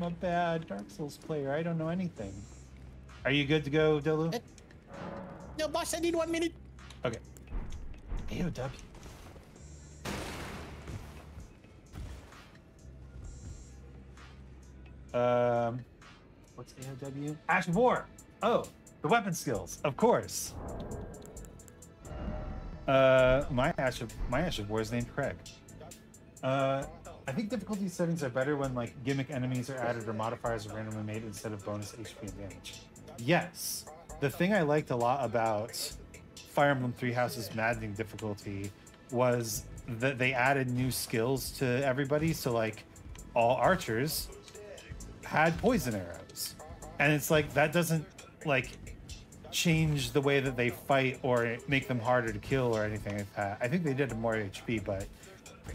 a bad Dark Souls player. I don't know anything. Are you good to go, Dolu? No, boss, I need 1 minute. Okay. AOW. What's AOW? Ash of War. Oh, the weapon skills, of course. My Ash of War is named Craig. I think difficulty settings are better when like gimmick enemies are added or modifiers are randomly made instead of bonus HP and damage. Yes. The thing I liked a lot about Fire Emblem Three Houses Maddening difficulty was that they added new skills to everybody. So like all archers had poison arrows. And it's like that doesn't like change the way that they fight or make them harder to kill or anything like that. I think they did more HP, but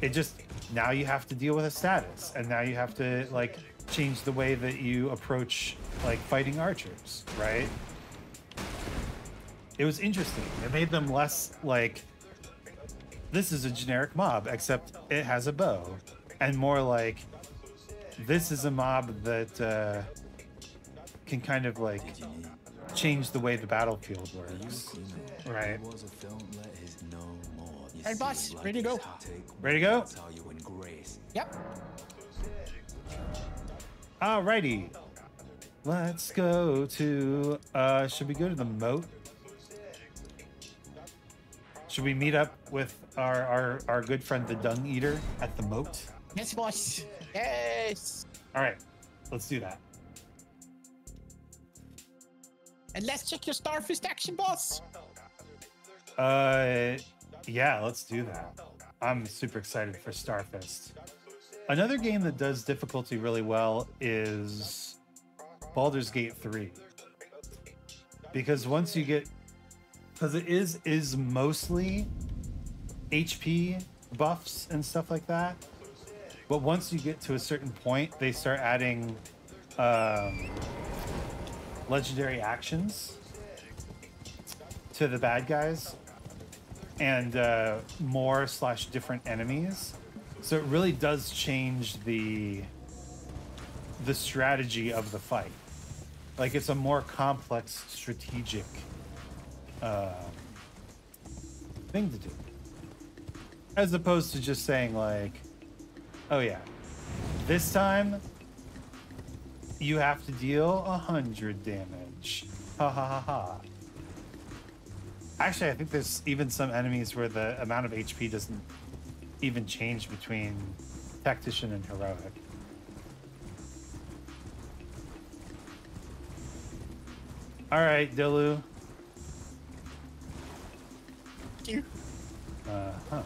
it just, now you have to deal with a status, and now you have to like change the way that you approach like fighting archers, right? It was interesting. It made them less like, this is a generic mob, except it has a bow, and more like, this is a mob that can kind of like change the way the battlefield works, right? Hey, boss, ready to go. Ready to go? Yep. Alrighty. Let's go to, should we go to the moat? Should we meet up with our good friend, the Dung Eater, at the moat? Yes, boss. Yes. All right, let's do that. And let's check your Starfist action, boss. Yeah, let's do that. I'm super excited for Starfist. Another game that does difficulty really well is Baldur's Gate 3. Because once you get... Because it is mostly HP buffs and stuff like that. But once you get to a certain point, they start adding legendary actions to the bad guys. And more / different enemies, so it really does change the strategy of the fight. Like it's a more complex strategic thing to do, as opposed to just saying like, oh yeah, this time you have to deal 100 damage. Ha ha ha ha. Actually, I think there's even some enemies where the amount of HP doesn't even change between Tactician and Heroic. All right, Dolu. Thank you. Uh-huh.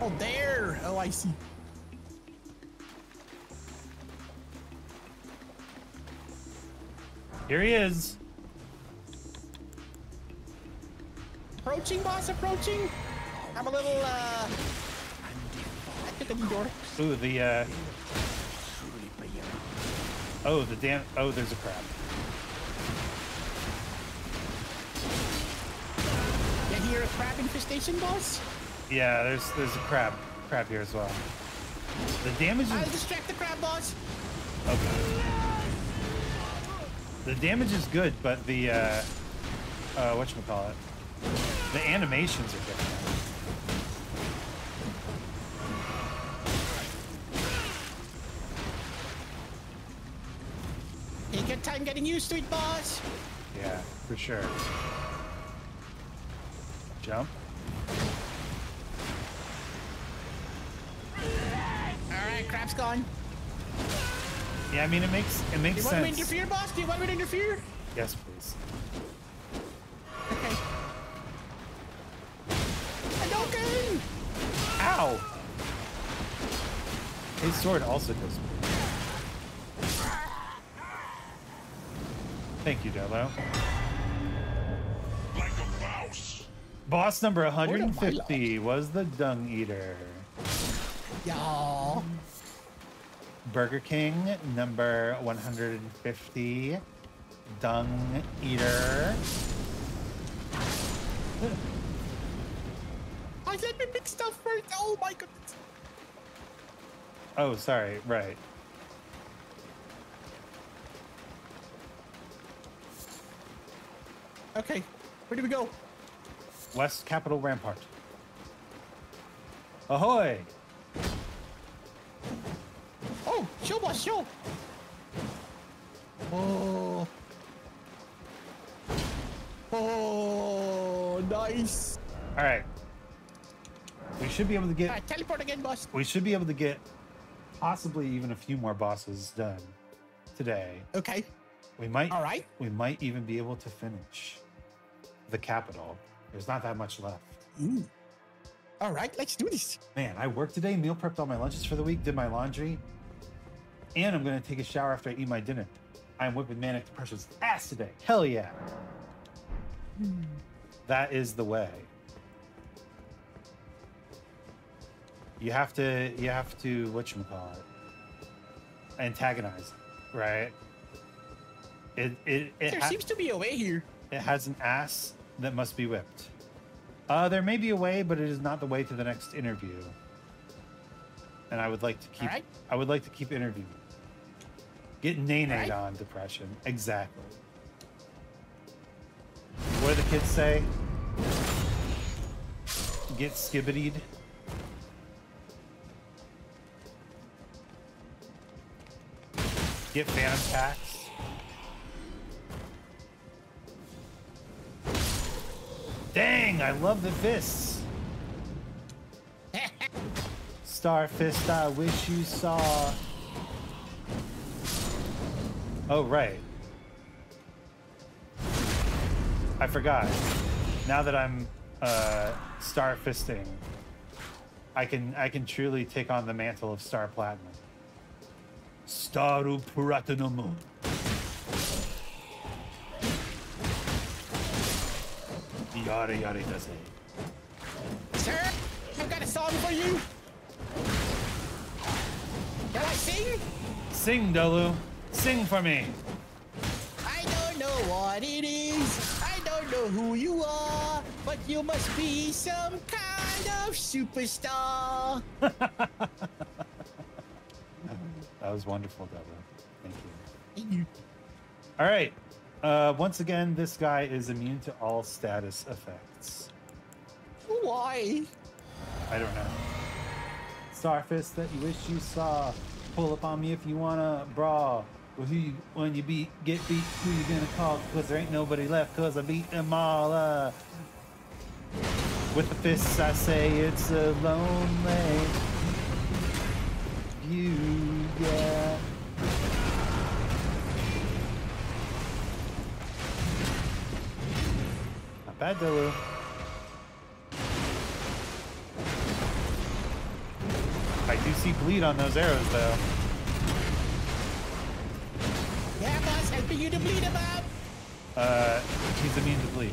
Oh, there! Oh, I see. Here he is. Approaching, boss, approaching. I'm a little, I could balcony door. Ooh, the oh, the damn. Oh, there's a crab. Did you hear a crab infestation, boss? Yeah, there's a crab here as well. The damage is... I'll distract the crab, boss. Okay. The damage is good, but the whatchamacallit, the animations are different. You get time getting used to it, boss. Yeah, for sure. Jump. Alright, crab's gone. Yeah, I mean it makes sense. Do you want me to interfere, boss? Do you want me to interfere? Yes, please. Okay. Hadouken! Ow! His sword also does. Thank you, Dolo. Like a mouse. Boss number 150 was the Dung Eater. Y'all. Burger King number 150, Dung Eater. I let me pick stuff first. Oh my goodness. Oh, sorry. Right. Okay. Where do we go? West Capitol Rampart. Ahoy! Oh, show boss, show! Oh. Oh, nice. All right. We should be able to get... teleport again, boss. We should be able to get possibly even a few more bosses done today. Okay. We might... All right. We might even be able to finish the Capitol. There's not that much left. Ooh. All right, let's do this. Man, I worked today, meal prepped all my lunches for the week, did my laundry. And I'm gonna take a shower after I eat my dinner. I'm whipping manic depression's ass today. Hell yeah. Mm. That is the way. You have to whatchamacallit, antagonize, right? There seems to be a way here. It has an ass that must be whipped. There may be a way, but it is not the way to the next interview. And I would like to keep. Right. I would like to keep interviewing. Get Nene right. on depression. Exactly. What do the kids say? Get skibbidied. Get Phantom Packs. Dang! I love the fists. Starfist, I wish you saw. Oh, right. I forgot. Now that I'm Starfisting, I can truly take on the mantle of Star Platinum. Staru Puratinum. Yada yada does it. Sir, I've got a song for you. Can I sing? Sing, Dolu. Sing for me. I don't know what it is. I don't know who you are, but you must be some kind of superstar. That was wonderful, Dolu. Thank you. Thank you. All right. Once again, this guy is immune to all status effects. Why? I don't know. Starfist that you wish you saw. Pull up on me if you wanna brawl. Well, who you, when you beat, get beat, who you gonna call? Cause there ain't nobody left, cause I beat them all up. With the fists I say it's a lonely view, yeah. Not bad, Dolu. I do see bleed on those arrows, though. Yeah, boss, helping you to bleed him up. He's immune to bleed.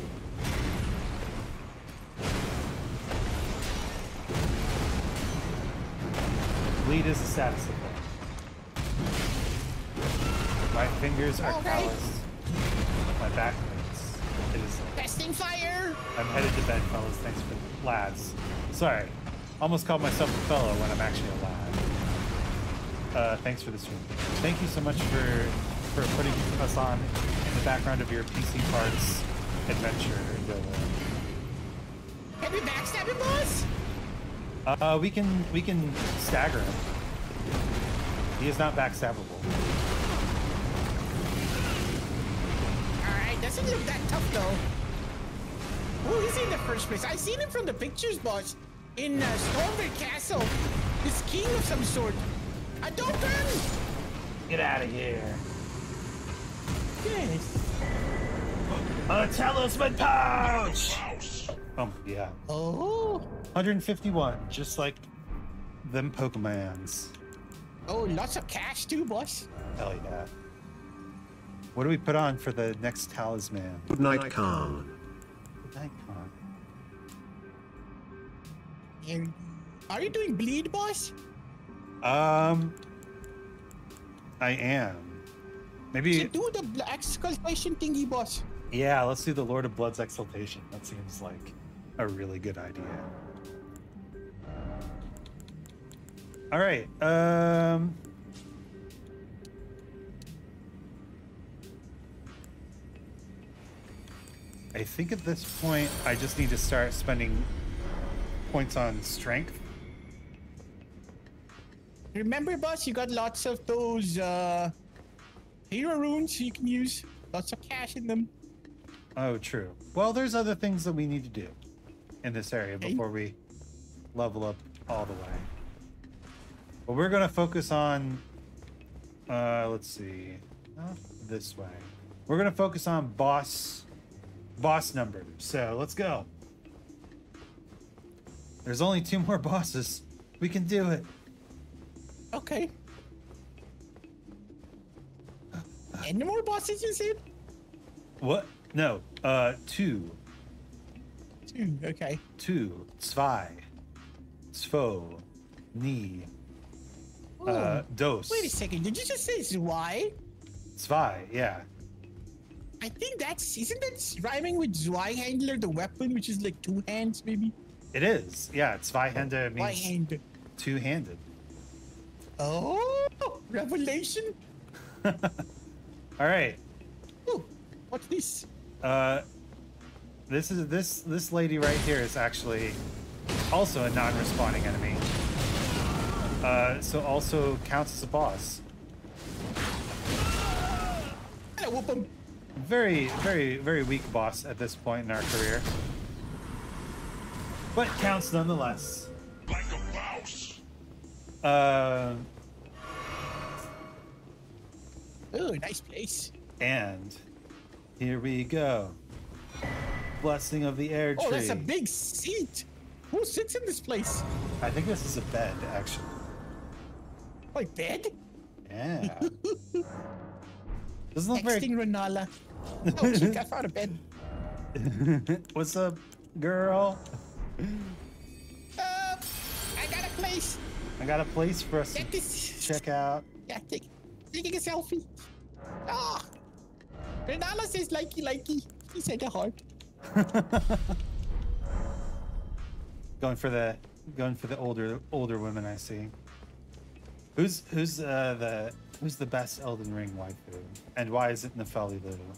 Complete is the status of that. My fingers are calloused. My back hurts. It is testing fire. I'm headed to bed, fellas. Thanks for the lads. Sorry. Almost called myself a fellow when I'm actually a lad. Thanks for the stream. Thank you so much for putting us on in the background of your PC parts adventure, Dolu. Can we backstab him, boss? We can stagger him. He is not backstabbable. Alright, doesn't look that tough though. Who is he in the first place? I seen him from the pictures, boss. In Stormwind Castle. This king of some sort. I don't know. Get out of here. Yes. A talisman pouch! Oh, yeah. Oh. 151, just like them Pokemans. Oh, lots of cash too, boss. Hell yeah. What do we put on for the next talisman? Good night, Khan. Good night, Khan. Are you doing bleed, boss? I am. Maybe do the exaltation thingy, boss. Yeah, let's do the Lord of Blood's exaltation. That seems like a really good idea. All right. I think at this point, I just need to start spending points on strength. Remember, boss, you got lots of those hero runes you can use. Lots of cash in them. Oh, true. Well, there's other things that we need to do in this area before we level up all the way. But we're going to focus on, let's see, not this way. We're going to focus on boss numbers. So let's go. There's only 2 more bosses. We can do it. Okay. Any more bosses, you said? What? No, 2. 2, okay. 2, 2, ni, dos. Wait a second, did you just say zwei? Zwei, yeah. I think that's, isn't that rhyming with zwei handler, the weapon, which is like 2 hands, maybe? It is, yeah, zwei handler means -handed. 2-handed. Oh, revelation. All right. Ooh, what's this? This is this lady right here is actually also a non-respawning enemy. So also counts as a boss. I whoop him. Very, very, very weak boss at this point in our career, but counts nonetheless. Like a mouse. Ooh, nice place. And here we go. Blessing of the air tree. Oh, that's a big seat. Who sits in this place? I think this is a bed, actually. Like bed? Yeah. Doesn't look very... Renala. Oh, she got out of bed. What's up, girl? I got a place. I got a place for us to check out. Yeah, taking a selfie. Ah, Renala says likey. He said a heart. Going for the older women, I see. Who's the best Elden Ring waifu, and why is it Nefeli Lulu?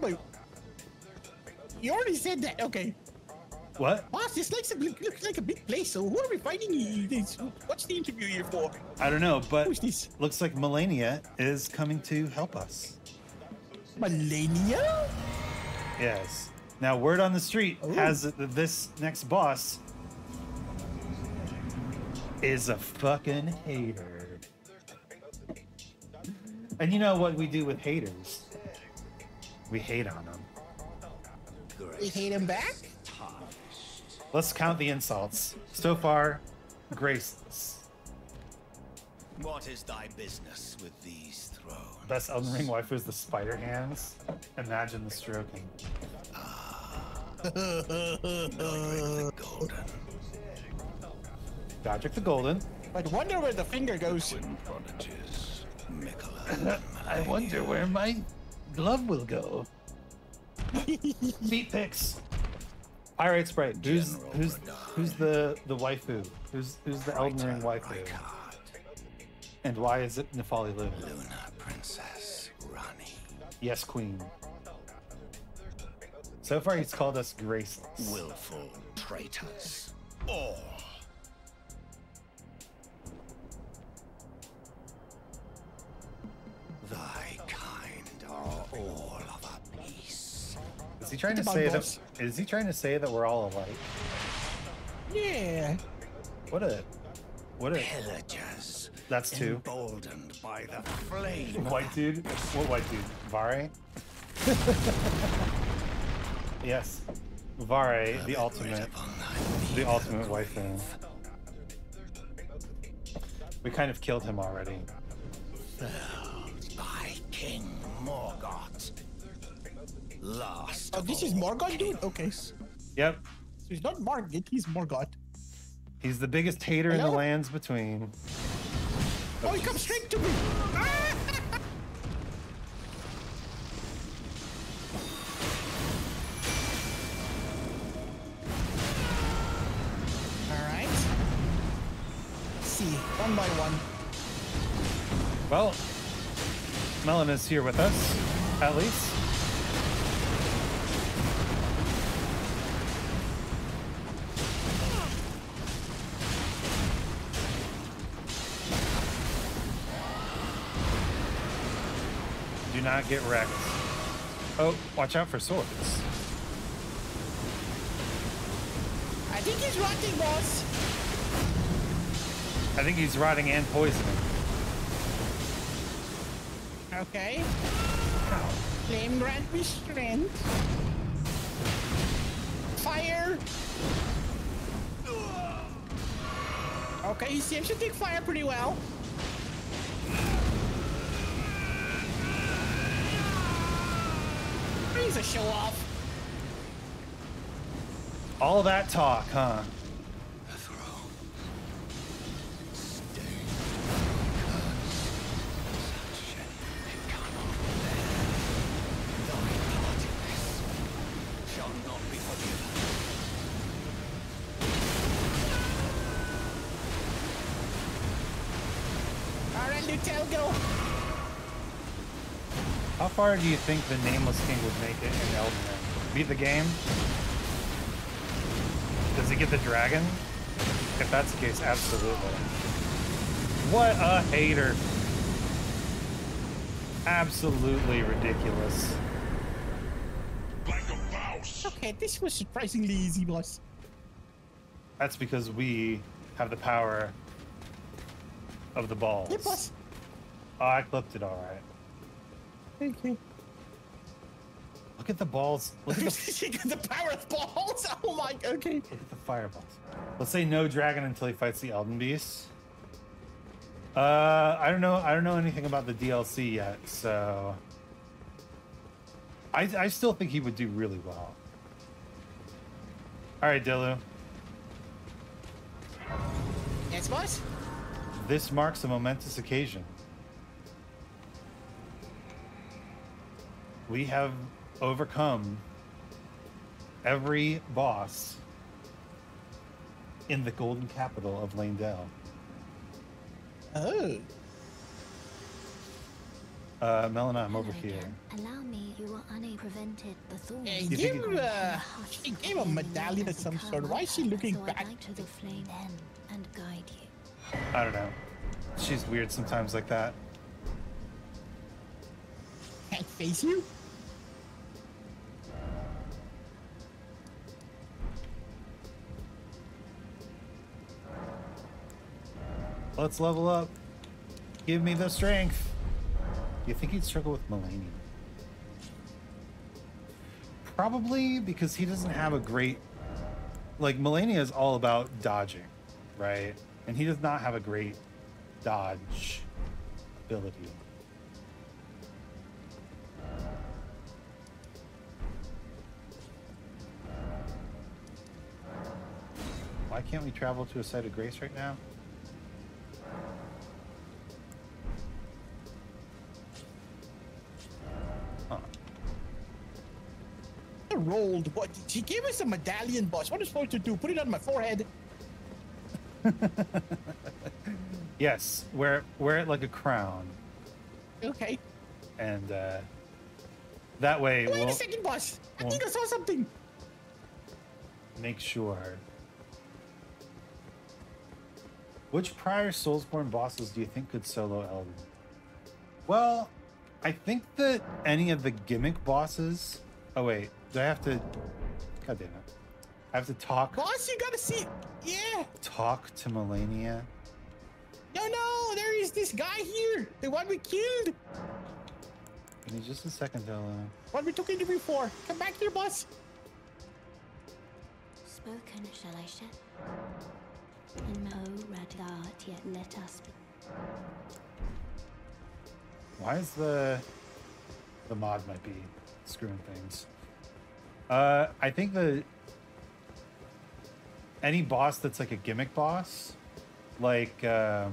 Wait, you already said that. Okay. What? Boss, this looks like a big place, so who are we fighting? What's the interview here for? I don't know, but who's this? Looks like Malenia is coming to help us. Malenia? Yes. Now, word on the street has it that this next boss is a fucking hater. And you know what we do with haters? We hate on them. We hate them back? Let's count the insults. So far, graceless. What is thy business with these thrones? Best Elden Ring wife is the spider hands. Imagine the stroking. Ah, the golden. Project the Golden. I wonder where the finger goes. I wonder where my glove will go. Meat picks. Pirate Sprite. Who's the waifu? Who's the Elden Ring waifu? And why is it Nefali Luna? Luna Princess Rani. Yes, Queen. So far, he's called us graceless. Willful traitors. All. Thy kind are all of a piece. Is he trying to say that? Is he trying to say that we're all alike? Yeah. What a. Pillagers. That's two. Emboldened by the flame. White dude. What white dude? Vare. Yes, Vare, the ultimate wife. We kind of killed him already. Felled by King Morgott. Last. Oh, this is Morgott, dude. Okay. Yep. So he's not Margit, he's Morgott. He's the biggest hater in the Lands Between. Oh, he comes straight to me. Ah! One by one. Well, Melon is here with us, at least. Do not get wrecked. Oh, watch out for swords. I think he's rotting, boss. I think he's rotting and poisoning. Okay. Ow. Flame grant me strength. Fire. Okay, he seems to take fire pretty well. He's a show off. All that talk, huh? How far do you think the Nameless King would make it in Elden Ring? Beat the game? Does he get the dragon? If that's the case, absolutely. What a hater. Absolutely ridiculous. Like a mouse. Okay, this was surprisingly easy, boss. That's because we have the power of the balls. Yeah, boss. Oh, I clipped it all right. Thank you. Look at the balls. Look at the power of balls. Oh my. Okay. Look at the fireballs. Let's say no dragon until he fights the Elden Beast. I don't know anything about the DLC yet, so I still think he would do really well. All right, Dolu. Yes, boss. This marks a momentous occasion. We have overcome every boss in the golden capital of Leyndell. Oh. Melina, I'm over here. Allow me, you were unprevented before. Give a medallion of some sort. Why is she looking back? I don't know. She's weird sometimes like that. Can't face you? Let's level up. Give me the strength. You think he'd struggle with Malenia? Probably, because he doesn't have a great... Like, Malenia is all about dodging, right? And he does not have a great dodge ability. Why can't we travel to a site of grace right now? Huh. I rolled. What? She gave me some medallion, boss. What am I supposed to do? Put it on my forehead? Yes. Wear it like a crown. Okay. And that way. Wait a second, boss. I think I saw something. Make sure. Which prior Soulsborne bosses do you think could solo Elden? Well, I think that any of the gimmick bosses. Oh wait, do I have to? God damn it! I have to talk. Boss, you gotta see. Yeah. Talk to Malenia. No, there is this guy here. The one we killed. Give me just a second, Dolu. What we took interview for? Come back here, boss. Spoken, shall I share? In my own red art, yet let us be. Why is the mod might be screwing things? I think any boss that's like a gimmick boss, like where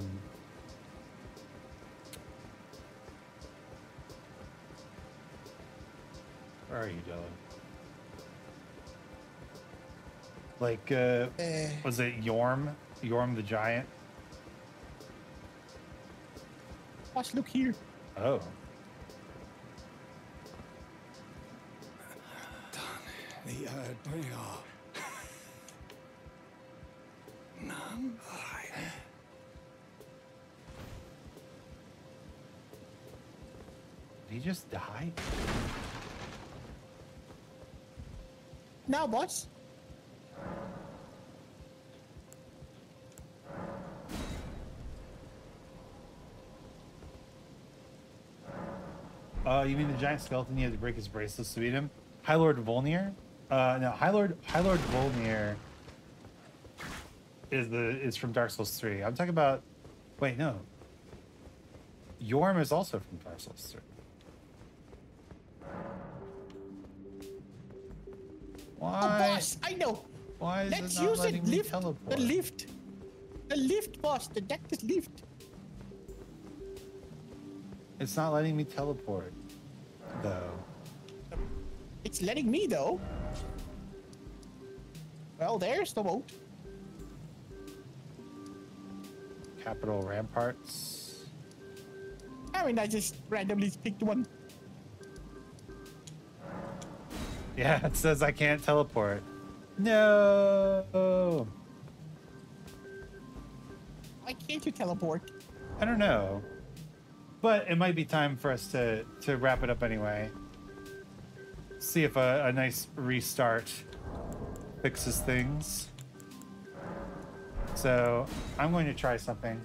are you, Della? Like was it Yorm? Yorm the Giant. Watch, look here. Oh. Did he just die? Now, boss. You mean the giant skeleton? You had to break his bracelets to beat him. High Lord Volnir? No, High Lord Volnir is from Dark Souls 3. I'm talking about. Wait, no. Yorm is also from Dark Souls 3. Why? Oh, boss, I know. Why is Let's it not use letting it. Me lift. Teleport? The lift, boss. The deck is lift. It's not letting me teleport, though. It's letting me, though. Well, there's the boat. Capital Ramparts. I mean, I just randomly picked one. Yeah, it says I can't teleport. No. Why can't you teleport? I don't know. But it might be time for us to wrap it up anyway. See if a nice restart fixes things. So I'm going to try something.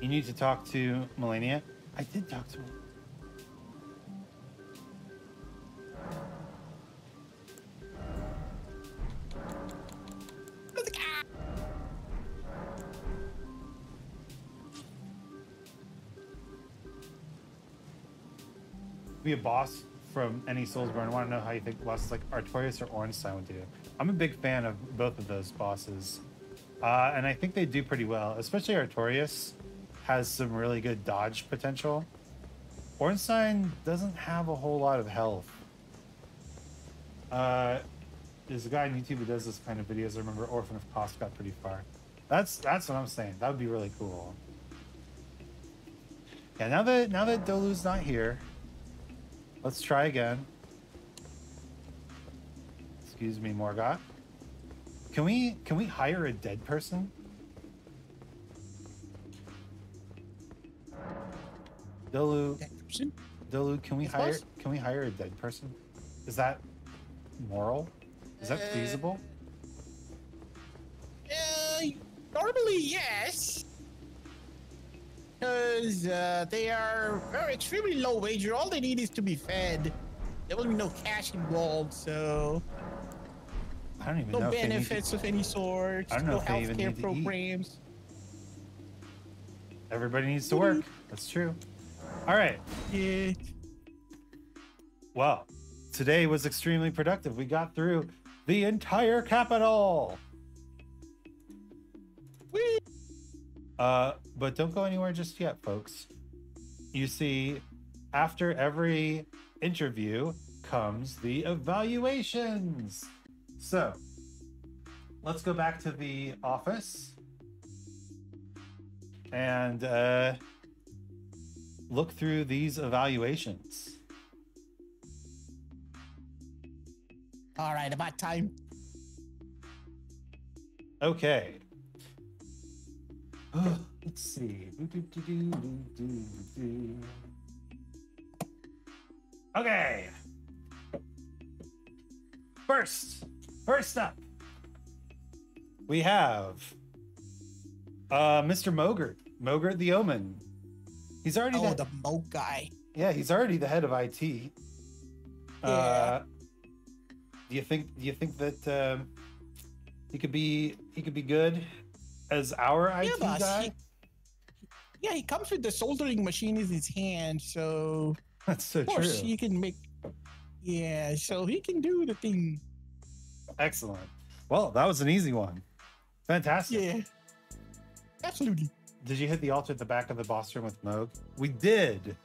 You need to talk to Malenia. I did talk to her. Be a boss from any Soulsborne. I want to know how you think bosses like Artorias or Ornstein would do. I'm a big fan of both of those bosses, and I think they do pretty well. Especially Artorias has some really good dodge potential. Ornstein doesn't have a whole lot of health. There's a guy on YouTube who does this kind of videos. I remember Orphan of Cost got pretty far. That's what I'm saying. That would be really cool. Yeah, now that Dolu's not here. Let's try again. Excuse me, Morgott. Can we hire a dead person? Dolu, can we hire a dead person? Is that moral? Is that feasible? Normally yes. Because they are very extremely low wager. All they need is to be fed. There will be no cash involved, so I don't even know. No benefits of any sort. I don't know if they even need to eat. No healthcare programs. Everybody needs to work. That's true. All right. Yeah. Well, today was extremely productive. We got through the entire capital. Whee! But don't go anywhere just yet, folks. You see, after every interview comes the evaluations. So let's go back to the office and look through these evaluations. All right, about time. Okay. Let's see. Okay. First up, we have Mr. Mogert. Mogert the Omen. He's already the Mohg guy. Yeah, he's already the head of IT. Yeah. Do you think that he could be good as our IT guy? He comes with the soldering machine in his hand, so that's so true. Of course, he can make. Yeah, so he can do the thing. Excellent. Well, that was an easy one. Fantastic. Yeah. Absolutely. Did you hit the altar at the back of the boss room with Mohg? We did.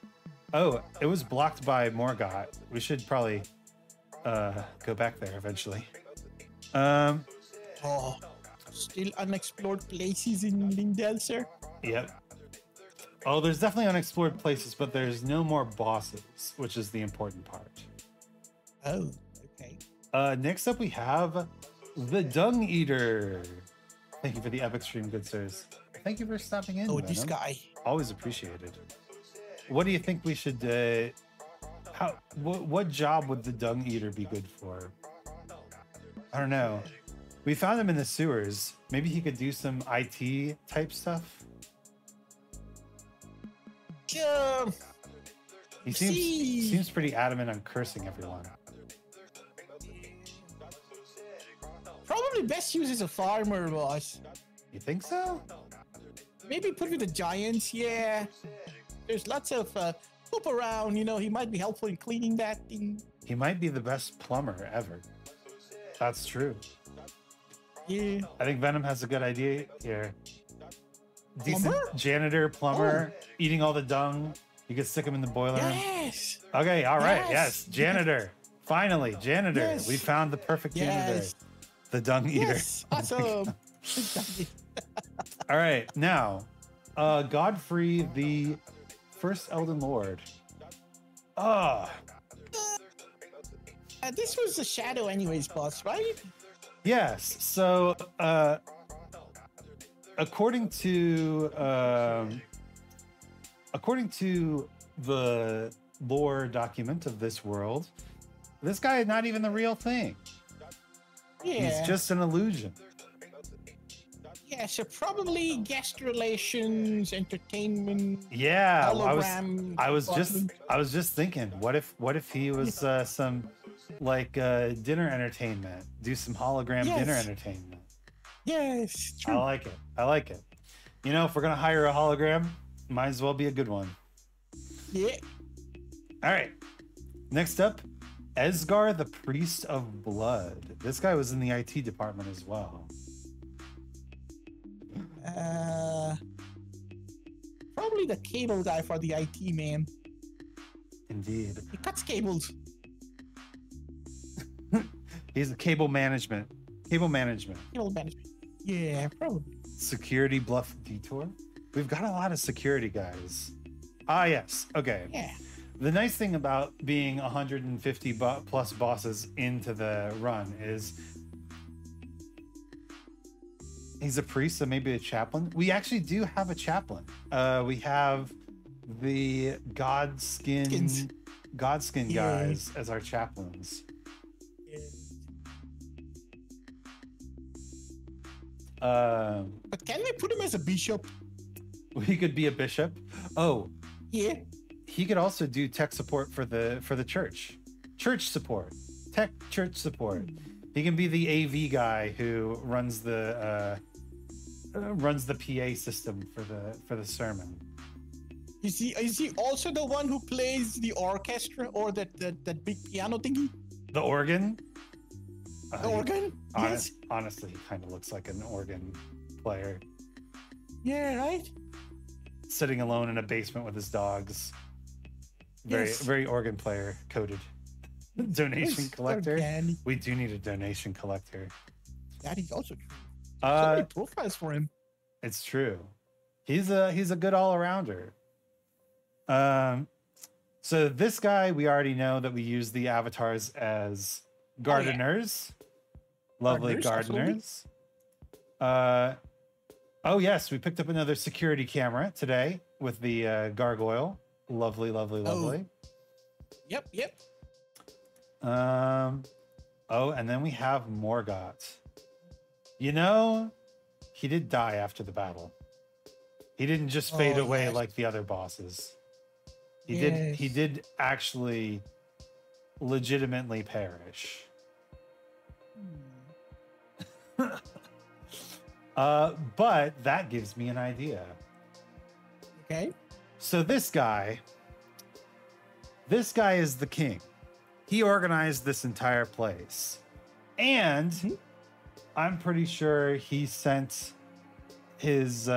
Oh, it was blocked by Morgott. We should probably go back there eventually. Still unexplored places in Leyndell, sir? Yep. Oh, there's definitely unexplored places, but there's no more bosses, which is the important part. Oh, okay. Next up, we have the Dung Eater. Thank you for the epic stream, good sirs. Thank you for stopping in. Oh, Venom. This guy. Always appreciated. What do you think we should... what job would the Dung Eater be good for? I don't know. We found him in the sewers. Maybe he could do some IT type stuff. Yeah. He seems pretty adamant on cursing everyone. Probably best use as a farmer, boss. You think so? Maybe put with the giants, yeah. There's lots of poop around, you know, he might be helpful in cleaning that thing. He might be the best plumber ever. That's true. Yeah. I think Venom has a good idea here. Decent plumber? Janitor, plumber, eating all the dung. You could stick him in the boiler room. Okay, all right, yes. Janitor. Yes. Finally, janitor. Yes. We found the perfect janitor. The Dung Eater. Yes. Awesome. All right, now, Godfrey, the first Elden Lord. This was a shadow anyways, boss, right? Yes, so according to the lore document of this world, this guy is not even the real thing. Yeah. He's just an illusion. Yeah, so probably guest relations, entertainment. Yeah, I was just thinking, what if he was some like dinner entertainment, do some hologram dinner entertainment. Yes, true. I like it. You know, if we're gonna hire a hologram, might as well be a good one. Yeah. All right. Next up, Esgar, the Priest of Blood. This guy was in the IT department as well. Probably the cable guy for the IT, man. Indeed. He cuts cables. He's the cable management. Cable management. Yeah, probably. Security Bluff Detour. We've got a lot of security guys. Ah, yes. Okay. Yeah. The nice thing about being 150 plus bosses into the run is he's a priest, so maybe a chaplain. We actually do have a chaplain. We have the Godskin guys as our chaplains. Yeah. But can we put him as a bishop? He could be a bishop. Oh. Yeah. He could also do tech support for the church. Church support. Tech church support. He can be the AV guy who runs the PA system for the sermon. Is he also the one who plays the orchestra or that big piano thingy? The organ? An organ? Yes. Honestly, he kind of looks like an organ player. Yeah, right? Sitting alone in a basement with his dogs. Very, yes. Very organ player coded. Donation collector. Organ. We do need a donation collector. That is also true. So many profiles for him. It's true. He's a good all-arounder. So this guy, we already know that we use the avatars as gardeners. Oh, yeah. Lovely gardeners. Oh, yes. We picked up another security camera today with the gargoyle. Lovely, lovely, lovely. Oh. Yep, yep. Oh, and then we have Morgott. You know, he did die after the battle. He didn't just fade away like the other bosses. He did. He did actually, legitimately perish. But that gives me an idea. Okay. So this guy is the king. He organized this entire place, and I'm pretty sure he sent his.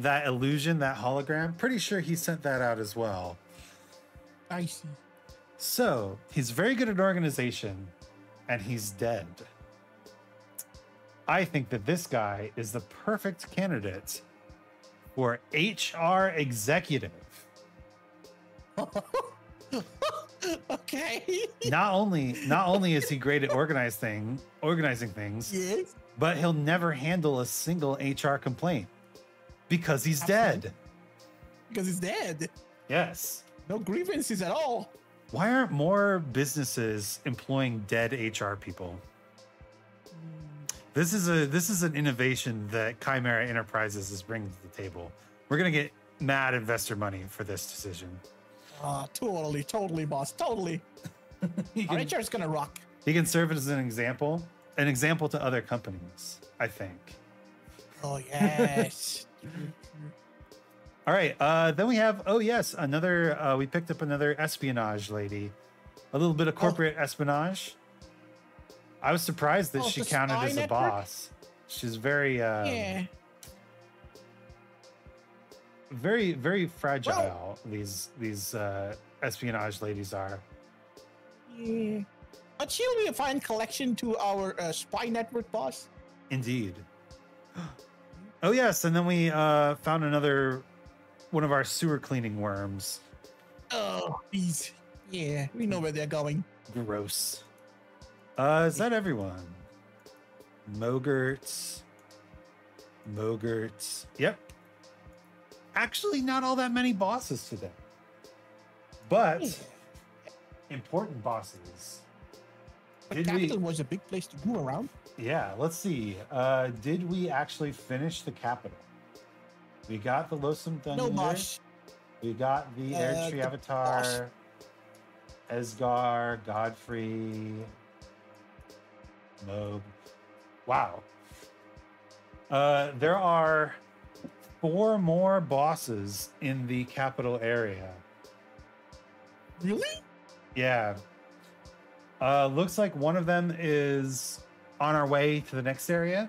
That illusion, that hologram, pretty sure he sent that out as well. I see. So he's very good at organization, and he's dead. I think that this guy is the perfect candidate for HR executive. Okay. Not only is he great at organizing things, yes, but he'll never handle a single HR complaint. Because he's dead. Because he's dead. Yes. No grievances at all. Why aren't more businesses employing dead HR people? This is an innovation that Chimera Enterprises is bringing to the table. We're gonna get mad investor money for this decision. Totally, totally, boss, totally. Our HR is gonna rock. He can serve as an example to other companies, I think. Oh yes. All right, then we have, oh yes, another, we picked up another espionage lady. A little bit of corporate espionage. I was surprised that she counted as a boss. She's very, very, very fragile, these espionage ladies are. Yeah. But she'll be a fine collection to our spy network boss. Indeed. Oh, yes, and then we found another one of our sewer cleaning worms. Oh, please. Yeah, we know where they're going. Gross. Is that everyone? Mogurts. Yep. Actually, not all that many bosses today. But important bosses. But Capital was a big place to go around. Yeah, let's see. Did we actually finish the Capital? We got the Losum Dungeon. No, we got the Air Tree Avatar, Esgar, Godfrey, Mohg. Wow. There are 4 more bosses in the Capital area. Really? Yeah. Looks like one of them is on our way to the next area.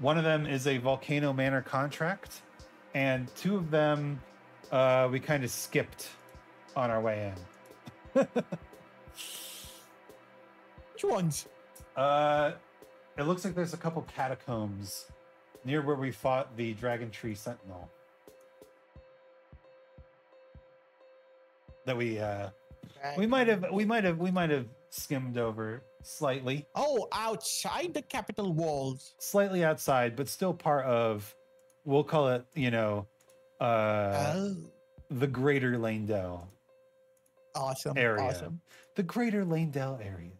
One of them is a Volcano Manor contract, and 2 of them we kind of skipped on our way in. Which ones? It looks like there's a couple catacombs near where we fought the Dragon Tree Sentinel that we might have skimmed over slightly. Oh, outside the Capital walls. Slightly outside, but still part of, we'll call it, you know, the Greater Leyndell. Awesome. Area. Awesome. The Greater Leyndell area.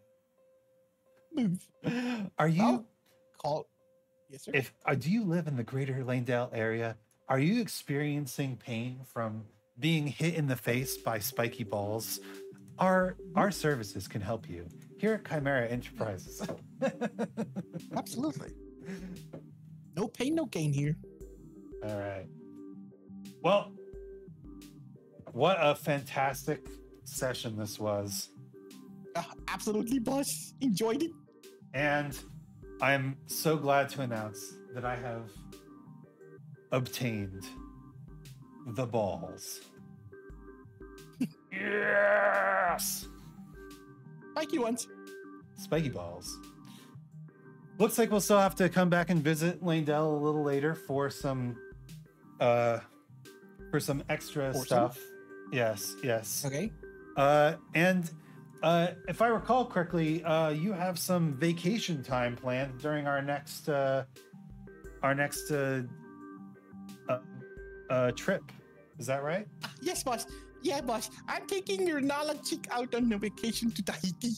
Move. Are you call? Yes, sir. If do you live in the Greater Leyndell area? Are you experiencing pain from being hit in the face by spiky balls? Our services can help you here at Chimera Enterprises. Absolutely. No pain, no gain here. All right. Well, what a fantastic session this was. absolutely, boss. Enjoyed it. And I'm so glad to announce that I have obtained the balls. Yes! Spiky ones. Spiky balls. Looks like we'll still have to come back and visit Leyndell a little later for some extra stuff. Yes, yes. Okay. And if I recall correctly, you have some vacation time planned during our next trip. Is that right? Yes, boss. Yeah, boss. I'm taking your Nala chick out on a vacation to Tahiti.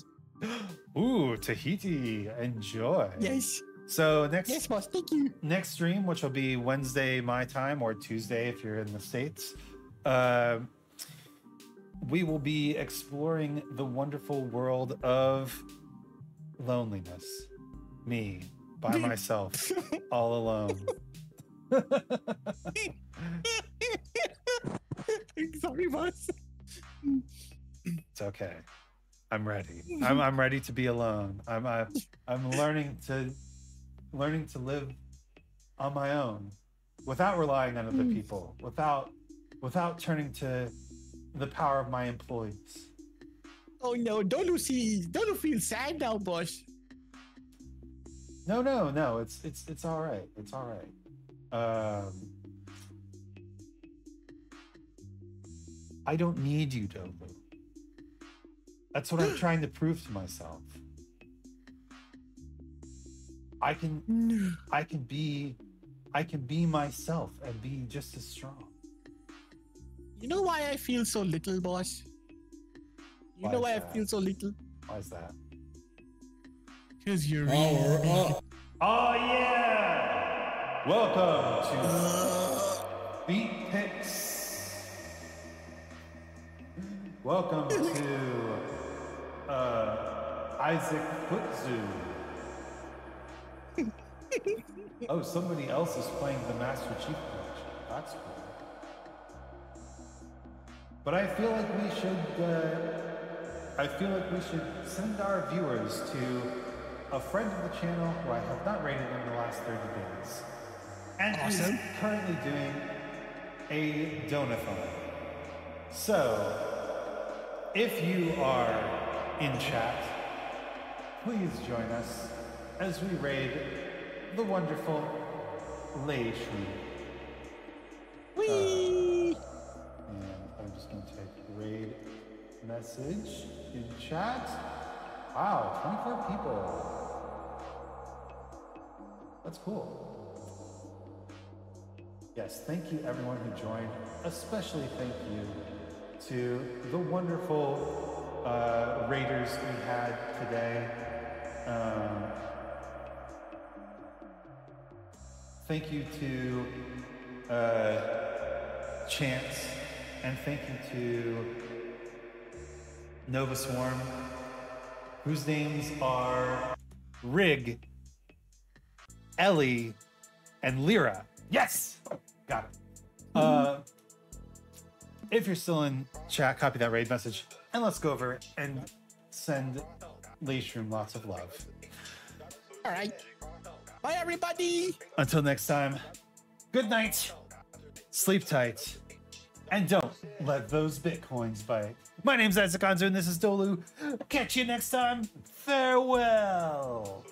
Ooh, Tahiti. Enjoy. Yes. So next, yes, boss. Thank you. Next stream, which will be Wednesday my time or Tuesday if you're in the States, we will be exploring the wonderful world of loneliness. Me, by myself, all alone. Sorry, boss. It's okay. I'm ready. I'm ready to be alone. I'm learning to live on my own, without relying on other people, without turning to the power of my employees. Oh no, don't feel sad now, boss. No, it's all right. It's all right. I don't need you, Dolu. That's what I'm trying to prove to myself. I can be myself and be just as strong. You know why I feel so little, boss? You know why I feel so little? Why is that? Because you're real. Oh yeah! Welcome to Beat Picks. Welcome to Isaac Futsu. Oh, somebody else is playing the Master Chief Collection. That's cool. But I feel like we should send our viewers to a friend of the channel who I have not rated in the last 30 days. And awesome. He's currently doing a donathon. So if you are in chat, please join us as we raid the wonderful Lei Shui. Whee! I'm just going to take raid message in chat. Wow, 24 people. That's cool. Yes, thank you everyone who joined. Especially thank you to the wonderful raiders we had today. Thank you to Chance. And thank you to Nova Swarm, whose names are Rig, Ellie, and Lyra. Yes! Got it. If you're still in chat, copy that raid message, and let's go over and send Leish Room lots of love. All right. Bye, everybody. Until next time, good night. Sleep tight. And don't let those bitcoins bite. My name's Isaac Anzu, and this is Dolu. Catch you next time. Farewell.